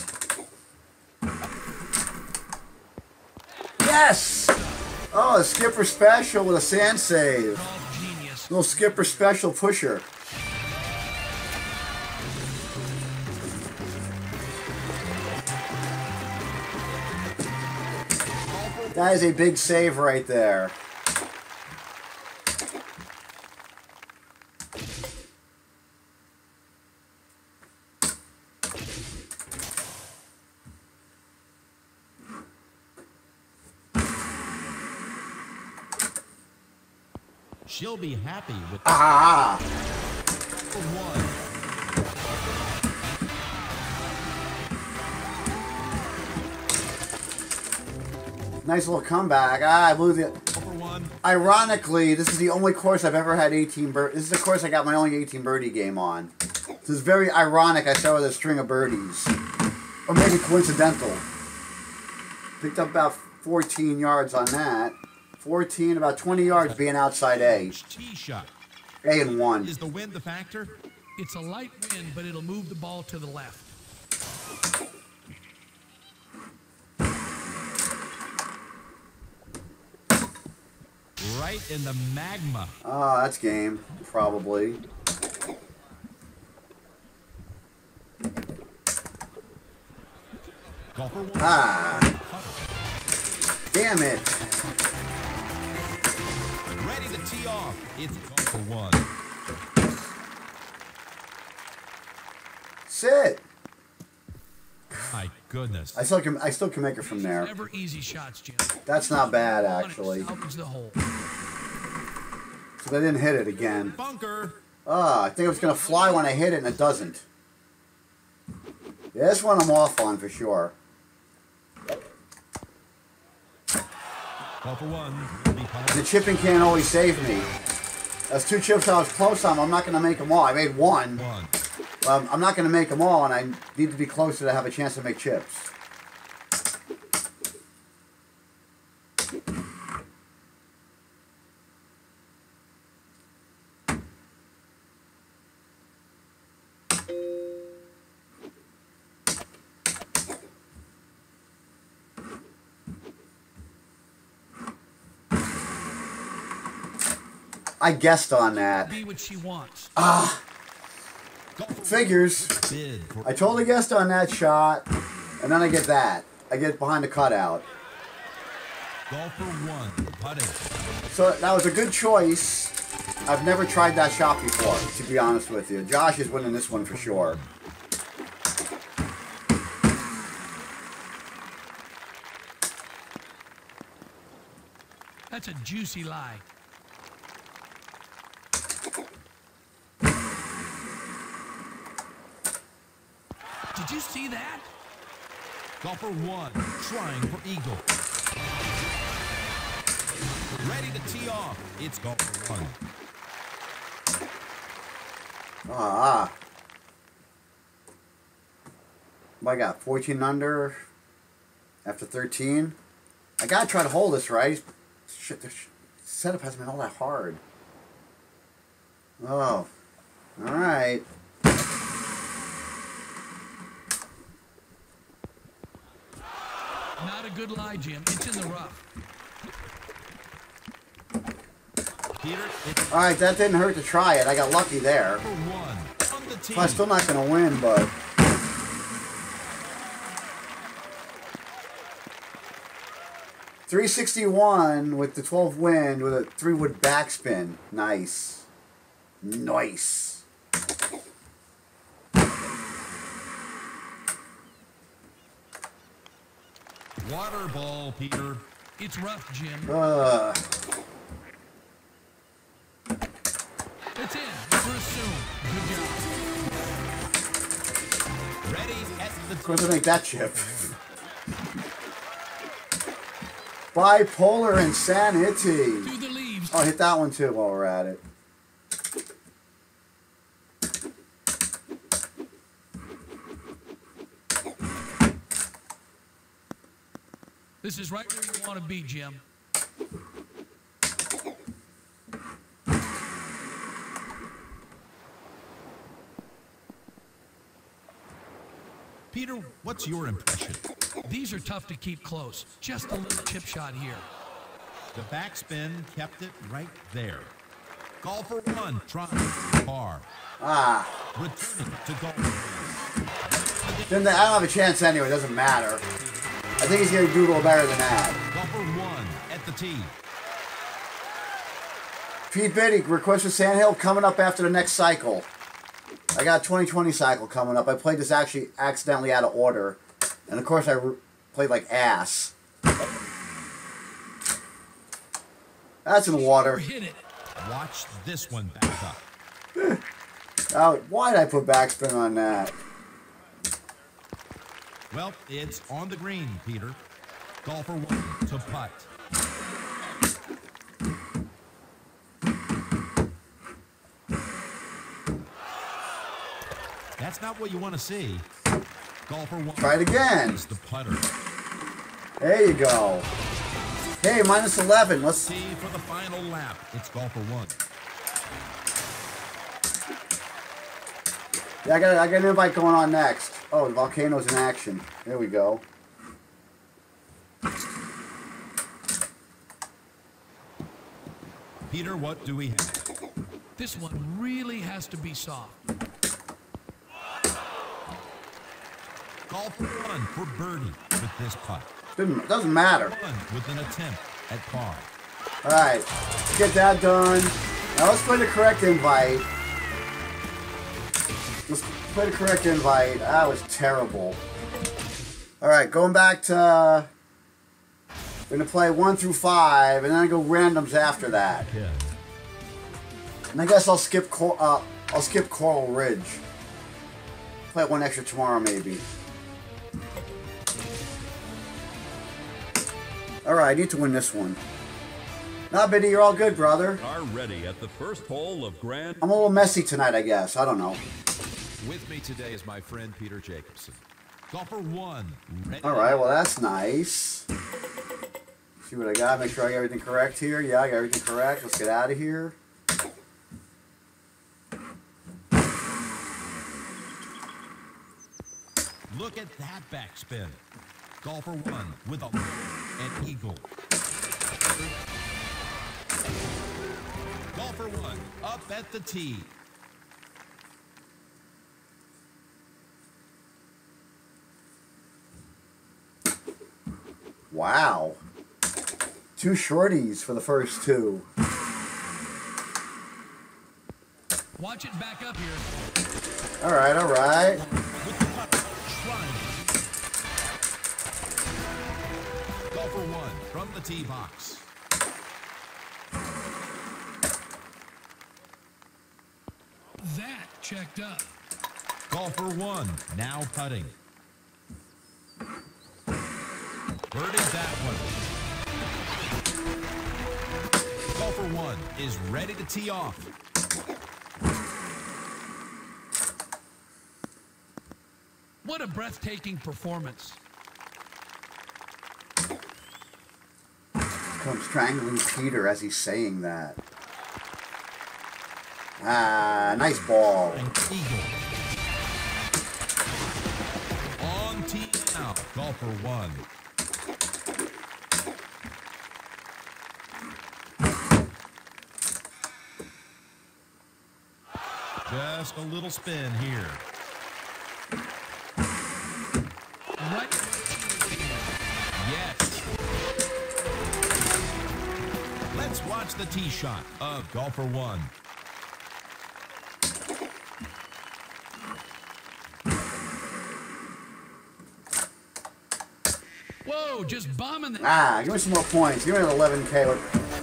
Yes! Oh, a skipper special with a sand save. Little skipper special pusher. That is a big save right there. She'll be happy with one. Nice little comeback. Ah, I blew the... Ironically, this is the only course I've ever had 18 birdies. This is the course I got my only 18 birdie game on. This is very ironic. I started with a string of birdies. Or maybe coincidental. Picked up about 14 yards on that. 14, about 20 yards being outside A. A and one. Is the wind the factor? It's a light wind, but it'll move the ball to the left. Right in the magma. Oh, that's game, probably. Ah. Damn it. Ready to tee off. It's golfer one. Sit. My goodness. I still can make it from there. Never easy shots, Jim. That's not bad, actually. So they didn't hit it again. Bunker. Ah, I think it was gonna fly when I hit it, and it doesn't. Yeah, this one I'm off on for sure. The chipping can't always save me. That's two chips I was close on. I'm not gonna make them all. I made one. I'm not gonna make them all, and I need to be closer to have a chance to make chips. I guessed on that. Ah, figures. I totally guessed on that shot, and then I get that. I get behind the cutout. So that was a good choice. I've never tried that shot before, to be honest with you. Josh is winning this one for sure. That's a juicy lie. Did you see that? Golfer one, trying for eagle. Ready to tee off. It's golfer one. Ah. What I got? 14 under after 13. I gotta try to hold this, right? Shit, this setup hasn't been all that hard. Oh. Alright. Not a good lie, Jim. It's in the rough. All right, that didn't hurt to try it. I got lucky there. Well, I'm still not going to win, but... .361 with the 12 wind with a 3-wood backspin. Nice. Nice. Water ball, Peter. It's rough, Jim. It's in. We're soon. Good job. Ready at the top. Going to make that chip. Bipolar insanity. Oh, hit that one too while we're at it. This is right where you want to be, Jim. Peter, what's your impression? These are tough to keep close. Just a little chip shot here. The backspin kept it right there. Call for one. Try par. Ah. Returning to golf. Then I don't have a chance anyway. It doesn't matter. I think he's going to do a little better than that. Call for one at the tee. Pete Biddy requests for Sandhill coming up after the next cycle. I got a 2020 cycle coming up. I played this actually accidentally out of order. And of course I played like ass. That's in the water. Hit it. Watch this one back up. Oh, why'd I put backspin on that? Well, it's on the green, Peter. Golfer one to putt. That's not what you want to see. Golfer one. Try it again. The putter. There you go. Hey, minus 11. Let's see for the final lap. It's golfer one. Yeah, I got an invite going on next. Oh, the volcano's in action. There we go. Peter, what do we have? This one really has to be soft. Call for one for birdie with this putt. Doesn't matter. One with an attempt at par. All right, let's get that done. Now let's play the correct invite. Let's play the correct invite. That was terrible. All right, going back to. We're gonna play 1 through 5, and then I go randoms after that. Yeah. And I guess I'll skip. I'll skip Coral Ridge. Play one extra tomorrow, maybe. Alright, I need to win this one. Nah, Biddy, you're all good, brother. Are ready at the first hole of Grand. I'm a little messy tonight, I guess. I don't know. With me today is my friend Peter Jacobson. Golfer one. Alright, well that's nice. See what I got, make sure I got everything correct here. Yeah, I got everything correct. Let's get out of here. Look at that backspin. Golfer one with an eagle. Golfer one up at the tee. Wow. Two shorties for the first two. Watch it back up here. All right, all right. Golfer one from the tee box. That checked up. Golfer one now putting. Birdied that one. Golfer one is ready to tee off. What a breathtaking performance. I'm strangling Peter as he's saying that. Ah, nice ball. On tee now, golfer one. Just a little spin here. Right. Yes. Let's watch the tee shot of golfer one. Whoa, just bombing the... Ah, give me some more points. Give me 11K. What,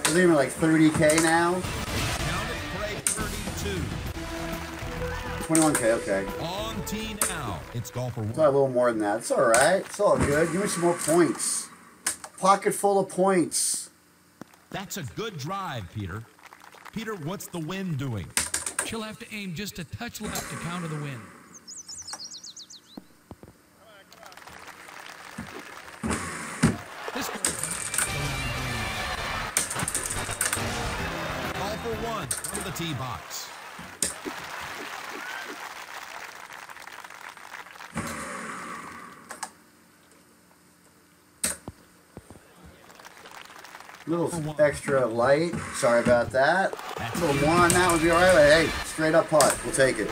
isn't even like 30K now? 21K, okay. On tee now. It's golfer one. It's a little more than that. It's all right. It's all good. Give me some more points. Pocket full of points. That's a good drive, Peter. Peter, what's the wind doing? She'll have to aim just a touch left to counter the wind. This golfer one from the tee box. A little extra light. Sorry about that. A little more on that would be all right. But hey, straight up putt. We'll take it.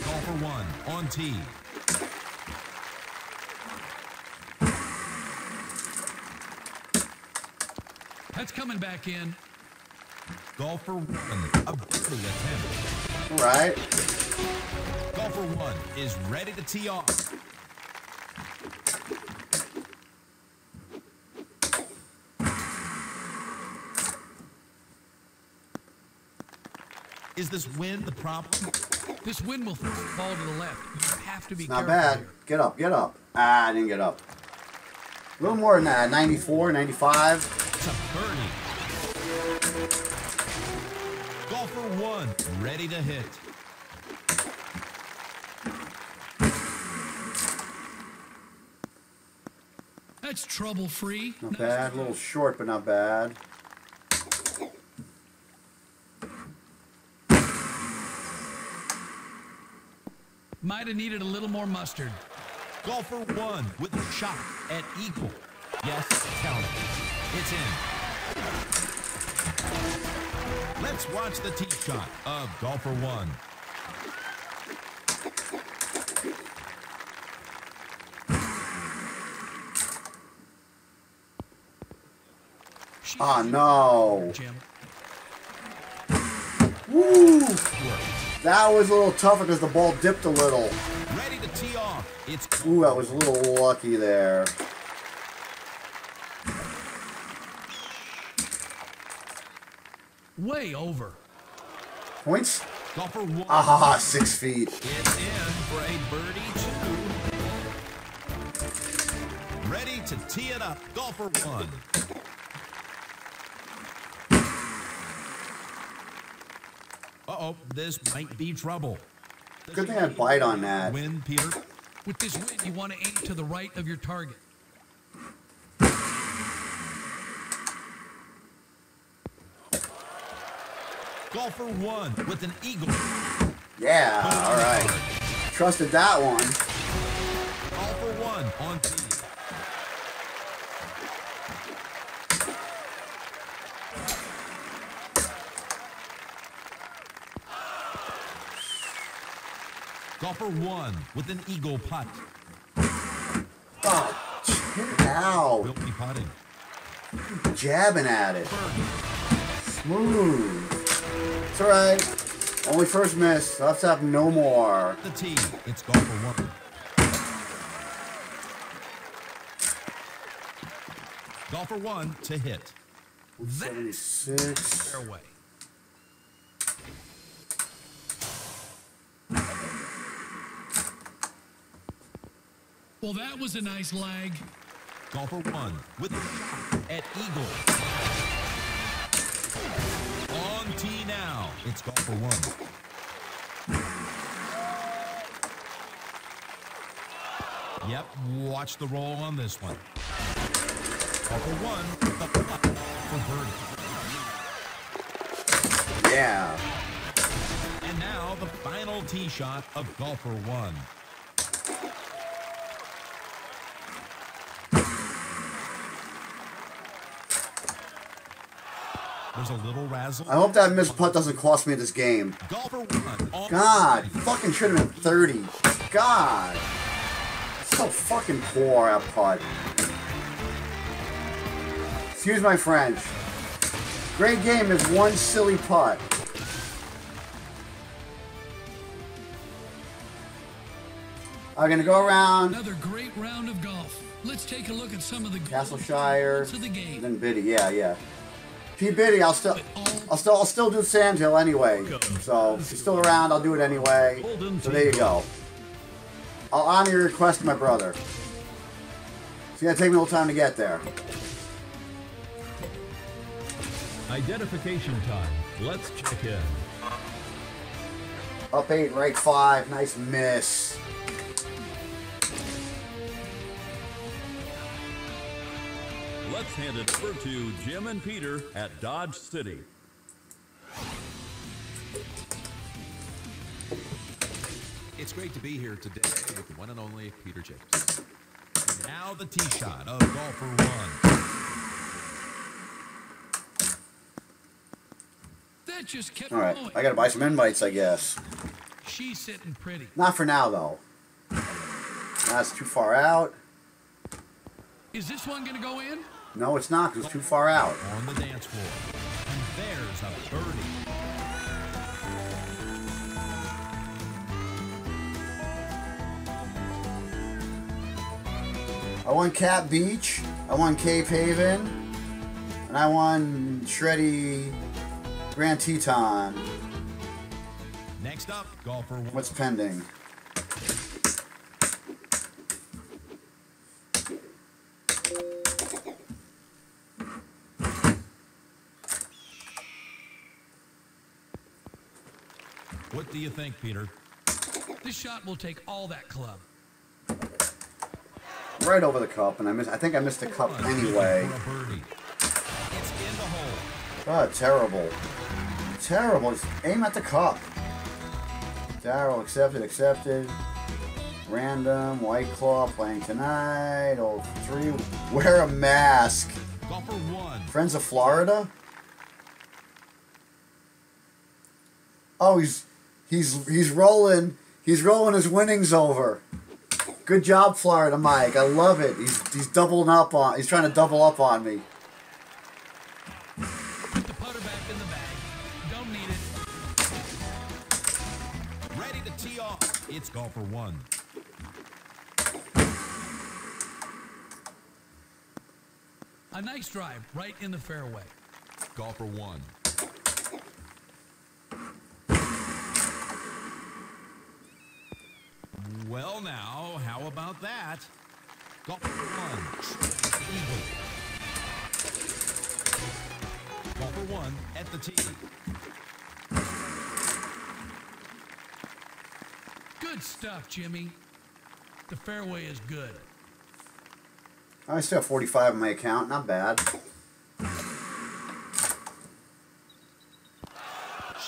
Golfer one on tee. That's coming back in. Golfer one. A big attempt. All right. Golfer one is ready to tee off. Is this wind the problem? This wind will fall to the left. You have to be careful. Not bad. Here. Get up, get up. Ah, I didn't get up. A little more than that. 94, 95. It's a birdie. Golfer one, ready to hit. That's trouble-free. Not bad. A little short, but not bad. Might have needed a little more mustard. Golfer one with a shot at equal. Yes, count it. It's in. Let's watch the tee shot of golfer one. Ah, no. Jim. Woo! That was a little tougher because the ball dipped a little. Ready to tee off. It's ooh, I was a little lucky there. Way over. Points? Golfer one. Ah, 6 feet. It's in for a birdie two. Ready to tee it up. Golfer one. Uh-oh, this might be trouble. Good thing I bite on that. Wind, Peter. With this wind, you want to aim to the right of your target. Golfer one with an eagle. Yeah, all right. Trusted that one. Golfer one on tee. Golfer one with an eagle putt. Oh, ow. We'll be putting. Jabbing at it. Smooth. It's all right. Only first miss. Let's have no more. The tee. It's golfer one. Golfer one to hit. 76. Fairway. Well, that was a nice lag. Golfer one with a shot at eagle. On tee now. It's golfer one. Yep, watch the roll on this one. Golfer one with the putt for birdie. Yeah. And now the final tee shot of golfer one. There's a little razzle. I hope that missed putt doesn't cost me this game. God, fucking should have been 30. God. So fucking poor at putt. Excuse my French. Great game is one silly putt. I'm gonna go around. Another great round of golf. Let's take a look at some of the Castleshire to the game. Then Biddy, yeah, yeah. P Biddy, I'll still do Sandhill anyway. So if he's still around, I'll do it anyway. So there you go. I'll honor your request, my brother. It's gonna take me a little time to get there. Identification time. Let's check in. Up 8, right 5. Nice miss. Let's hand it over to Jim and Peter at Dodge City. It's great to be here today with the one and only Peter Jacobs. And now the tee shot of golfer 1. That just kept going. All right, I gotta buy some invites, I guess. She's sitting pretty. Not for now, though. That's too far out. Is this one gonna go in? No, it's not, because it's too far out. On the dance floor. And there's a birdie. I won Cap Beach. I won Cape Haven. And I won Shreddy Grand Teton. Next up, golfer. What's pending? What do you think, Peter? This shot will take all that club. Right over the cup, and I think I missed the cup anyway. It's in the hole. God, terrible. Terrible. Just aim at the cup. Darryl accepted. Random, White Claw playing tonight. Oh, 3. Wear a mask. Golfer 1. Friends of Florida? Oh, he's rolling his winnings over. Good job, Florida Mike. I love it. He's doubling up on. He's trying to double up on me. Put the putter back in the bag. Don't need it. Ready to tee off. It's golfer 1. A nice drive right in the fairway. Golfer 1. Well now, how about that? Golfer 1. Eagle. Golfer 1 at the tee. Good stuff, Jimmy. The fairway is good. I still have 45 in my account. Not bad.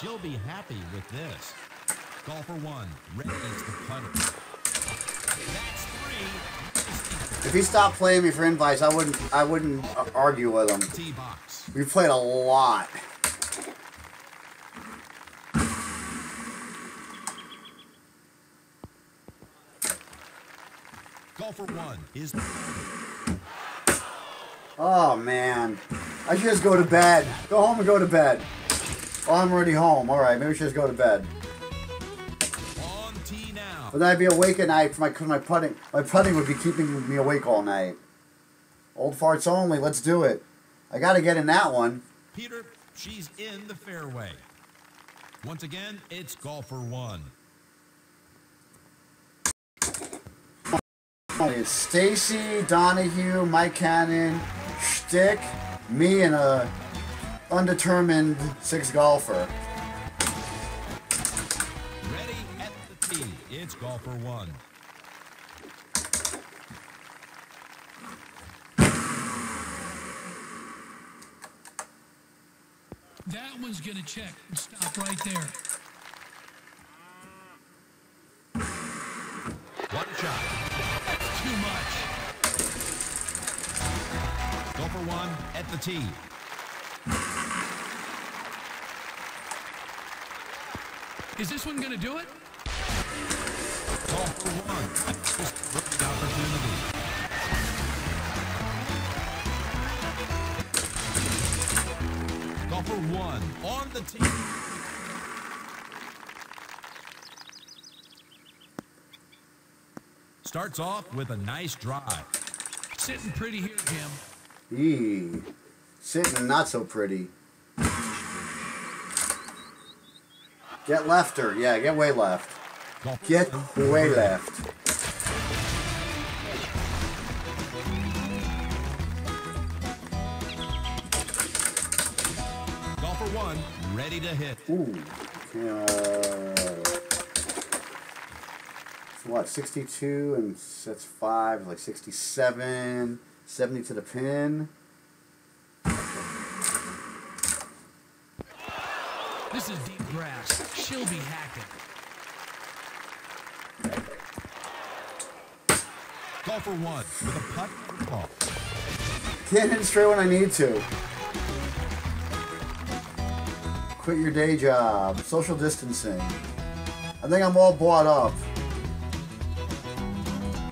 She'll be happy with this. Golfer 1. Red is the putter. That's 3. If he stopped playing me for invites, I wouldn't argue with him. We played a lot. Golfer 1 is. Oh man, I should just go to bed. Go home and go to bed. Oh, I'm already home. All right, maybe I should just go to bed. But then I'd be awake at night because my putting would be keeping me awake all night. Old farts only. Let's do it. I got to get in that one. Peter, she's in the fairway. Once again, it's golfer 1. It's Stacy, Donahue, Mike Cannon, Shtick, me, and a undetermined 6th golfer. It's golfer 1. That one's going to check and stop right there. One shot. That's too much. Golfer 1 at the tee. Is this one going to do it? All for one. Just great opportunity. Golfer one on the tee. Starts off with a nice drive. Sitting pretty here, Jim. Sitting not so pretty. Get lefter. Yeah, get way left. Get way left. Golfer one, ready to hit. Ooh. It's what, 62 and that's 5, like 67, 70 to the pin. This is deep grass. She'll be hacking. Golfer one with a putt and ball. Can't hit it straight when I need to. Quit your day job. Social distancing. I think I'm all bought up.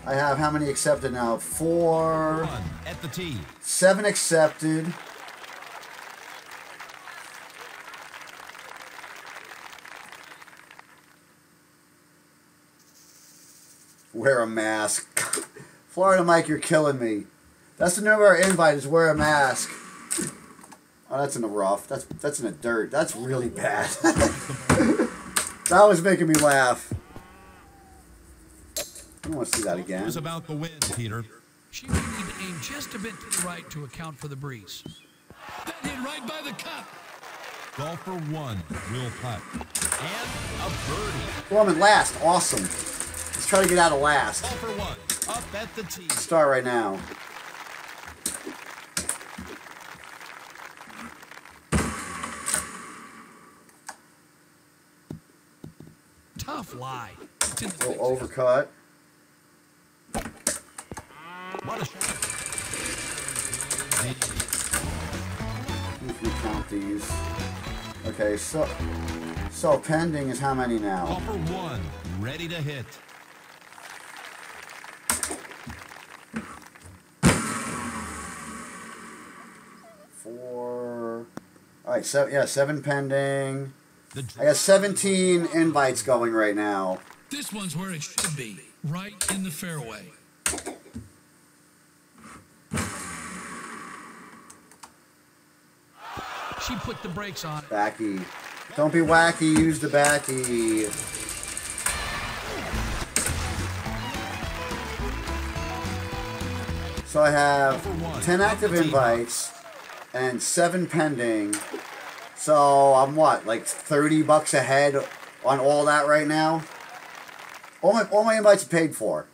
I have how many accepted now? 4. One at the tee. 7 accepted. Wear a mask. Florida Mike, you're killing me. That's the name of our invite, is wear a mask. Oh, that's in the rough. That's in the dirt. That's really bad. That was making me laugh. I don't want to see that again. It was about the wind, Peter. She would need to aim just a bit to the right to account for the breeze. That hit right by the cup. Golfer one will putt. And a birdie. Well, I'm in last. Awesome. Let's try to get out of last. Golfer one, up at the tee. Start right now. Tough lie. It's in the little overcut. What a shot. If we count these. Okay, so pending is how many now? Golfer one, ready to hit. Alright, so yeah, 7 pending. I got 17 invites going right now. This one's where it should be, right in the fairway. She put the brakes on. Backy. Don't be wacky, use the backy. So I have 10 active invites. And 7 pending, so I'm what, like $30 ahead on all that right now. All my invites are paid for,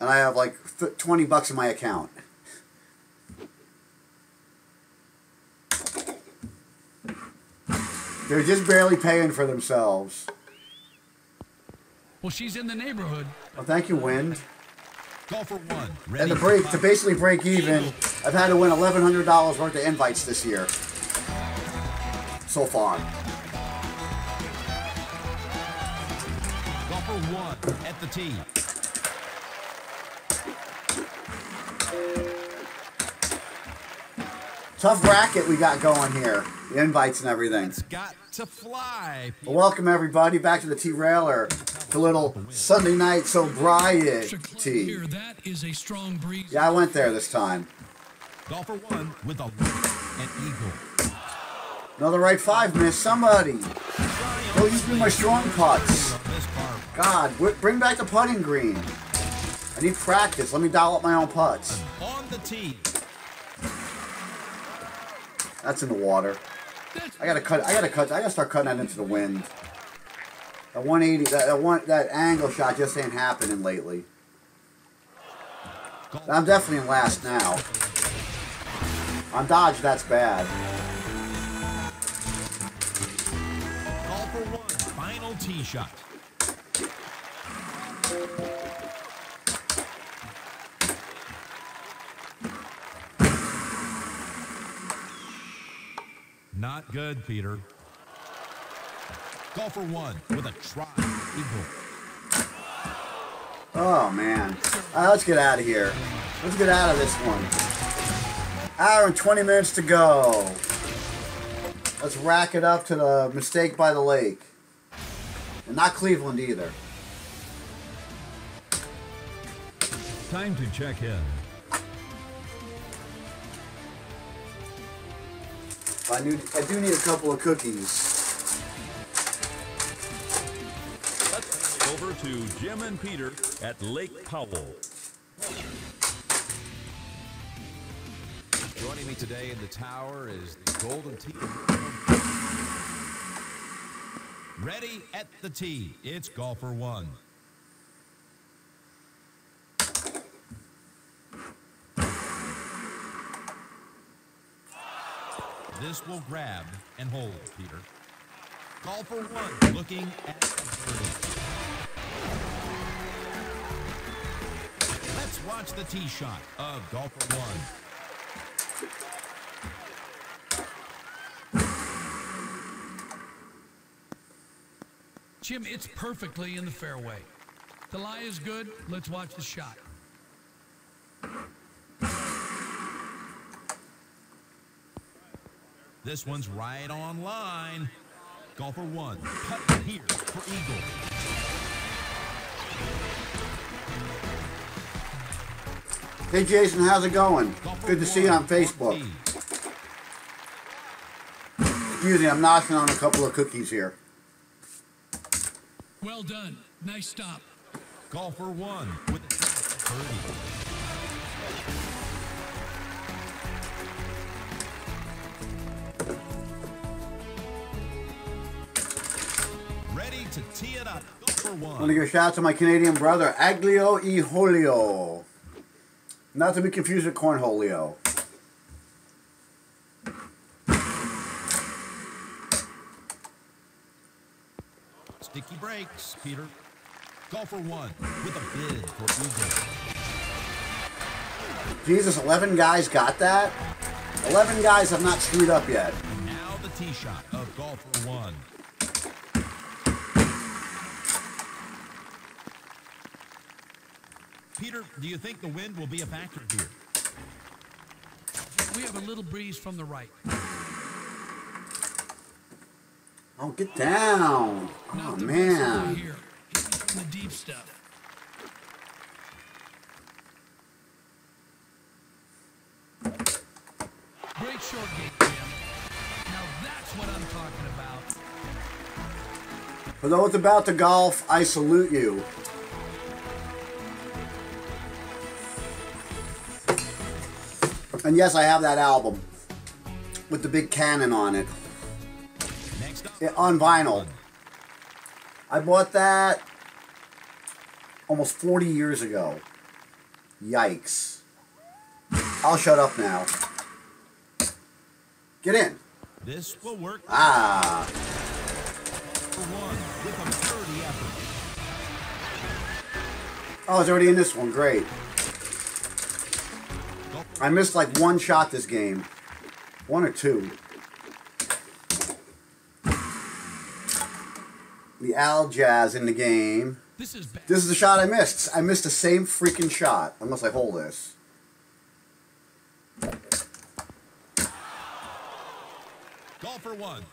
and I have like $20 in my account. They're just barely paying for themselves. Well, she's in the neighborhood. Well, thank you, Wind. Golfer one. And to basically break even, I've had to win $1,100 worth of invites this year. So far. Golfer one at the tee. Tough bracket we got going here. The invites and everything. It's got to fly. Well, welcome everybody back to the T-Railer. The little Sunday night Sobrie-Tee. Yeah, I went there this time. Golfer one with an eagle. Another right 5 miss. Somebody. Oh, you do my strong putts. God, bring back the putting green. I need practice. Let me dial up my own putts. On the tee. That's in the water. I gotta start cutting that into the wind. That 180, that angle shot just ain't happening lately. I'm definitely in last now. On dodge, that's bad. All for one, final tee shot. Not good, Peter. Call for one with a try. Oh, man. All right, let's get out of here. Let's get out of this one. Hour and 20 minutes to go. Let's rack it up to the mistake by the lake. And not Cleveland either. Time to check in. I do need a couple of cookies. Let's over to Jim and Peter at Lake Powell. Joining me today in the tower is the Golden Tee. Ready at the tee. It's golfer one. This will grab and hold, Peter. Call for one, looking at the birdie. Let's watch the tee shot of golfer one. Jim, it's perfectly in the fairway. The lie is good. Let's watch the shot. This one's right on line. Golfer one, cut here for eagle. Hey Jason, how's it going? Good to see you on Facebook. Excuse me, I'm knocking on a couple of cookies here. Well done, nice stop. Golfer one with birdie. To tee it up. Want to give a shout out to my Canadian brother, Aglio e Holio. Not to be confused with Cornholio. Sticky breaks, Peter. Golfer one with a bid for eagle. Jesus, 11 guys got that? 11 guys have not screwed up yet. Now the tee shot of golfer one. Peter, do you think the wind will be a factor here? We have a little breeze from the right. Oh, get down. Oh, man. Here. The deep stuff. Great short game, Jim. Now that's what I'm talking about. For those about to golf, I salute you. And yes, I have that album with the big cannon on it. Next up. Yeah, on vinyl. I bought that almost 40 years ago. Yikes. I'll shut up now. Get in. This will work. Ah. Oh, it's already in this one. Great. I missed like one shot this game. One or two. The Al Jazz in the game. This is the shot I missed. I missed the same freaking shot. Unless I hold this. Golfer one.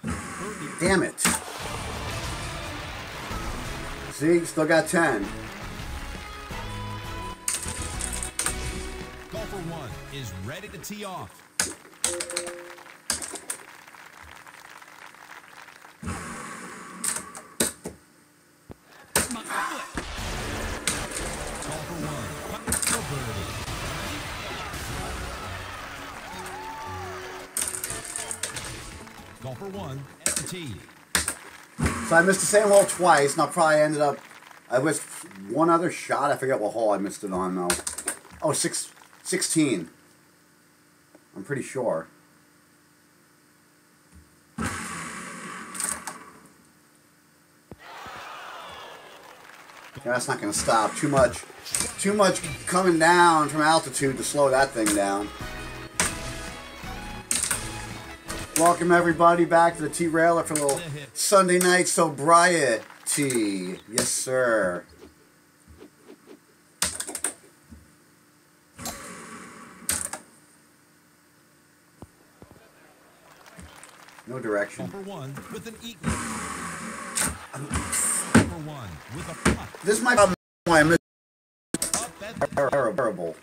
Damn it. See, still got 10. One is ready to tee off. Golfer one at the tee. So I missed the same hole twice, and I probably ended up. I missed one other shot. I forget what hole I missed it on though. Oh, 16. I'm pretty sure. Yeah, that's not going to stop. Too much coming down from altitude to slow that thing down. Welcome everybody back to the Tea Railer for a little Sunday night Sobrie-Tee. Yes, sir. No direction. This might be why I'm terrible.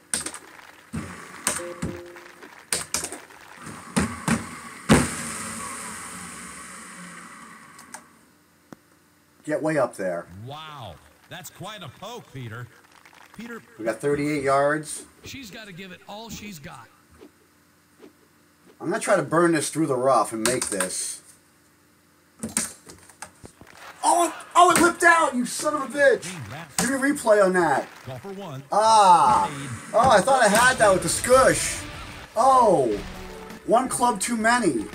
Get way up there. Wow, that's quite a poke, Peter. We got 38 yards. She's got to give it all she's got. I'm gonna try to burn this through the rough and make this. Oh, it whipped out! You son of a bitch! Give me a replay on that. Ah! Oh, I thought I had that with the scush. Oh, one club too many.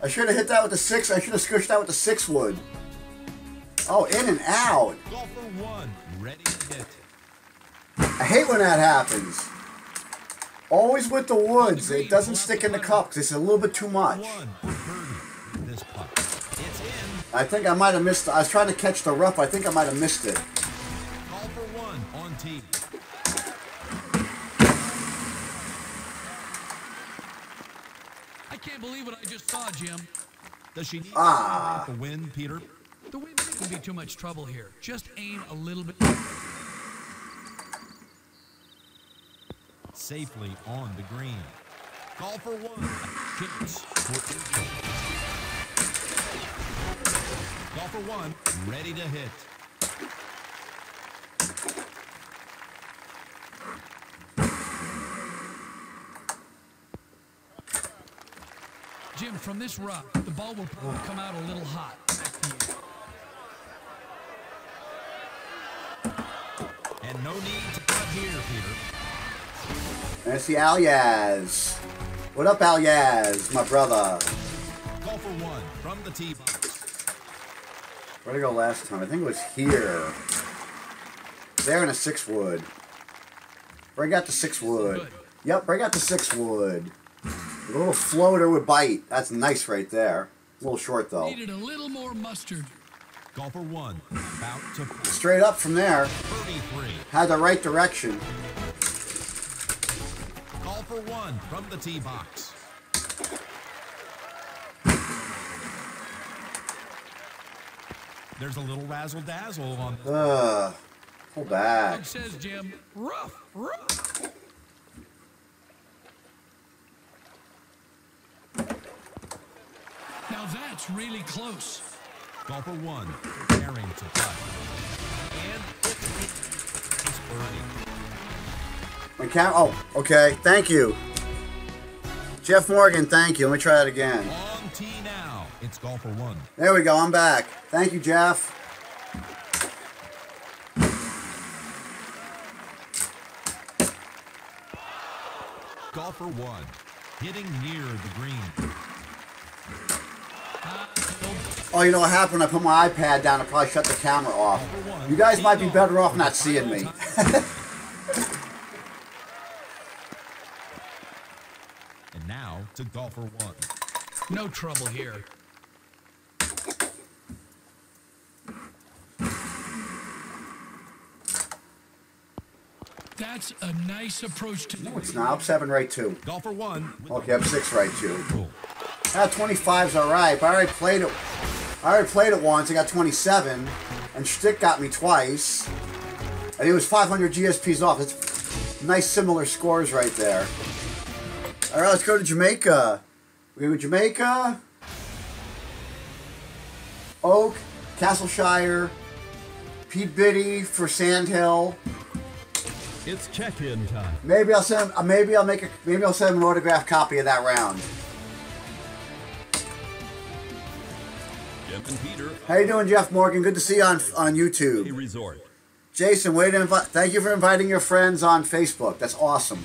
I should have hit that with the six. I should have squished that with the 6 wood. Oh, in and out. I hate when that happens. Always with the woods. It doesn't stick in the cup because it's a little bit too much. I think I might have missed it. I was trying to catch the rough. I think I might have missed it. I can't believe what I just saw, Jim. Does she need to win, Peter? The wind can be too much trouble here. Just aim a little bit. Safely on the green. Call for one. Kicks for two. Call for one. Ready to hit. Jim, from this rock, the ball will probably come out a little hot. And no need to cut here, Peter. And I see Alias. What up, Alias, my brother? Call for one from the tee box. Where'd I go last time? I think it was here. There in a 6 wood. Break out the 6 wood. Yep, break out the 6 wood. A little floater would bite. That's nice right there. A little short though. Needed a little more mustard. Call for one. About to straight up from there. 33. Had the right direction. Call for one from the tee box. There's a little razzle dazzle on. Pull back. It says Jim. Rough. Now that's really close. Call for one, preparing to cut. And it's burning. Okay, thank you. Jeff Morgan, thank you. Let me try that again. On tee now. It's call for one. There we go, I'm back. Thank you, Jeff. Call for one, hitting near the green. Oh, you know what happened? I put my iPad down and probably shut the camera off. You guys might be better off not seeing me. And now to golfer one. No trouble here. That's a nice approach to. No, it's not. I'm 7 right 2. Golfer one. Okay, I'm 6 right 2. Cool. Ah, 25's all right. But I already played it. I already played it once, I got 27, and Shtick got me twice. And it was 500 GSPs off. That's nice similar scores right there. All right, let's go to Jamaica. We go to Jamaica, Oak, Castleshire, Pete Biddy for Sandhill. It's check-in time. Maybe I'll send him, maybe I'll send him an autographed copy of that round. How you doing, Jeff Morgan? Good to see you on YouTube. Resort. Jason, way to invite. Thank you for inviting your friends on Facebook. That's awesome.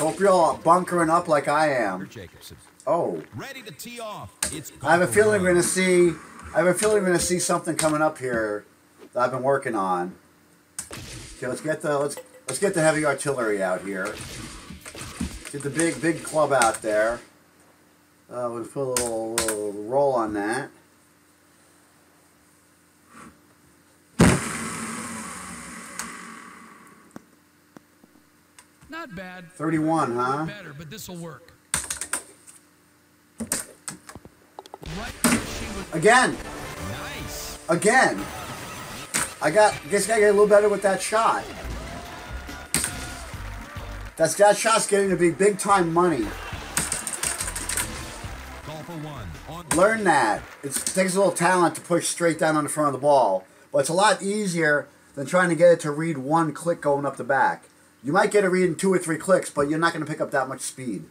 Hope you're all bunkering up like I am. Oh. Ready to tee off. I have a feeling we're gonna see. I have a feeling we're gonna see something coming up here that I've been working on. Okay, let's get the heavy artillery out here. Get the big club out there. We'll put a little roll on that. Not bad. 31, huh? Better, but this will work. Again. Nice. Again. I guess I get a little better with that shot. That shot's getting to be big time money. Learn that. It takes a little talent to push straight down on the front of the ball, but it's a lot easier than trying to get it to read one click going up the back. You might get a read in 2 or 3 clicks, but you're not going to pick up that much speed.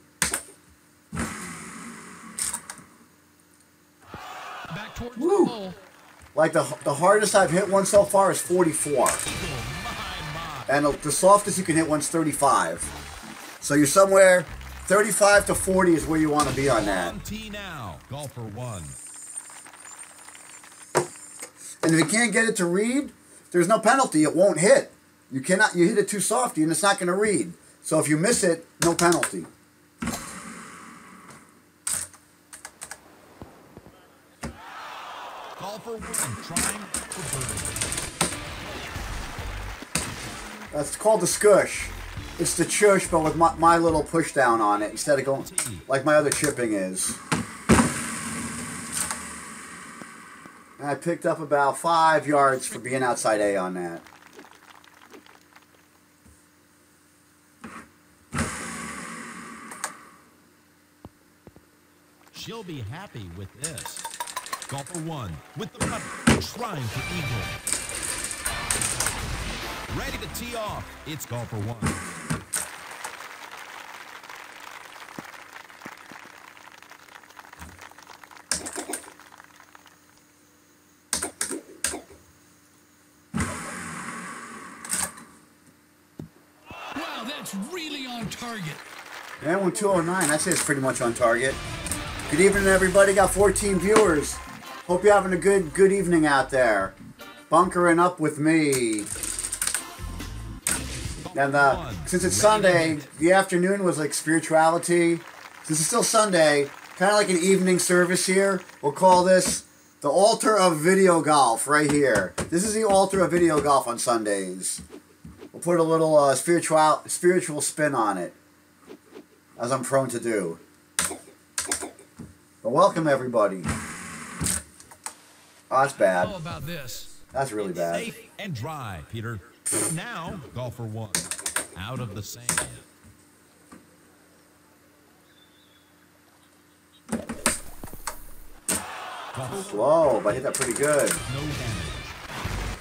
Back towards the goal. Like the hardest I've hit one so far is 44. And the softest you can hit one's 35. So you're somewhere 35 to 40 is where you want to be on that. And if you can't get it to read, there's no penalty. It won't hit. You cannot. You hit it too softly and it's not going to read. So if you miss it, no penalty. That's called the scush. It's the chush, but with my little push down on it instead of going like my other chipping is. And I picked up about 5 yards for being outside A on that. She'll be happy with this. Golfer one with the rubber trying to eagle. Ready to tee off. It's golfer one. Wow, that's really on target. That one 209. That says pretty much on target. Good evening, everybody. Got 14 viewers. Hope you're having a good evening out there. Bunkering up with me. And since it's Sunday, the afternoon was like spirituality. Since it's still Sunday, kind of like an evening service here. We'll call this the altar of video golf right here. This is the altar of video golf on Sundays. We'll put a little spiritual spin on it, as I'm prone to do. But welcome everybody. Oh, that's bad. That's really bad. Safe and dry, Peter. Now, golfer one, out of the sand. Slow, but I hit that pretty good.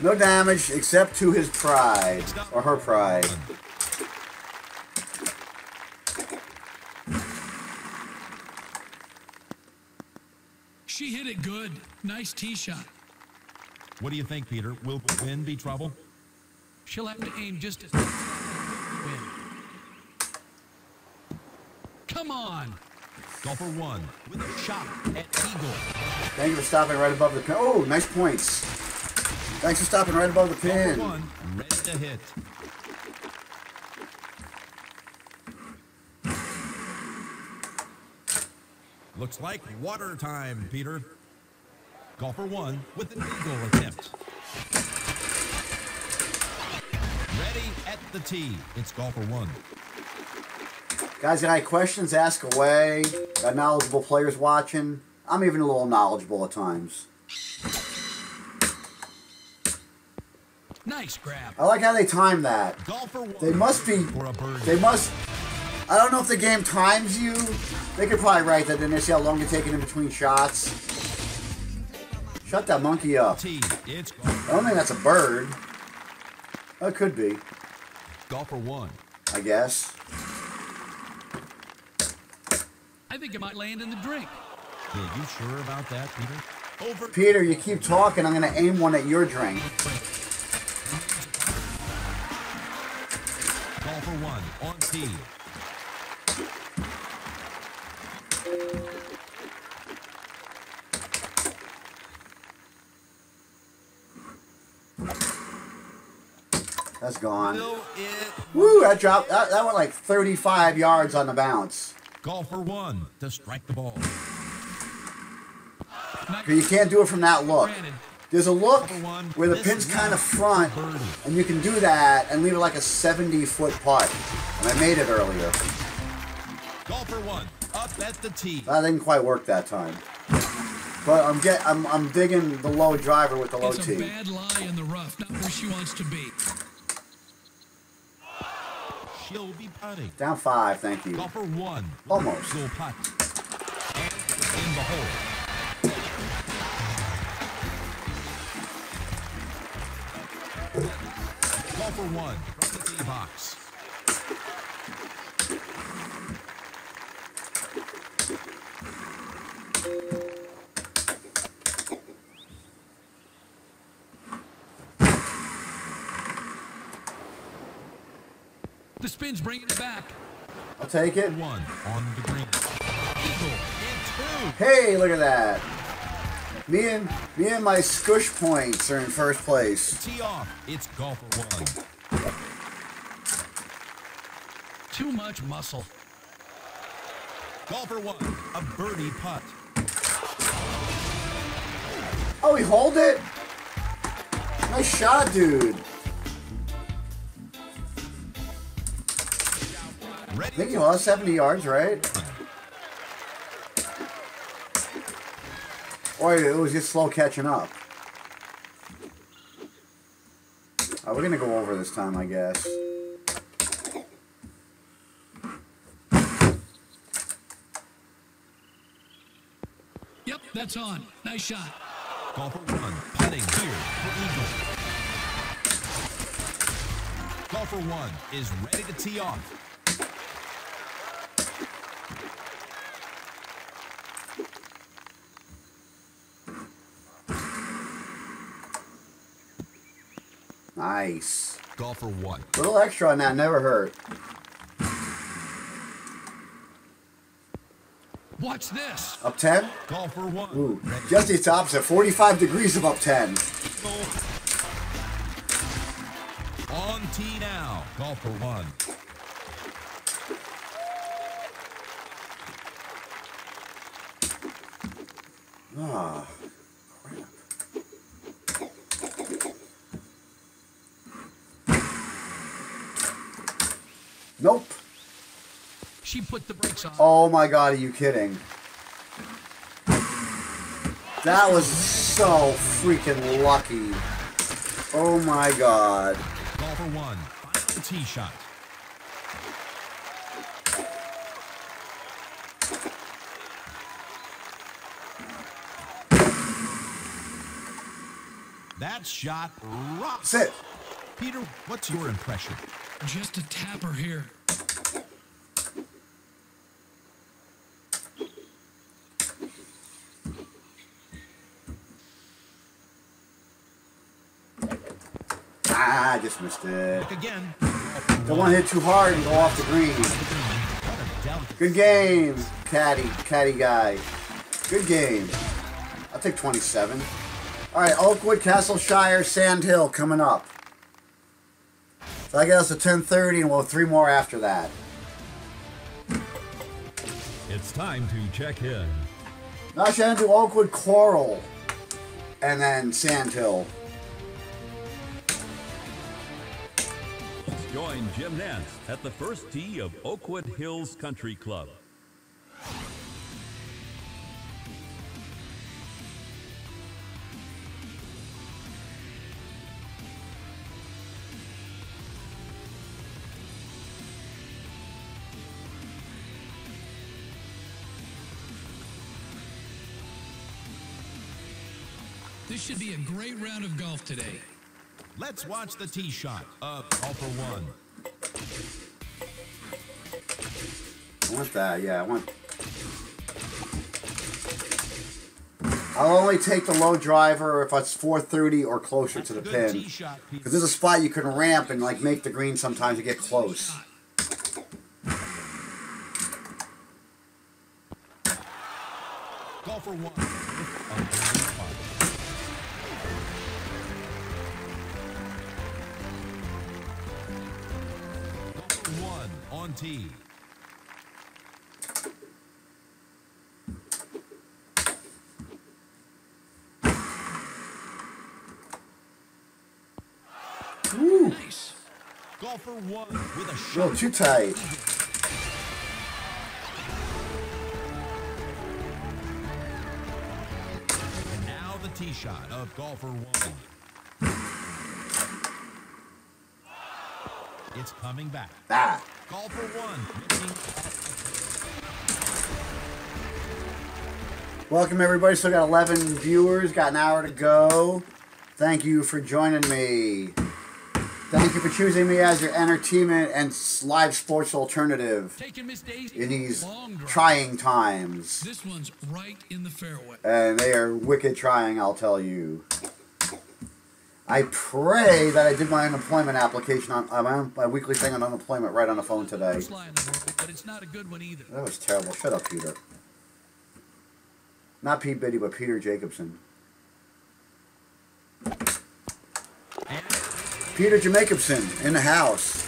No damage except to his pride, or her pride. She hit it good. Nice tee shot. What do you think, Peter? Will the wind be trouble? She'll have to aim just as... Come on! Golfer one with a shot at eagle. Thank you for stopping right above the pin. Oh, nice points. Thanks for stopping right above the pin. Golfer one, ready to hit. Looks like water time, Peter. Golfer one with an eagle attempt. At the tee, it's golfer one. Guys, got any questions? Ask away. Got knowledgeable players watching. I'm even a little knowledgeable at times. Nice grab. I like how they time that. Golfer one. They must be. They must. I don't know if the game times you. They could probably write that in there. See how long you're taking in between shots. Shut that monkey up. I don't think that's a bird. It could be. Golfer one. I guess. I think it might land in the drink. Yeah, you sure about that, Peter? Over. Peter, you keep talking. I'm going to aim one at your drink. Golfer one on tee. That's gone. Woo, that dropped. That went like 35 yards on the bounce. Call for one to strike the ball. You can't do it from that look. There's a look where the pin's kind of front, and you can do that and leave it like a 70-foot putt. And I made it earlier. Call for one. Up at the tee. That didn't quite work that time. But I'm digging the low driver with the low tee. It's a bad lie in the rough, not where she wants to be. She'll be putting. Down 5, thank you. Call for one. Almost. Go putt. In the hole. Call for one from the tee box. The spin's bringing it back. I'll take it. One on the green. Hey, look at that. Me and my scush points are in first place. Tee off. It's golf one. Too much muscle. Golfer one, a birdie putt. Oh, he holed it? Nice shot, dude. I think he lost 70 yards, right? Or it was just slow catching up. Oh, we're gonna go over this time, I guess. Yep, that's on. Nice shot. Ball for one. Putting here for eagle. Ball for one is ready to tee off. Nice. Golfer one. A little extra on that never hurt. Watch this. Up 10? Golfer one. Ooh, just the opposite. 45 degrees of up 10. On tee now. Golfer one. Ah. Nope. She put the brakes on. Oh my god, are you kidding? That was so freaking lucky. Oh my god. Ball for one. The tee shot. That shot rocks. That's it. Peter, what's your impression? Just a tapper here. Ah, I just missed it. Look again. Don't want to hit too hard and go off the green. Good game, caddy guy. Good game. I'll take 27. All right, Oakwood, Castleshire, Sand Hill coming up. So I guess it's 10:30 and we'll have 3 more after that. It's time to check in. Now I should have to do Oakwood Coral and then Sand Hill. Join Jim Nance at the first tee of Oakwood Hills Country Club. This should be a great round of golf today. Let's watch the tee shot of golfer one. I want that, yeah, I want. I'll only take the low driver if it's 430 or closer to the pin. Because there's a spot you can ramp and like make the green sometimes to get close. Golfer one. on tee. Ooh. Nice. Golfer one with a shot. No, too tight. And now the tee shot of golfer one. It's coming back. Ah. Call for one. Welcome, everybody. Still got 11 viewers. Got an hour to go. Thank you for joining me. Thank you for choosing me as your entertainment and live sports alternative in these trying times. This one's right in the fairway. And they are wicked trying, I'll tell you. I pray that I did my unemployment application on my weekly thing on unemployment right on the phone today. But it's not a good one either. That was terrible. Shut up, Peter. Not Pete Biddy, but Peter Jacobson. Peter Jamacobson in the house.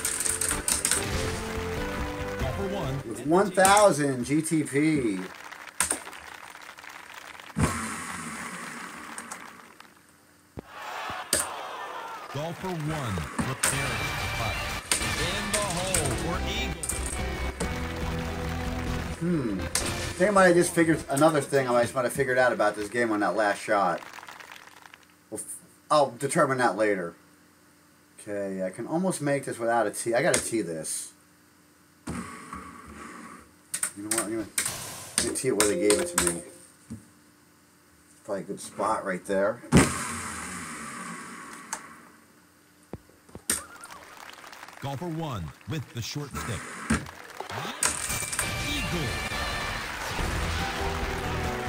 With 1,000 GTP. Golfer one, preparing to putt. In the hole for eagle. I think I might have just figured another thing I just might have figured out about this game on that last shot. Well, I'll determine that later. Okay, I can almost make this without a tee. I gotta tee this. You know what? I'm gonna tee it where they gave it to me. Probably a good spot right there. Golfer one with the short stick. Eagle.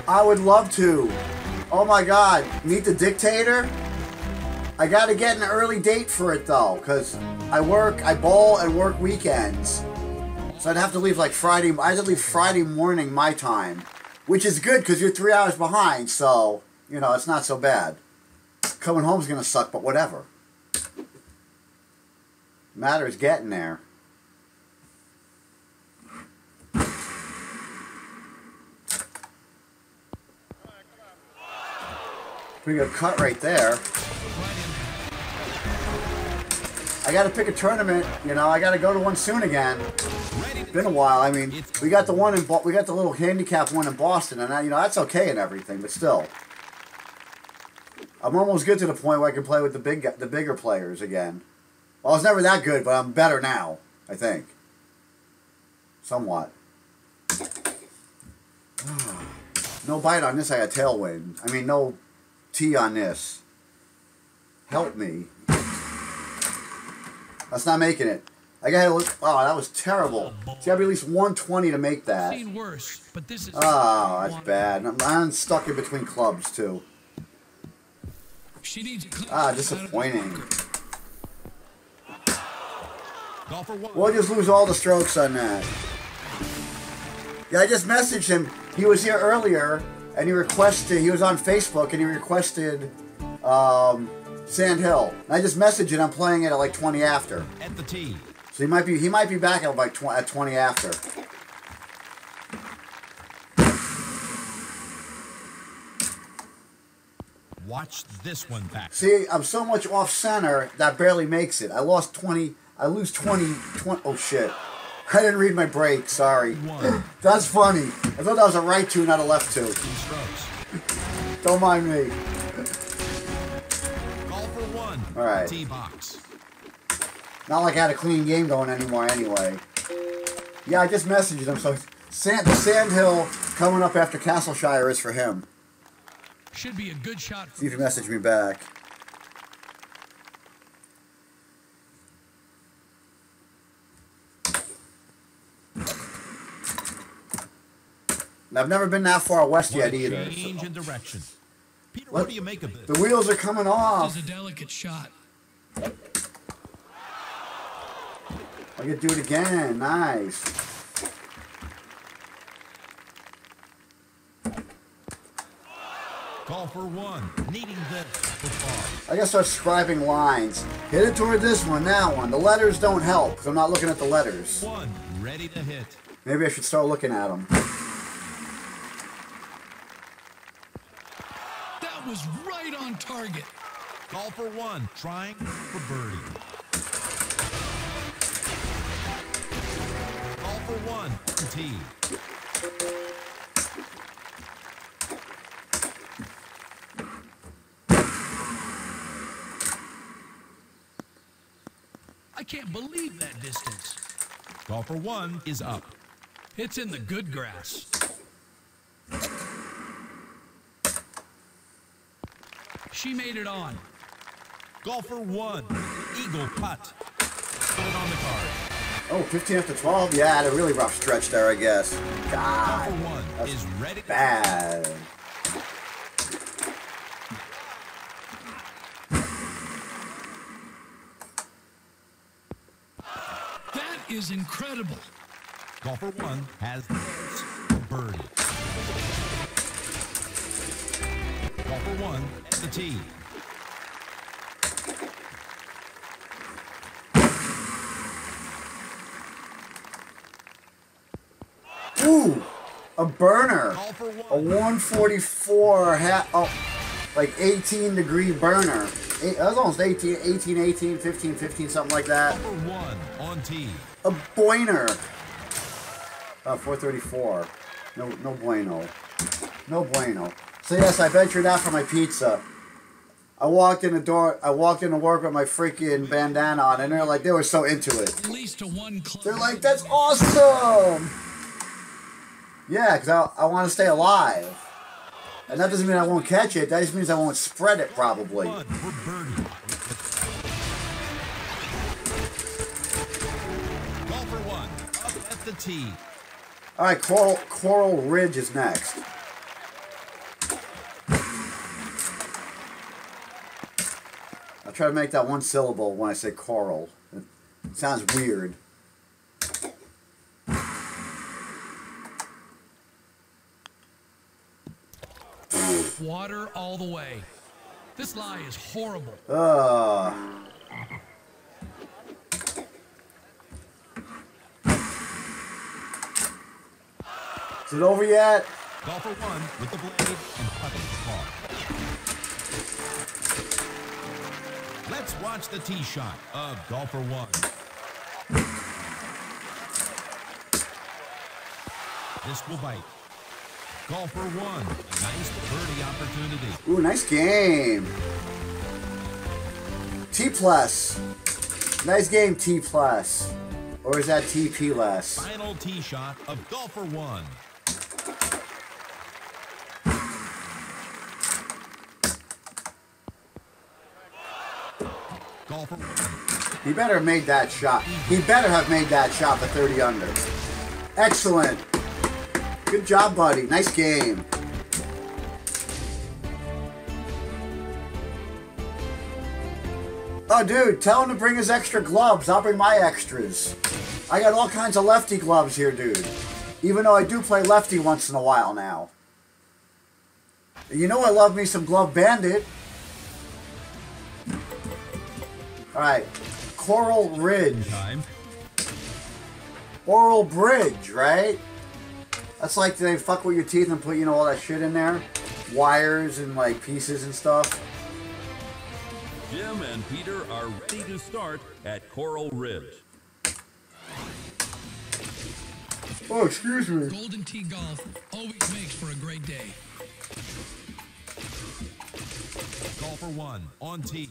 I would love to. Oh my God. Meet the dictator? I gotta get an early date for it though, because I bowl and work weekends. So I'd have to leave like Friday, I'd leave Friday morning my time. Which is good because you're 3 hours behind, so, you know, it's not so bad. Coming home's gonna suck, but whatever. Matters getting there. Pretty good cut right there. I gotta pick a tournament, you know, I gotta go to one soon again. Been a while. I mean, we got the little handicap one in Boston, and you know, that's okay and everything, but still. I'm almost good to the point where I can play with the bigger players again. Well, I was never that good, but I'm better now, I think. Somewhat. No bite on this, I got tailwind. I mean, no tee on this. Help me. That's not making it. I gotta look. Oh, that was terrible. See, I'd be at least 120 to make that. Oh, that's bad. I'm stuck in between clubs, too. Ah, disappointing. We'll just lose all the strokes on that. Yeah, I just messaged him. He was here earlier, and he requested, he was on Facebook, and he requested Sand Hill. And I just messaged him, I'm playing it at like 20 after. At the tee. So he might be back at like 20 after. Watch this one back. See, I'm so much off center that barely makes it. I lose 20. Oh shit. I didn't read my break, sorry. That's funny. I thought that was a right two, not a left two. Don't mind me. Call for one. Alright. Not like I had a clean game going anymore anyway. Yeah, I just messaged him, so Sand Hill coming up after Castleshire is for him. Should be a good shot. See if you message me back. I've never been that far west yet either. Change in direction. Peter, what do you make of this? The wheels are coming off. This is a delicate shot. I could do it again. Nice. Call for one. Needing this. I gotta start scribing lines. Hit it toward this one, that one. The letters don't help, because I'm not looking at the letters. One ready to hit. Maybe I should start looking at them. That was right on target. Call for one. Trying for birdie. Call for one. Tee. I can't believe that distance. Call for one is up. It's in the good grass. She made it on. Call for one. Eagle putt. Put it on the card. Oh, 15 after 12? Yeah, I had a really rough stretch there, I guess. God, call for one that's is ready. Bad. Is incredible. Call for one has the birdie. Call for one at the tee. Ooh, a burner. Call for one. A 144 hat. Oh, like 18 degree burner. That was almost 18, 15, 15, something like that. Call for one on tee. A boiner. 434. No bueno. No bueno. So yes, I ventured out for my pizza. I walked into work with my freaking bandana on, and they were so into it. At least to one club. They're like, that's awesome. Yeah, because I want to stay alive. And that doesn't mean I won't catch it. That just means I won't spread it, probably. The tee. All right, Coral Ridge is next. I'll try to make that one syllable when I say coral. It sounds weird. Water all the way. This lie is horrible. Is it over yet? Call for one with the blade and putting the ball. Let's watch the tee shot of Call for one. This will bite. Call for one. A nice birdie opportunity. Ooh, nice game. T plus. Nice game, T plus. Or is that TP less? Final tee shot of Call for one. He better have made that shot. He better have made that shot for 30 under. Excellent. Good job, buddy. Nice game. Oh, dude, tell him to bring his extra gloves. I'll bring my extras. I got all kinds of lefty gloves here, dude. Even though I do play lefty once in a while now. You know I love me some Glove Bandit. Alright, Coral Ridge. Oral Bridge, right? That's like they fuck with your teeth and put, all that shit in there. Wires and, like, pieces and stuff. Jim and Peter are ready to start at Coral Ridge. Oh, excuse me. Golden Tee Golf always makes for a great day. Call for one on tee.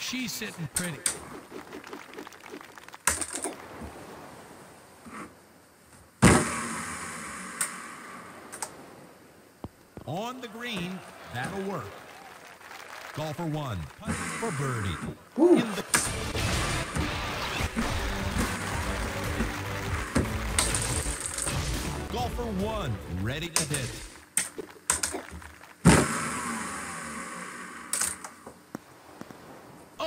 She's sitting pretty. On the green, that'll work. Call for one. Punt for birdie. Ooh. In the... Call for one. Ready to hit.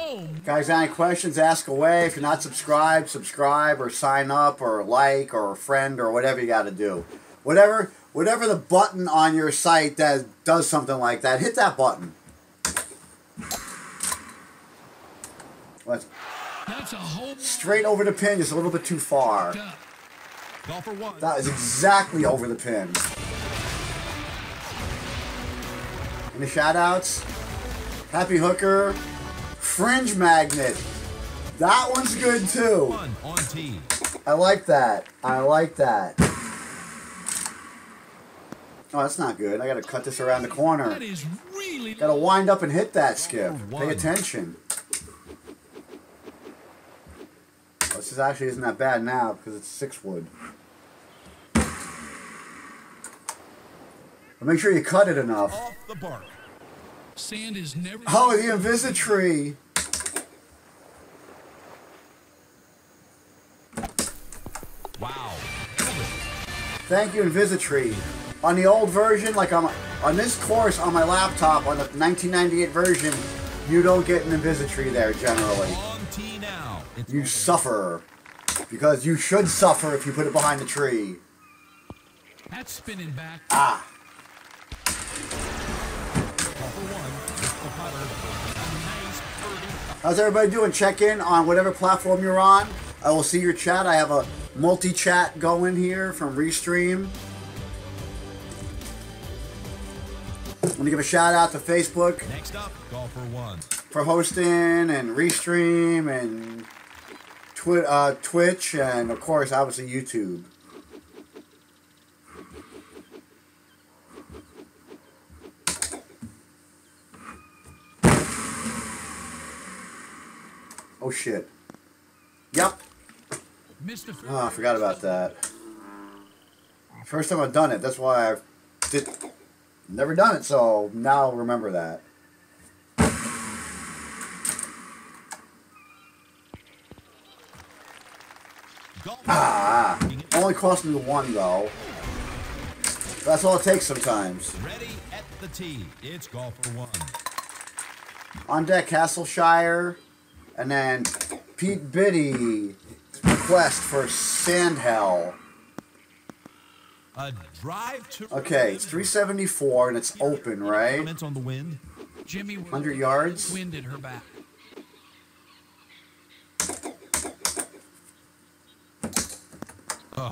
game. Guys, any questions, ask away. If you're not subscribed, subscribe or sign up or like or friend or whatever you got to do. Whatever the button on your site that does something like that, hit that button. That's a whole straight over the pin, just a little bit too far. That is exactly over the pin. Any shoutouts? Happy Hooker, Fringe Magnet. That one's good too. I like that. I like that. Oh, that's not good. I gotta cut this around the corner. Gotta wind up and hit that, Skip. Pay attention. This is actually isn't that bad now because it's 6 wood. But make sure you cut it enough. Off the bark. Sand is never. Oh, the Invisitree! Wow. Thank you, Invisitree. On the old version, like on this course on my laptop, on the 1998 version, you don't get an Invisitree there generally. You suffer, because you should suffer if you put it behind the tree. That's spinning back. Ah. How's everybody doing? Check in on whatever platform you're on. I will see your chat. I have a multi-chat going here from Restream. I'm going to give a shout out to Facebook. Next up, golfer one. For hosting and Restream and Twitch and, of course, obviously YouTube. Oh, shit. Yep. Oh, I forgot about that. First time I've done it. That's why I've never done it, so now I'll remember that. Ah, only cost me 1 though. That's all it takes sometimes. Ready at the tee. It's golfer one. On deck, Castleshire, and then Pete Biddy request for Sand Hell. A drive to. Okay, it's 374 and it's open, right? 100 yards. Wind in her back.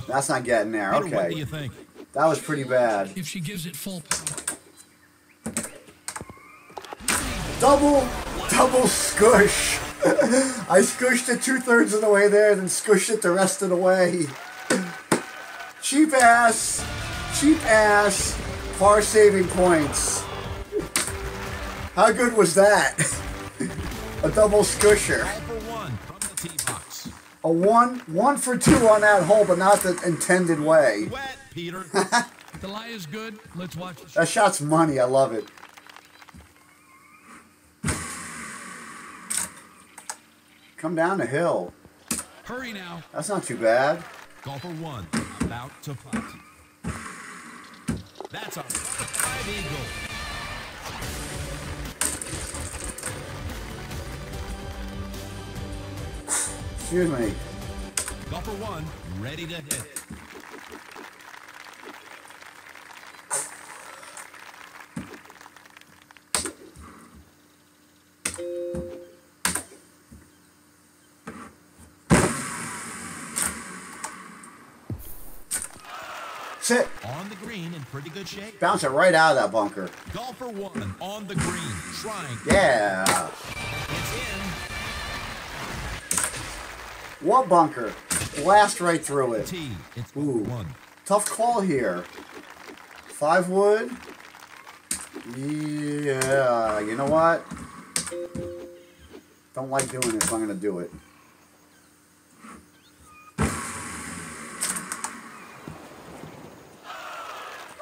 That's not getting there. Okay. What do you think? That was pretty bad. If she gives it full power. Double squish. I squished it 2/3 of the way there, then squished it the rest of the way. Cheap ass. Par saving points. How good was that? A double squisher. A one for 2 on that hole, but not the intended way. Wet, Peter. The lie is good. Let's watch the shot. That shot's money. I love it. Come down the hill. Hurry now. That's not too bad. Golfer one, about to putt. That's a 5 eagle. Excuse me. Golfer one, ready to hit. Sit. On the green in pretty good shape. Bounce it right out of that bunker. Golfer one on the green, trying. Yeah. It's in. What bunker? Blast right through it. Ooh, tough call here. 5 wood. Yeah, you know what? Don't like doing this, but I'm gonna do it.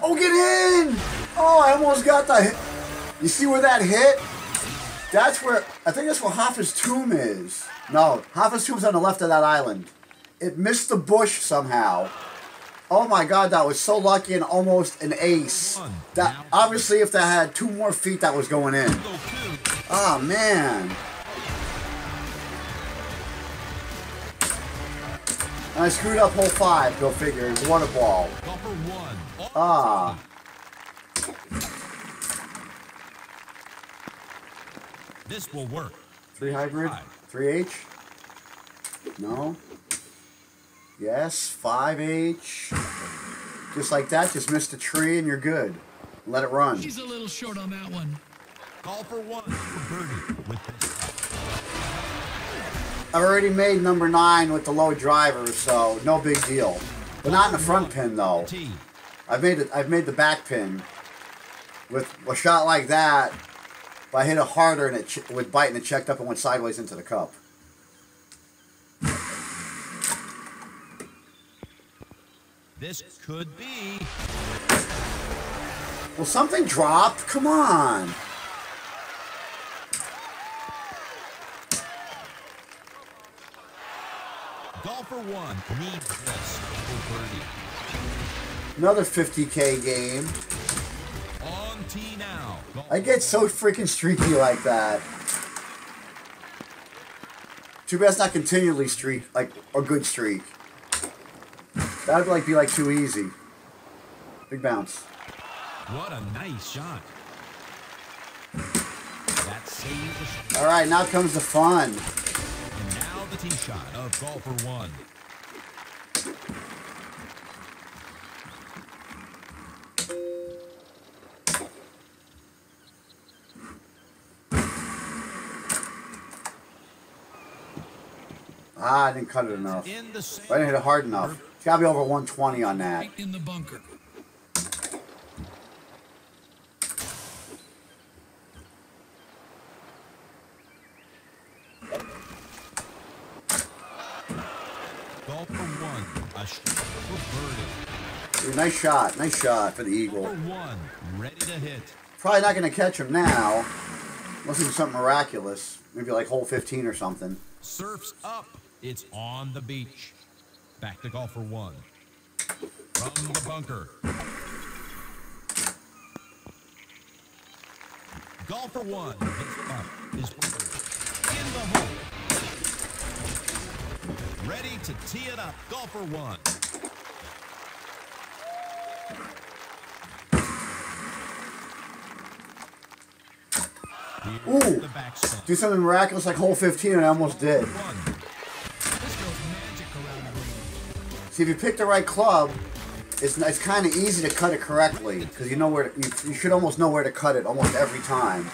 Oh, get in! Oh, I almost got the hit. You see where that hit? That's where, I think that's where Hoffa's tomb is. No, Hoffa's tomb's on the left of that island. It missed the bush somehow. Oh my god, that was so lucky and almost an ace. That obviously if that had 2 more feet, that was going in. Oh man. And I screwed up hole 5, go figure. Won a ball. Ah. This will work. 3 hybrid? 3H? No. Yes, 5H. Just like that, just missed a tree and you're good. Let it run. She's a little short on that one. Call for one for birdie with this. I've already made number 9 with the low driver, so no big deal. But not in the front pin though. I've made the back pin. With a shot like that, if I hit it harder and it would bite and it checked up and went sideways into the cup. This could be. Well, something dropped. Come on. Golfer 1 needs this for birdie. Another 50K game. On tee now. I get so freaking streaky like that. Too bad it's not continually streak, like a good streak. That would like be like too easy. Big bounce. What a nice shot. That saves the shot. All right, now comes the fun. And now the tee shot of golfer 1. Ah, I didn't cut it enough. I didn't hit it hard enough. It's got to be over 120 on that. Right in the bunker. Nice shot. Nice shot for the eagle. Ready to hit. Probably not going to catch him now. Unless it was something miraculous. Maybe like hole 15 or something. Surf's up. It's on the beach. Back to golfer 1. From the bunker. Golfer 1 hits up. In the hole. Ready to tee it up. Golfer 1. Ooh, do something miraculous like hole 15 and I almost did. See, if you pick the right club, it's kind of easy to cut it correctly because you know where to, you should almost know where to cut it almost every time.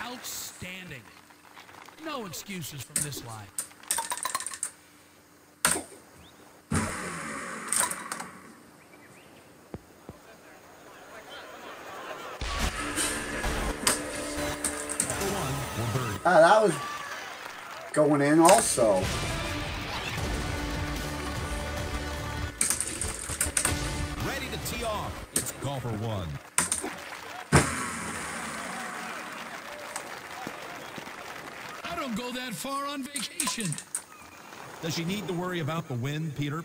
Outstanding. No excuses from this line. Ah, that was going in also. Ready to tee off. It's golfer 1. I don't go that far on vacation. Does she need to worry about the wind, Peter?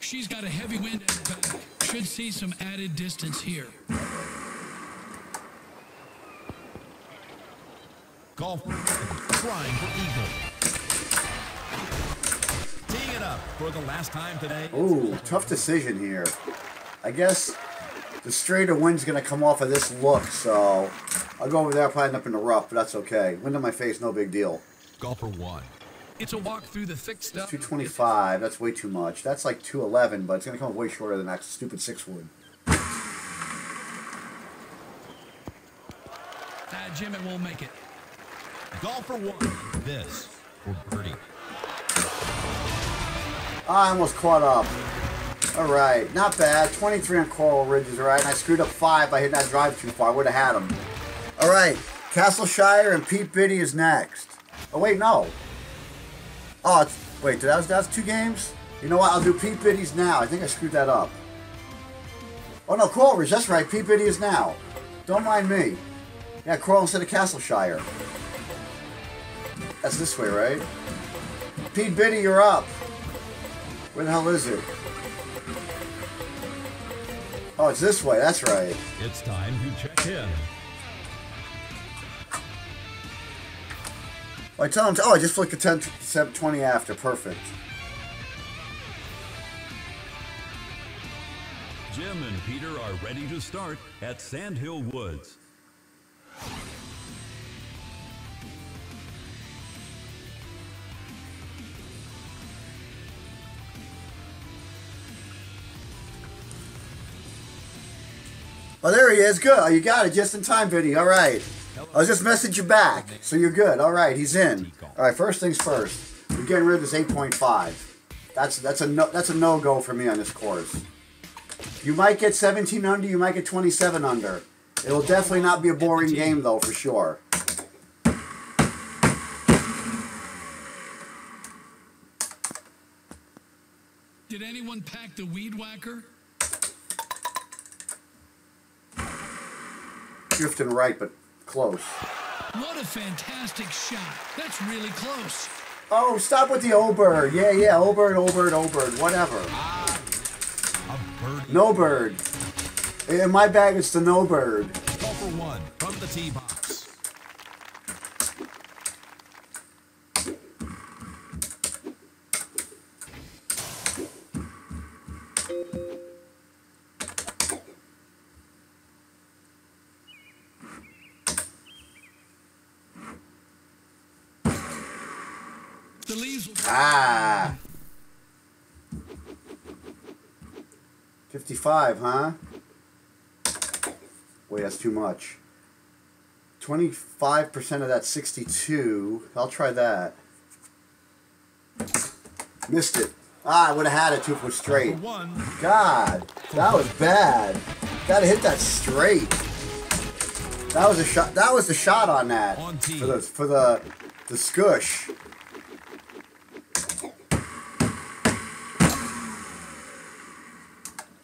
She's got a heavy wind at the back. Should see some added distance here. Golfer trying for eagle. Teeing it up for the last time today. Ooh, tough decision here. I guess the straighter wind's going to come off of this look, so I'll go over there, probably end up in the rough, but that's okay. Wind in my face, no big deal. Golfer 1. It's a walk through the thick stuff. 225, that's way too much. That's like 211, but it's going to come up way shorter than that stupid 6-wood. Ah, Jim, it won't make it. Golfer 1, this for birdie. I almost caught up. All right, not bad. 23 on Coral Ridge is all right. And I screwed up 5 by hitting that drive too far. I would have had him. All right, Castleshire and Pete Biddy is next. Oh, wait, no. Oh, it's, wait, that was 2 games? You know what? I'll do Pete Biddy's now. I think I screwed that up. Oh, no, Coral Ridge. That's right. Pete Biddy is now. Don't mind me. Yeah, Coral instead of Castleshire. That's this way, right? Pete Biddy, you're up. Where the hell is it? Oh, it's this way. That's right. It's time to check in. Oh, I tell him, oh, I just flicked the 10/20 after. Perfect. Jim and Peter are ready to start at Sandhill Woods. Oh, there he is. Good. Oh, you got it. Just in time, Vinny. All right. I was just messaging you back. So you're good. All right. He's in. All right. First things first. We're getting rid of this 8.5. That's a no-go for me on this course. You might get 17 under. You might get 27 under. It'll definitely not be a boring game, though, for sure. Did anyone pack the weed whacker? Drifting right, but close. What a fantastic shot. That's really close. Oh, stop with the O-bird. Yeah, yeah, O-bird, O-bird, O-bird, whatever. Bird. No bird. In my bag, it's the no bird. Call for one from the tee box. Ah. 55, huh? Wait, that's too much. 25% of that 62. I'll try that. Missed it. Ah, I would have had it if it was straight. God, that was bad. Gotta hit that straight. That was a shot. That was the shot on that for the skush.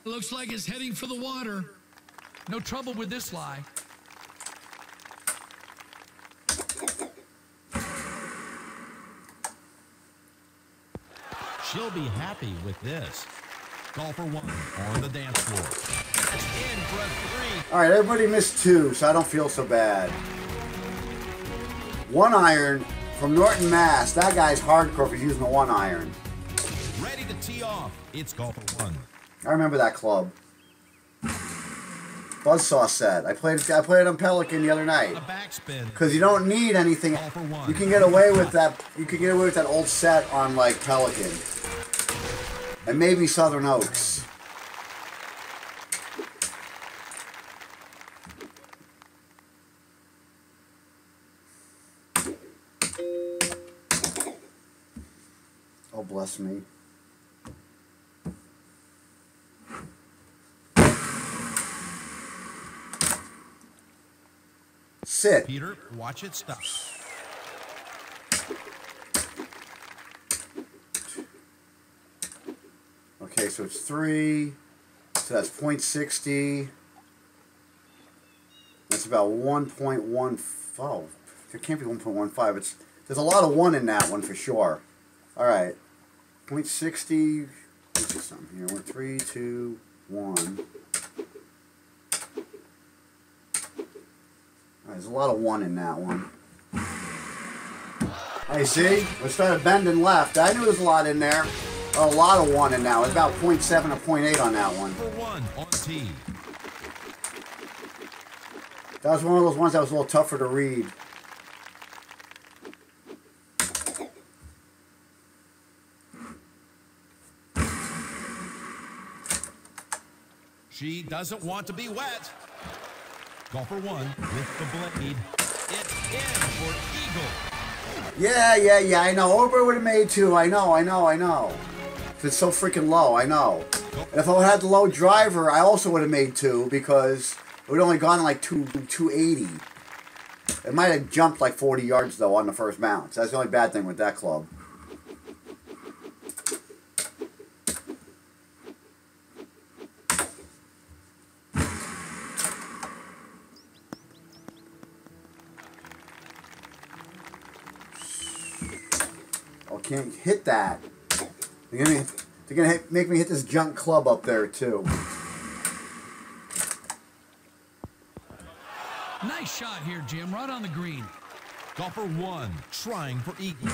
Looks like it's heading for the water. No trouble with this lie. She'll be happy with this. Golfer one on the dance floor. That's in for a three. All right, everybody missed two, so I don't feel so bad. One iron from Norton, Mass. That guy's hardcore for using the one iron. Ready to tee off. It's golfer one. I remember that club. Buzzsaw set. I played on Pelican the other night. Because you don't need anything. You can get away with that. You can get away with that old set on like Pelican. And maybe Southern Oaks. Oh, bless me. Sit. Peter, watch it stop. Okay, so it's 3. So that's 0.60. That's about 1.15. Oh, it can't be 1.15. It's there's a lot of 1 in that one for sure. All right, 0.60. Let's do something here. 1, 3, 2, 1. There's a lot of 1 in that one. Hey, see? We started bending left. I knew there's a lot in there. A lot of 1 in that one. It's about 0.7 or 0.8 on that one. That was one of those ones that was a little tougher to read. She doesn't want to be wet. Golfer one with the blade. It's in for eagle. Yeah, yeah, yeah. I know. Ober would have made 2. I know. It's so freaking low. I know. And if I had the low driver, I also would have made 2 because it would have only gone like 280. It might have jumped like 40 yards though on the first bounce. That's the only bad thing with that club. Can't hit that. They're gonna make me hit this junk club up there too. Nice shot here, Jim. Right on the green. Golfer one, trying for eagle.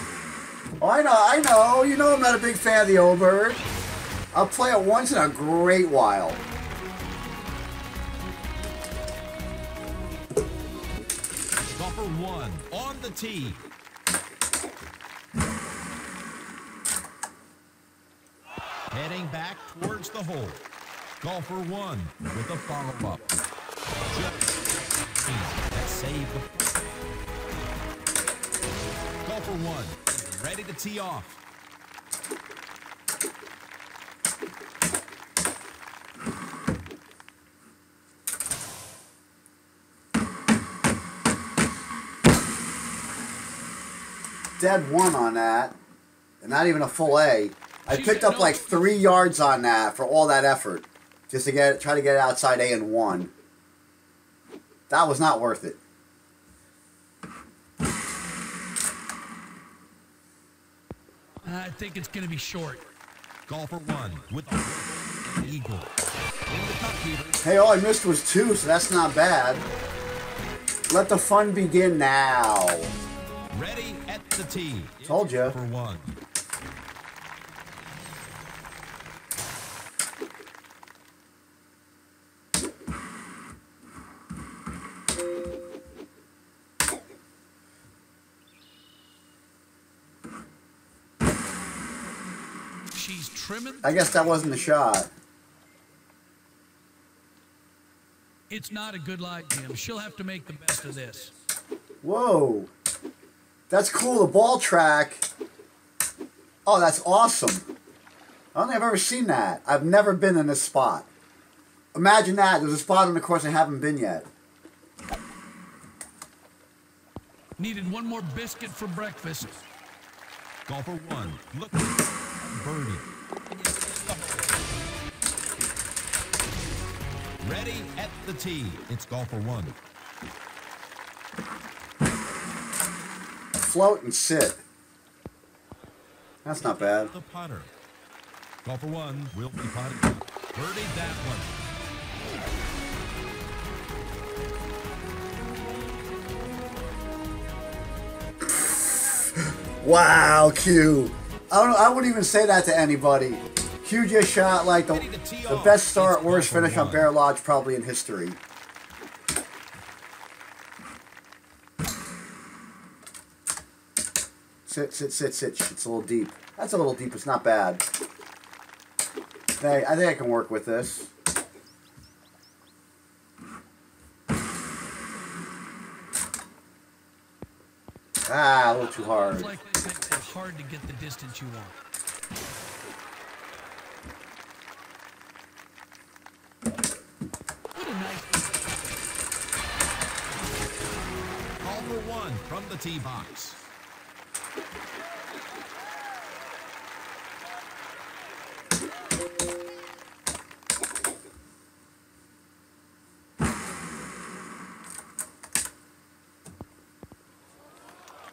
Oh, I know. You know I'm not a big fan of the old bird. I'll play it once in a great while. Golfer one, on the tee. Heading back towards the hole. Golfer one with a follow-up. Save. Golfer one is ready to tee off. Dead one on that, and not even a full A. I picked up like 3 yards on that for all that effort, just to get it, try to get it outside A and one. That was not worth it. I think it's going to be short. Golfer one with an eagle. Hey, all I missed was two, so that's not bad. Let the fun begin now. Ready at the tee. Told you. Golfer one. I guess that wasn't the shot. It's not a good lie, Jim. She'll have to make the best of this. Whoa. That's cool, the ball track. Oh, that's awesome. I don't think I've ever seen that. I've never been in this spot. Imagine that. There's a spot on the course I haven't been yet. Needed one more biscuit for breakfast. Golfer one. Look. Birdie. Ready at the tee. It's golfer one. Float and sit. That's not bad. The putter. Golfer one will be potted. Birdie that one. Wow, Q. I wouldn't even say that to anybody. Q just shot like the best start, worst finish on Bear Lodge probably in history. Sit. It's a little deep. That's a little deep. It's not bad. Hey, I think I can work with this. Ah, a little too hard. It's hard to get the distance you want. What a nice. Golfer one from the tee box.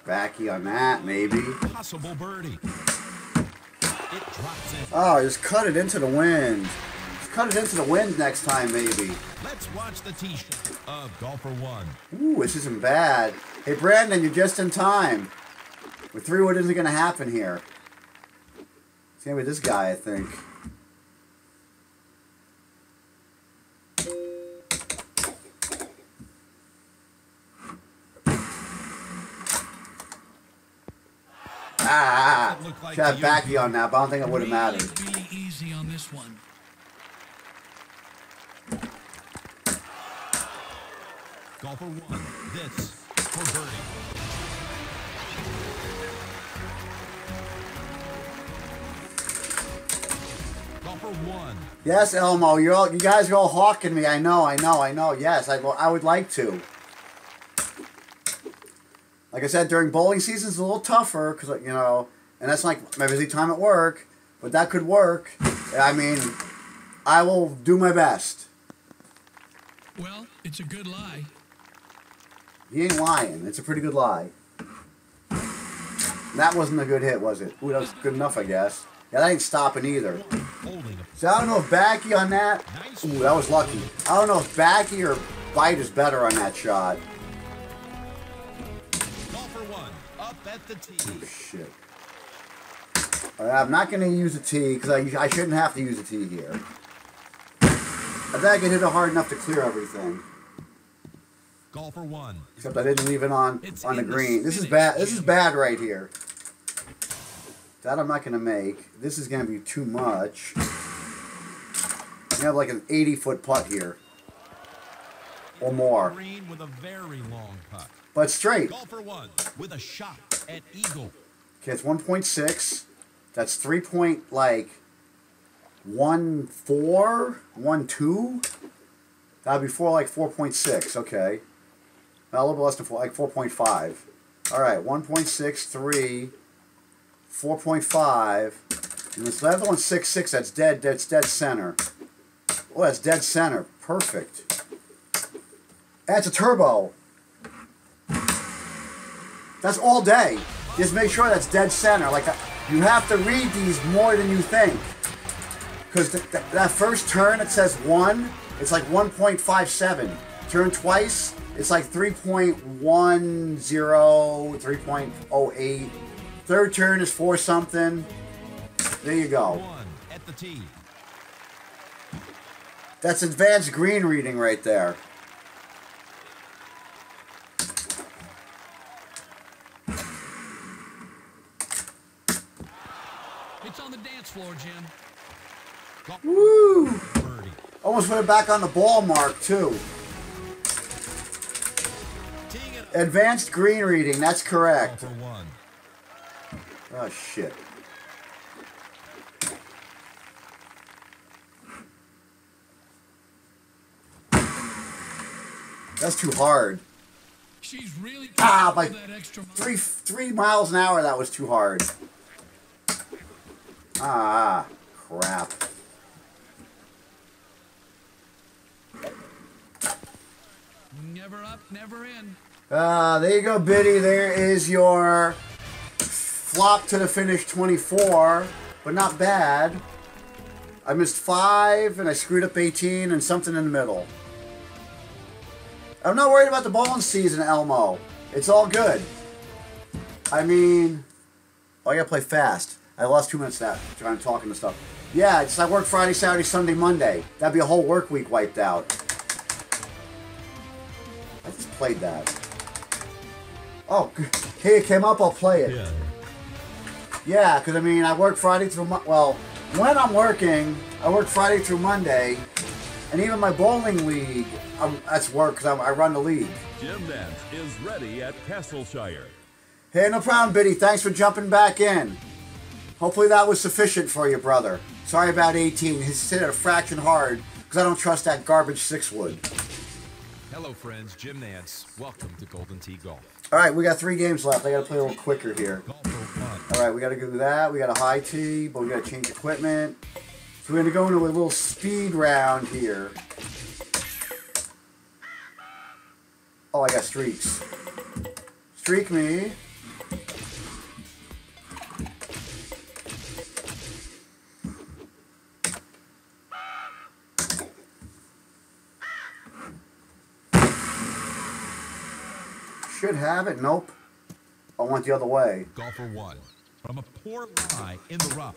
Backy on that, maybe. Possible birdie. It drops in. Oh, just cut it into the wind. Just cut it into the wind next time, maybe. Let's watch the tee shot of golfer one. Ooh, this isn't bad. Hey, Brandon, you're just in time. With three wood isn't going to happen here. Same with this guy, I think. Ah, should have backy on that, but I don't think it would have mattered. Easy on this one. Golfer one, this for birdie. Golfer one. Yes, Elmo, you guys are all hawking me. I know. Yes, I would like to. Like I said, during bowling season, it's a little tougher, because, you know, and that's like my busy time at work, but that could work. I mean, I will do my best. Well, it's a good lie. He ain't lying. It's a pretty good lie. That wasn't a good hit, was it? Ooh, that was good enough, I guess. Yeah, that ain't stopping either. So I don't know if backy on that. Ooh, that was lucky. I don't know if backy or bite is better on that shot. bet the tee. Oh, shit. I'm not going to use a tee because I shouldn't have to use a tee here. I think I can hit it hard enough to clear everything. Golfer one. Except I didn't leave it on the green. This is bad. This is bad right here. That I'm not going to make. This is going to be too much. I have like an 80-foot putt here. Or more. Green with a very long putt. But straight. Golfer one with a shot at eagle. Okay, it's 1.6. That's 3 point, like, 1.4? 1.2? That'd be four, like 4.6, okay. Not a little bit less than 4, like 4.5. Alright, 1.6, 3, 4.5. And this other one's 6.6, that's dead, dead center. Oh, that's dead center. Perfect. That's a turbo. That's all day. Just make sure that's dead center, like that. You have to read these more than you think. Because that first turn, it says 1, it's like 1.57. Turn twice, it's like 3.10, 3.08. Third turn is 4 something. There you go. One at the tee. That's advanced green reading right there. Floor, Jim. Woo! Almost put it back on the ball mark, too. Advanced green reading, that's correct. Oh, shit. That's too hard. She's really by 3 miles an hour, that was too hard. Ah, crap. Never up, never in. There you go, Biddy. There is your flop to the finish 24, but not bad. I missed 5, and I screwed up 18, and something in the middle. I'm not worried about the bowling season, Elmo. It's all good. I mean, oh, I gotta play fast. I lost 2 minutes now trying to talk and stuff. Yeah, it's I work Friday, Saturday, Sunday, Monday. That'd be a whole work week wiped out. I just played that. Oh, hey, it came up, I'll play it. Yeah, because I mean, I work Friday through, well, when I'm working, I work Friday through Monday. And even my bowling league, that's work because I run the league. Jim Nance is ready at Castleshire. Hey, no problem, Biddy. Thanks for jumping back in. Hopefully that was sufficient for you, brother. Sorry about 18. He's hit a fraction hard because I don't trust that garbage 6-wood. Hello, friends. Jim Nance. Welcome to Golden Tee Golf. All right, we got 3 games left. I got to play a little quicker here. All right, we got to do that. We got a high tee, but we got to change equipment. So we're going to go into a little speed round here. Oh, I got streaks. Streak me. Should have it. Nope. I went the other way. Golfer one from a poor lie in the rough.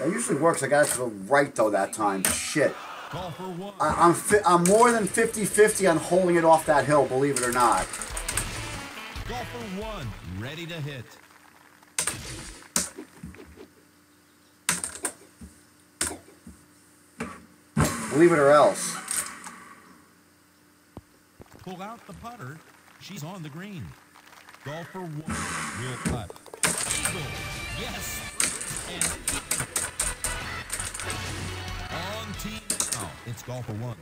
That usually works. I got it to the right though that time. Shit. Golfer one. I'm more than 50-50 on holding it off that hill. Believe it or not. Golfer one ready to hit. Believe it or else. Pull out the putter. She's on the green. Golfer one will putt. Eagle. Yes. And on team. Oh, it's golfer one.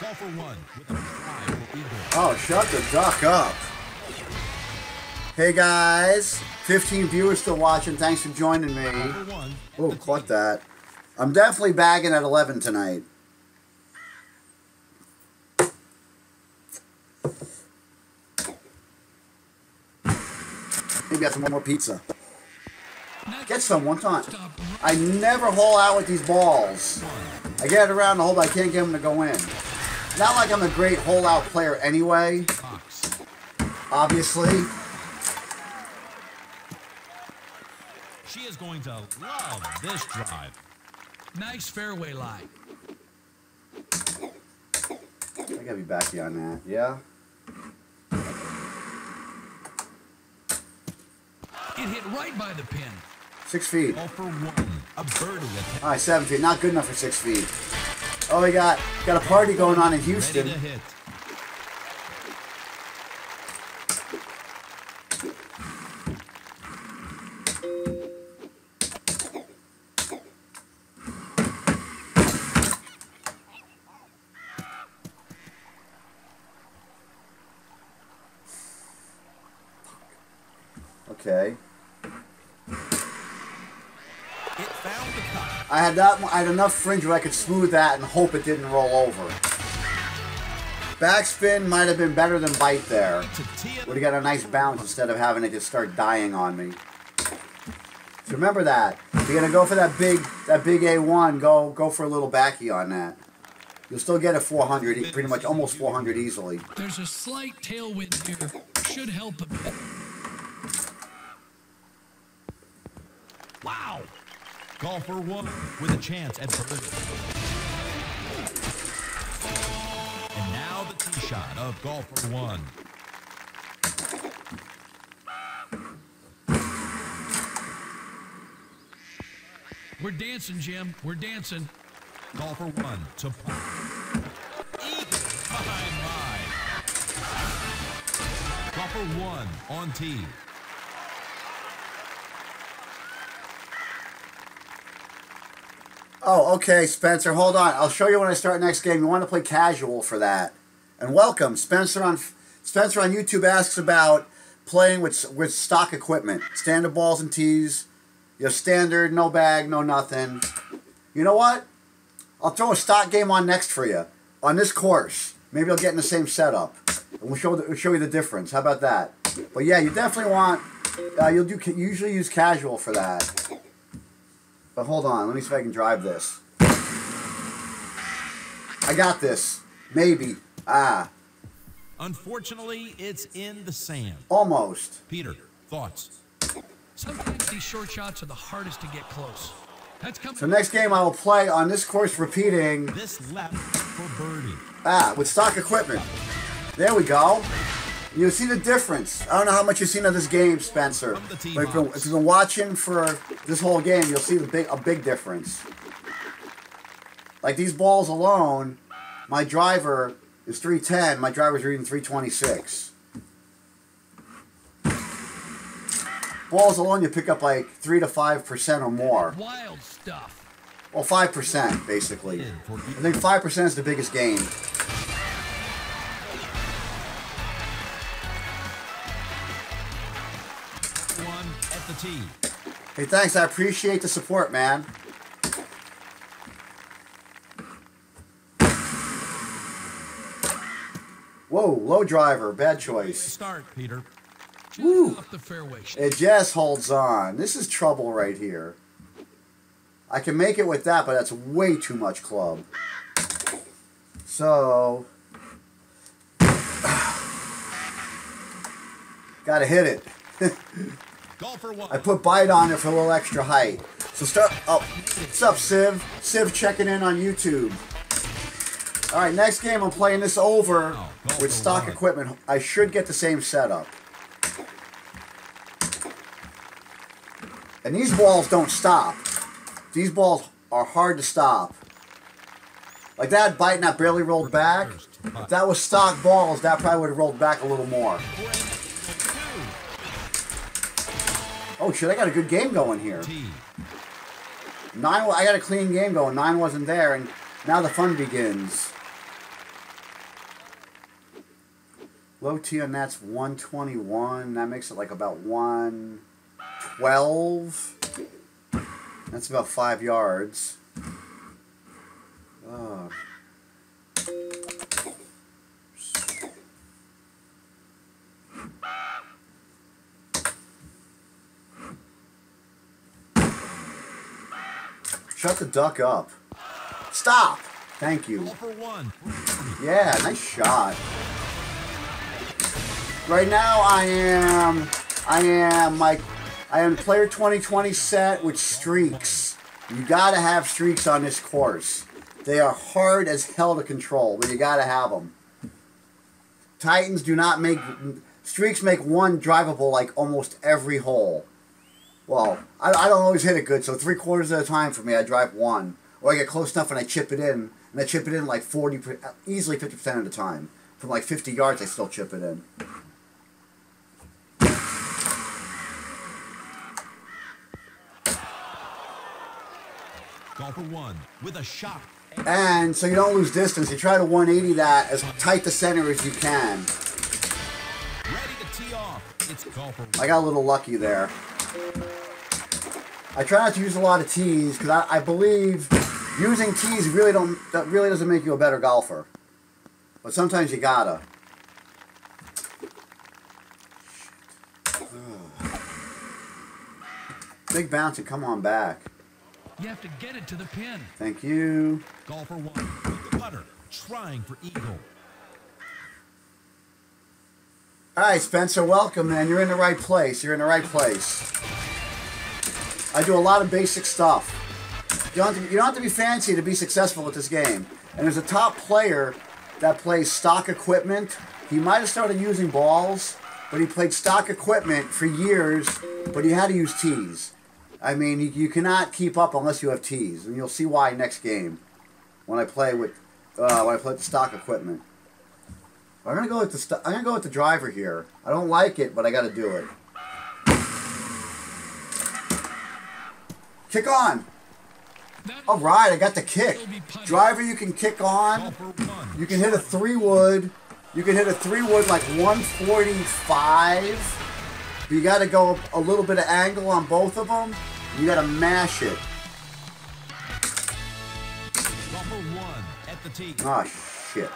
Golfer one with a fly for eagle. Oh, shut the duck up. Hey guys. 15 viewers still watching. Thanks for joining me. Oh, caught that. I'm definitely bagging at 11 tonight. Maybe I have some more pizza. Gets them one time. I never hole out with these balls. I get it around the hole, but I can't get them to go in. Not like I'm a great hole out player anyway. Obviously. She is going to love this drive. Nice fairway line. I gotta be back here on that, yeah? It hit right by the pin. 6 feet. All for one. A birdie. All right, 7 feet. Not good enough for 6 feet. Oh, we got a party going on in Houston. Ready to hit. Okay. I had that. I had enough fringe where I could smooth that and hope it didn't roll over. Backspin might have been better than bite there. Would have got a nice bounce instead of having it just start dying on me. So remember that. If you're gonna go for that big A1, go for a little backy on that. You'll still get a 400, pretty much almost 400 easily. There's a slight tailwind here. Should help a bit. Wow. Golfer one with a chance at birdie. And now the tee shot of golfer one. We're dancing, Jim. We're dancing. Golfer one to putt. Golfer one on tee. Oh, okay, Spencer, hold on. I'll show you when I start next game. You want to play casual for that. And welcome. Spencer on YouTube asks about playing with stock equipment. Standard balls and tees. You have standard, no bag, no nothing. You know what? I'll throw a stock game on next for you. On this course. Maybe I'll get in the same setup. And we'll show you the difference. How about that? But yeah, you definitely want... you usually use casual for that. But hold on, let me see if I can drive this. I got this. Maybe. Ah. Unfortunately, it's in the sand. Almost. Peter, thoughts? Sometimes these short shots are the hardest to get close. That's coming. So next game I will play on this course repeating. This left for birdie. Ah, with stock equipment. There we go. You see the difference. I don't know how much you've seen of this game, Spencer. But if you've been watching for this whole game, you'll see a big difference. Like these balls alone, my driver is 310. My driver's reading 326. Balls alone, you pick up like 3 to 5% or more. Wild stuff. Well, 5% basically. I think 5% is the biggest gain. Hey, thanks. I appreciate the support, man. Whoa, low driver. Bad choice. Start, Peter. Woo. It just holds on. This is trouble right here. I can make it with that, but that's way too much club. So... gotta hit it. I put bite on it for a little extra height. So start. Oh, what's up, Civ? Civ checking in on YouTube. All right, next game I'm playing this over with stock equipment. I should get the same setup. And these balls don't stop. These balls are hard to stop. Like that bite, not barely rolled back. If that was stock balls, that probably would have rolled back a little more. Oh shit, I got a good game going here. Nine, I got a clean game going. Nine wasn't there, and now the fun begins. Low tee on that's 121. That makes it like about 112. That's about 5 yards. Oh. Shut the duck up. Stop! Thank you. Yeah, nice shot. Right now I am player 2020 set with streaks. You gotta have streaks on this course. They are hard as hell to control, but you gotta have them. Titans do not make... Streaks make one drivable like almost every hole. Well, I don't always hit it good, so 3/4 of the time for me I drive one. Or I get close enough and I chip it in, and I chip it in like easily 50% of the time. From like 50 yards I still chip it in. Golfer one with a shot. And so you don't lose distance, you try to 180 that as tight to center as you can. Ready to tee off. It's golfer. I got a little lucky there. I try not to use a lot of tees because I believe using tees really doesn't make you a better golfer. But sometimes you gotta. Ugh. Big bounce and come on back. You have to get it to the pin. Thank you. Golfer one with the putter, trying for eagle. All right, Spencer, welcome, man. You're in the right place. You're in the right place. I do a lot of basic stuff. You don't have to be fancy to be successful with this game. And there's a top player that plays stock equipment. He might have started using balls, but he played stock equipment for years, but he had to use tees. I mean, you cannot keep up unless you have tees, and you'll see why next game when I play with the stock equipment. I'm gonna go with the driver here. I don't like it, but I got to do it. Kick on. All right, I got the kick. Driver, you can kick on. You can hit a 3-wood. You can hit a 3-wood like 145. You got to go a little bit of angle on both of them. You got to mash it. Oh, shit.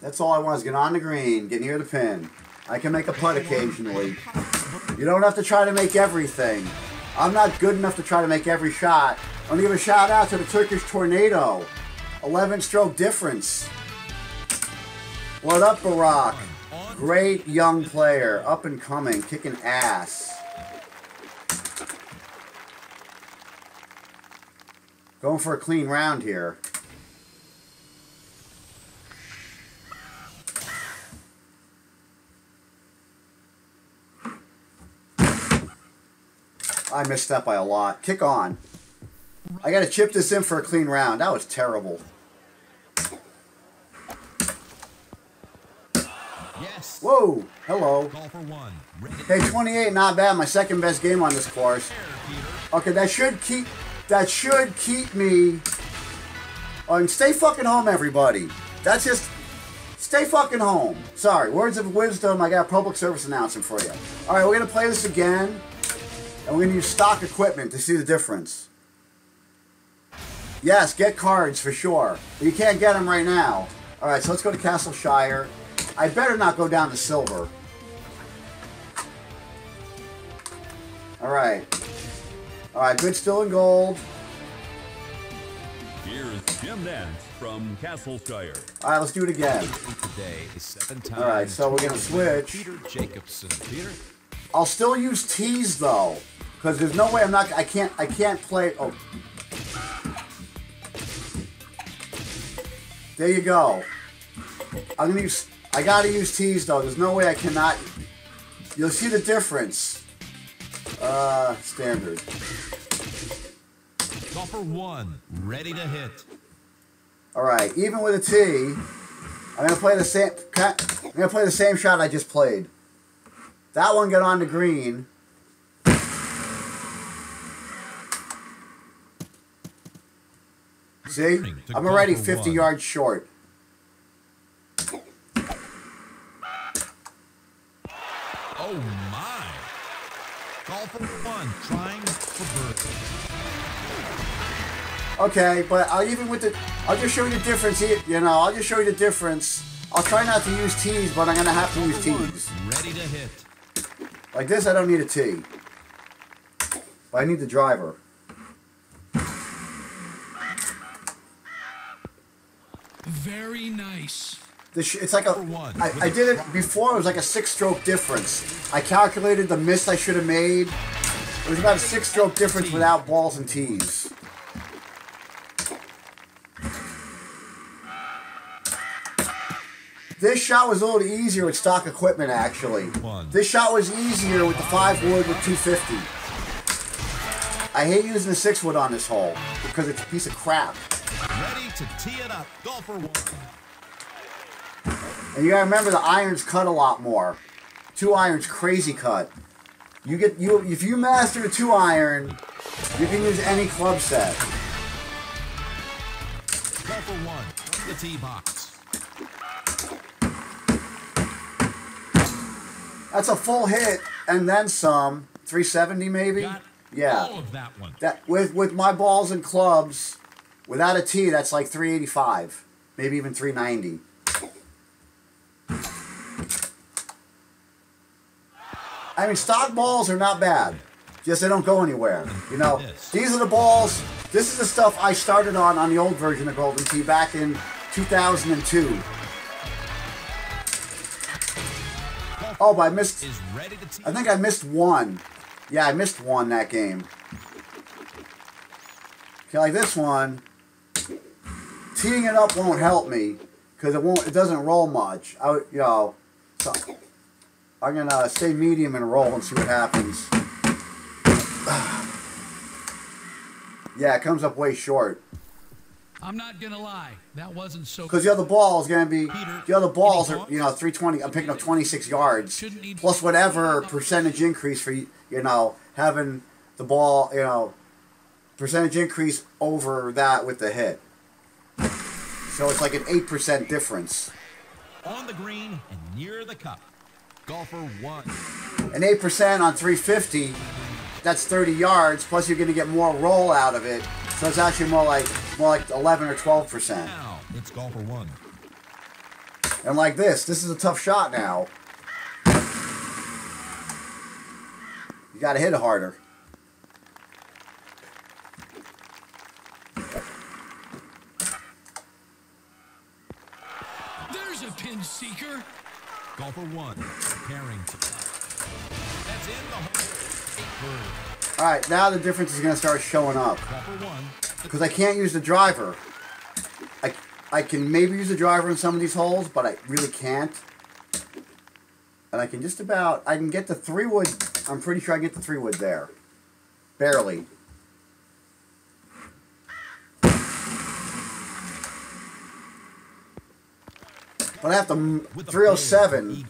That's all I want is get on the green, get near the pin. I can make a putt occasionally. You don't have to try to make everything. I'm not good enough to try to make every shot. I'm gonna give a shout out to the Turkish Tornado. 11 stroke difference. What up, Barack? Great young player, up and coming, kicking ass. Going for a clean round here. I missed that by a lot. Kick on. I gotta chip this in for a clean round. That was terrible. Yes. Whoa. Hello. Hey, 28, not bad. My second best game on this course. Okay, that should keep me. And stay fucking home, everybody. That's just stay fucking home. Sorry. Words of wisdom. I got a public service announcement for you. All right, we're gonna play this again, and we're gonna use stock equipment to see the difference. Yes, get cards for sure. But you can't get them right now. All right, so let's go to Castleshire. I better not go down to silver. All right. All right, good still in gold. Here's Jim Nance from Castleshire. All right, let's do it again. All right, so we're going to switch. Peter Jacobson. Peter. I'll still use tees though, because there's no way I can't play. Oh. There you go. I gotta use tees though. There's no way I cannot. You'll see the difference. Standard. Golfer one, ready to hit. All right, even with a tee, I'm gonna play the same. I'm gonna play the same shot I just played. That one got on the green. See? I'm already 50 yards short. Oh my. Golfer one trying for birdie. Okay, but I'll just show you the difference here. You know, I'll just show you the difference I'll try not to use tees, but I'm going to have to use tees. Ready to hit. Like this, I don't need a tee. But I need the driver. Very nice. It's like a... I did it before. It was like a 6-stroke difference. I calculated the miss I should have made. It was about a 6-stroke difference without balls and tees. This shot was a little easier with stock equipment, actually. This shot was easier with the 5-wood with 250. I hate using the 6-wood on this hole because it's a piece of crap. Ready to tee it up, golfer one. And you gotta remember the irons cut a lot more. 2-irons crazy cut. If you master a 2-iron, you can use any club set. Golfer one, the tee box. That's a full hit and then some. 370 maybe? Got yeah. All of that one. With my balls and clubs, without a tee, that's like 385. Maybe even 390. I mean, stock balls are not bad. Just they don't go anywhere. You know, these are the balls. This is the stuff I started on the old version of Golden Tee back in 2002. Oh, but I missed. I think I missed one. Yeah, I missed one that game. Okay, like this one. Teeing it up won't help me because it won't. It doesn't roll much. So I'm gonna stay medium and roll and see what happens. Yeah, it comes up way short. I'm not gonna lie, that wasn't so. Because the other ball is gonna be, the other balls are 320. I'm picking up 26 yards plus whatever percentage increase for having the ball percentage increase over that with the hit. So it's like an 8% difference. On the green and near the cup, golfer one. An 8% on 350. That's 30 yards. Plus you're gonna get more roll out of it. So it's actually more like 11 or 12%. It's golfer one. And like this, this is a tough shot now. You gotta hit it harder. There's a pin seeker. Golfer one. Pairing. That's in the hole. All right, now the difference is going to start showing up because I can't use the driver. I can maybe use the driver in some of these holes, but I really can't. And I can just about, I can get the 3-wood. I'm pretty sure I can get the 3-wood there. Barely. But I have to 307.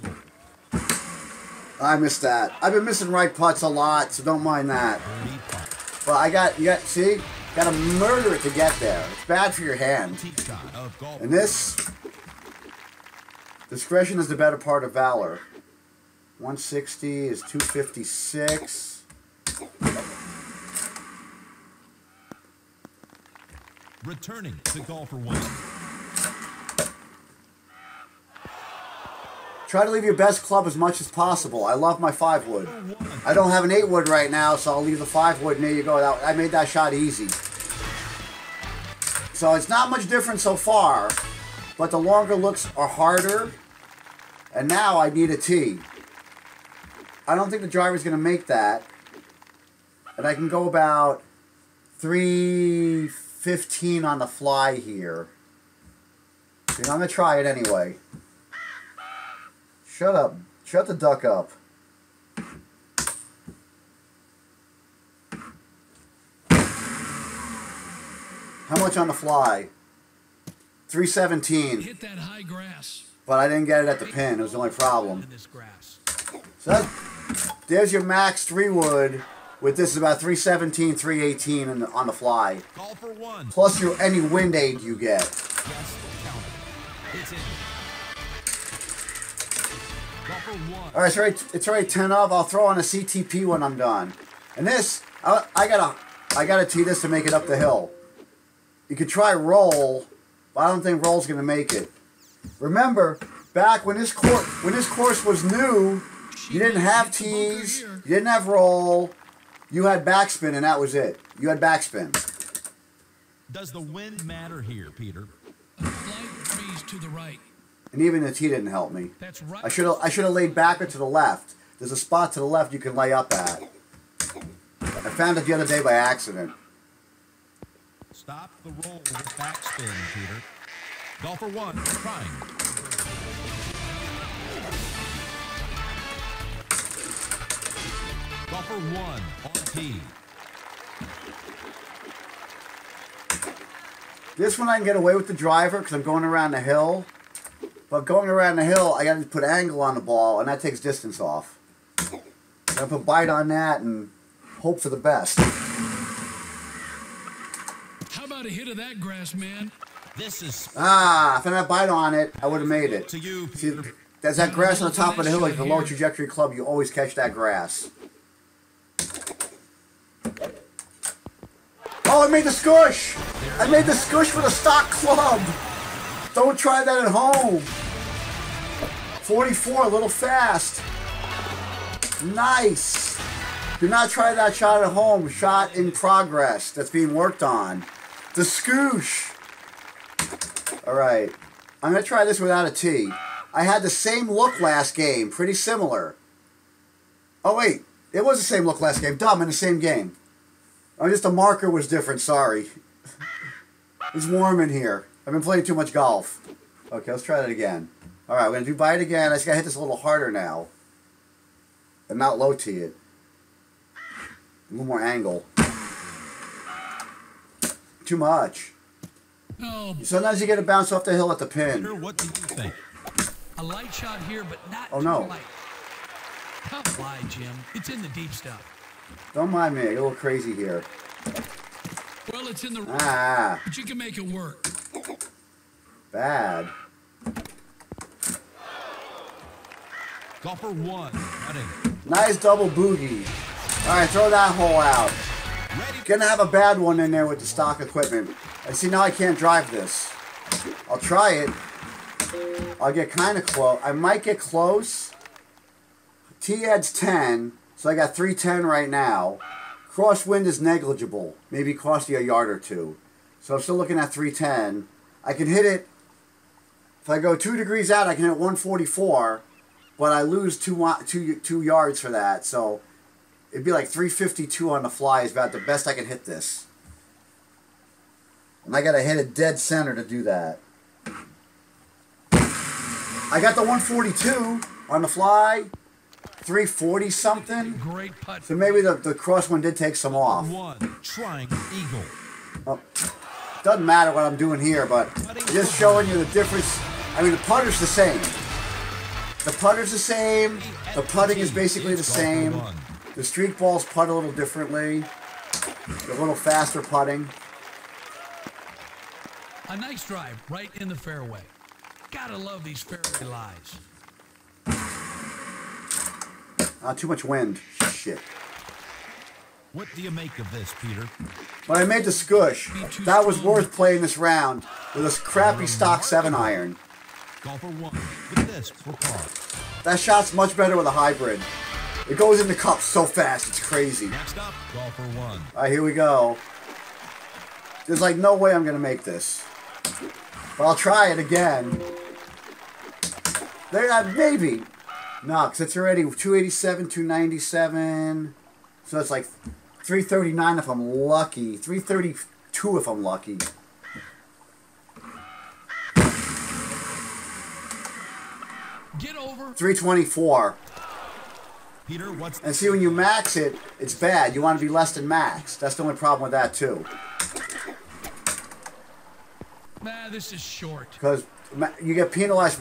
I missed that. I've been missing right putts a lot, so don't mind that. But see? Gotta murder it to get there. It's bad for your hand. And this, discretion is the better part of valor. 160 is 256. Returning to golfer one. Try to leave your best club as much as possible. I love my 5-wood. I don't have an 8-wood right now, so I'll leave the 5-wood, and there you go. I made that shot easy. So it's not much different so far, but the longer looks are harder, and now I need a tee. I don't think the driver's going to make that, and I can go about 315 on the fly here. So I'm going to try it anyway. Shut up. Shut the duck up. How much on the fly? 317. Hit that high grass. But I didn't get it at the pin. It was the only problem. So there's your max 3-wood with this is about 317, 318 on the fly. Plus your any wind aid you get. All right, it's already 10 up. I'll throw on a CTP when I'm done. And this, I gotta tee this to make it up the hill. You could try roll, but I don't think roll's gonna make it. Remember, back when this course was new, you didn't have tees, you didn't have roll, you had backspin, and that was it. You had backspin. Does the wind matter here, Peter? A slight breeze to the right. And even the tee didn't help me. That's right. I should have laid back or to the left. There's a spot to the left you can lay up at. I found it the other day by accident. Stop the roll with backspin, Peter. Golfer one, trying. Golfer one, on tee. This one I can get away with the driver because I'm going around the hill. But going around the hill, I got to put angle on the ball, and that takes distance off. I put bite on that and hope for the best. How about a hit of that grass, man? This is if I had bite on it, I would have made it. See, there's that grass on the top of the hill, like the low trajectory club. You always catch that grass. Oh, I made the scush! I made the scush with a stock club. Don't try that at home. 44, a little fast. Nice. Do not try that shot at home. Shot in progress. That's being worked on. The scoosh. All right. I'm going to try this without a tee. I had the same look last game. Pretty similar. Oh, wait. It was the same look last game. Dumb, in the same game. Oh, just the marker was different. Sorry. It's warm in here. I've been playing too much golf. Okay, let's try that again. All right, we're going to do bite again. I just got to hit this a little harder now. And not low tee it. A little more angle. Too much. No. Sometimes you get a bounce off the hill at the pin. What do you think? A light shot here, but not oh, no. Too light. Tough lie, Jim. It's in the deep stuff. Don't mind me. I get a little crazy here. Well, it's in the rough, but you can make it work. Bad. Golfer one. Nice double boogie. Alright, throw that hole out. Gonna have a bad one in there with the stock equipment. I see now I can't drive this. I'll try it. I'll get kind of close. I might get close. T-head's 10, so I got 310 right now. Crosswind is negligible. Maybe cost you a yard or two. So I'm still looking at 310. I can hit it. If I go 2 degrees out, I can hit 144, but I lose two yards for that. So it'd be like 352 on the fly is about the best I can hit this. And I got to hit a dead center to do that. I got the 142 on the fly, 340 something. Great putt. So maybe the crosswind did take some off. One, trying eagle. Oh. Doesn't matter what I'm doing here, but just showing you the difference. I mean, the putter's the same. The putter's the same. The putting is basically the same. The streak balls putt a little differently. A little faster putting. A nice drive right in the fairway. Gotta love these fairway lies. Too much wind. Shit. What do you make of this, Peter? Well, I made the scush. That was worth playing this round with this crappy stock 7-iron. That shot's much better with a hybrid. It goes in the cup so fast, it's crazy. Alright, here we go. There's like no way I'm going to make this. But I'll try it again. Maybe. No, because it's already 287, 297. So it's like 339 if I'm lucky. 332 if I'm lucky. Get over. 324. Peter, what's and see, when you max it, it's bad. You want to be less than max. That's the only problem with that, too. Nah, this is short. Because you get penalized.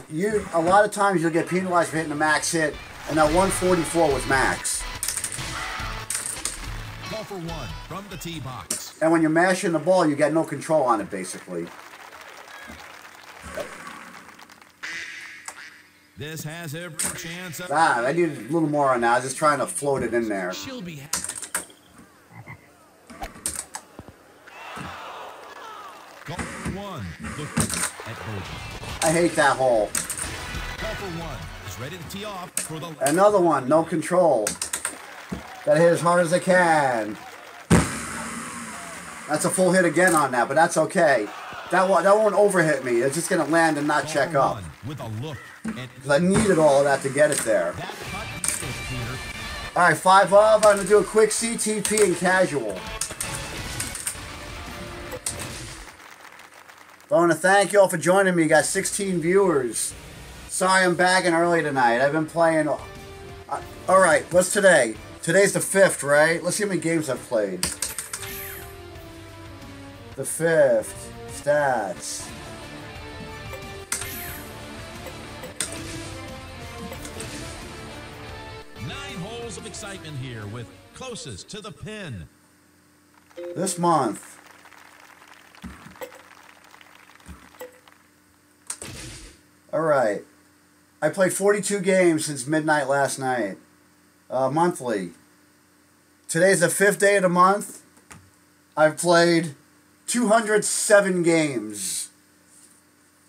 A lot of times you'll get penalized for hitting a max hit, and that 144 was max. Ball for one from the tee box. And when you're mashing the ball, you get no control on it, basically. This has every chance. I need a little more on that. I was just trying to float it in there. She'll be happy. Golf one. I hate that hole. Another one, no control. Gotta hit as hard as I can. That's a full hit again on that, but that's okay. That won't overhit me. It's just gonna land and not check up. Because I needed all of that to get it there. All right, 5 of. I'm gonna do a quick CTP and casual. I want to thank you all for joining me. You got 16 viewers. Sorry I'm bagging early tonight. I've been playing... all right, what's today? Today's the 5th, right? Let's see how many games I've played. The 5th. Stats. Nine holes of excitement here with closest to the pin. This month. Alright, I played 42 games since midnight last night, monthly. Today's the 5th day of the month. I've played 207 games,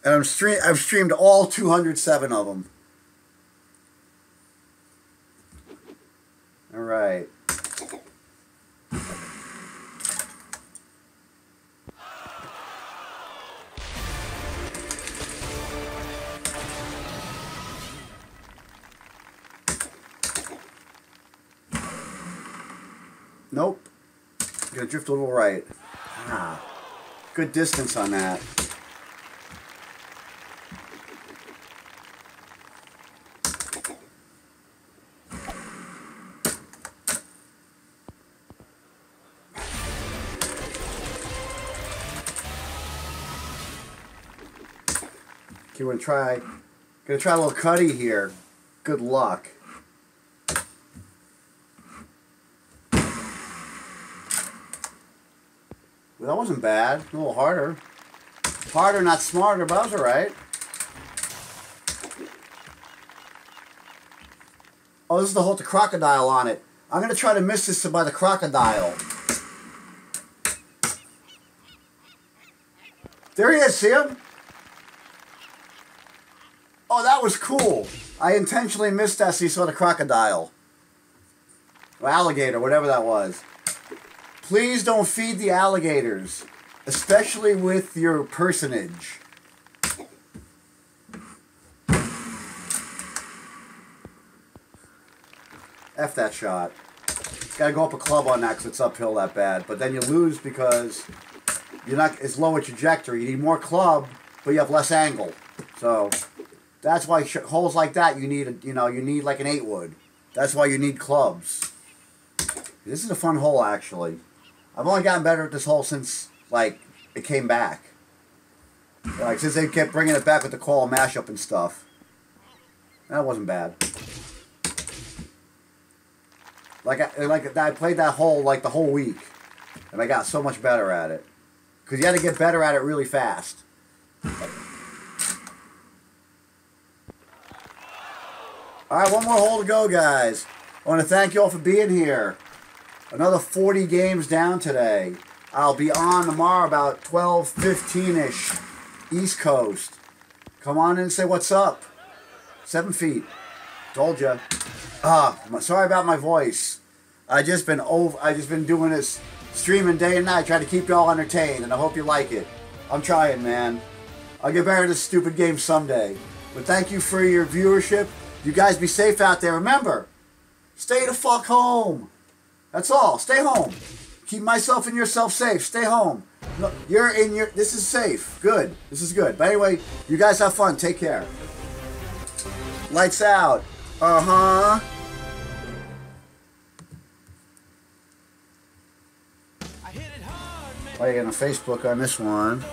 and I've streamed all 207 of them. Alright. Nope. Gonna drift a little right. Ah, good distance on that. Okay, we're gonna try a little cutty here. Good luck. That wasn't bad. A little harder. Harder, not smarter, but I was alright. Oh, this is the hole with the crocodile on it. I'm going to try to miss this by the crocodile. There he is. See him? Oh, that was cool. I intentionally missed that so he saw the crocodile. Or alligator, whatever that was. Please don't feed the alligators, especially with your personage. F that shot. Gotta go up a club on that because it's uphill that bad. But then you lose because you're not as low a trajectory. You need more club, but you have less angle. So that's why holes like that you need, you need like an 8-wood. That's why you need clubs. This is a fun hole actually. I've only gotten better at this hole since, like, it came back. Like, since they kept bringing it back with the call mashup and stuff. That wasn't bad. Like I played that hole, like, the whole week. And I got so much better at it. Because you had to get better at it really fast. Alright, one more hole to go, guys. I want to thank you all for being here. Another 40 games down today. I'll be on tomorrow about 12:15-ish East Coast. Come on in and say what's up. 7 feet. Told ya. Sorry about my voice. I just been doing this streaming day and night, trying to keep y'all entertained, and I hope you like it. I'm trying, man. I'll get better at this stupid game someday. But thank you for your viewership. You guys be safe out there. Remember, stay the fuck home. That's all. Stay home. Keep myself and yourself safe. Stay home. No, you're in your... This is safe. Good. This is good. But anyway, you guys have fun. Take care. Lights out. Uh-huh. Oh, you're going to Facebook on this one.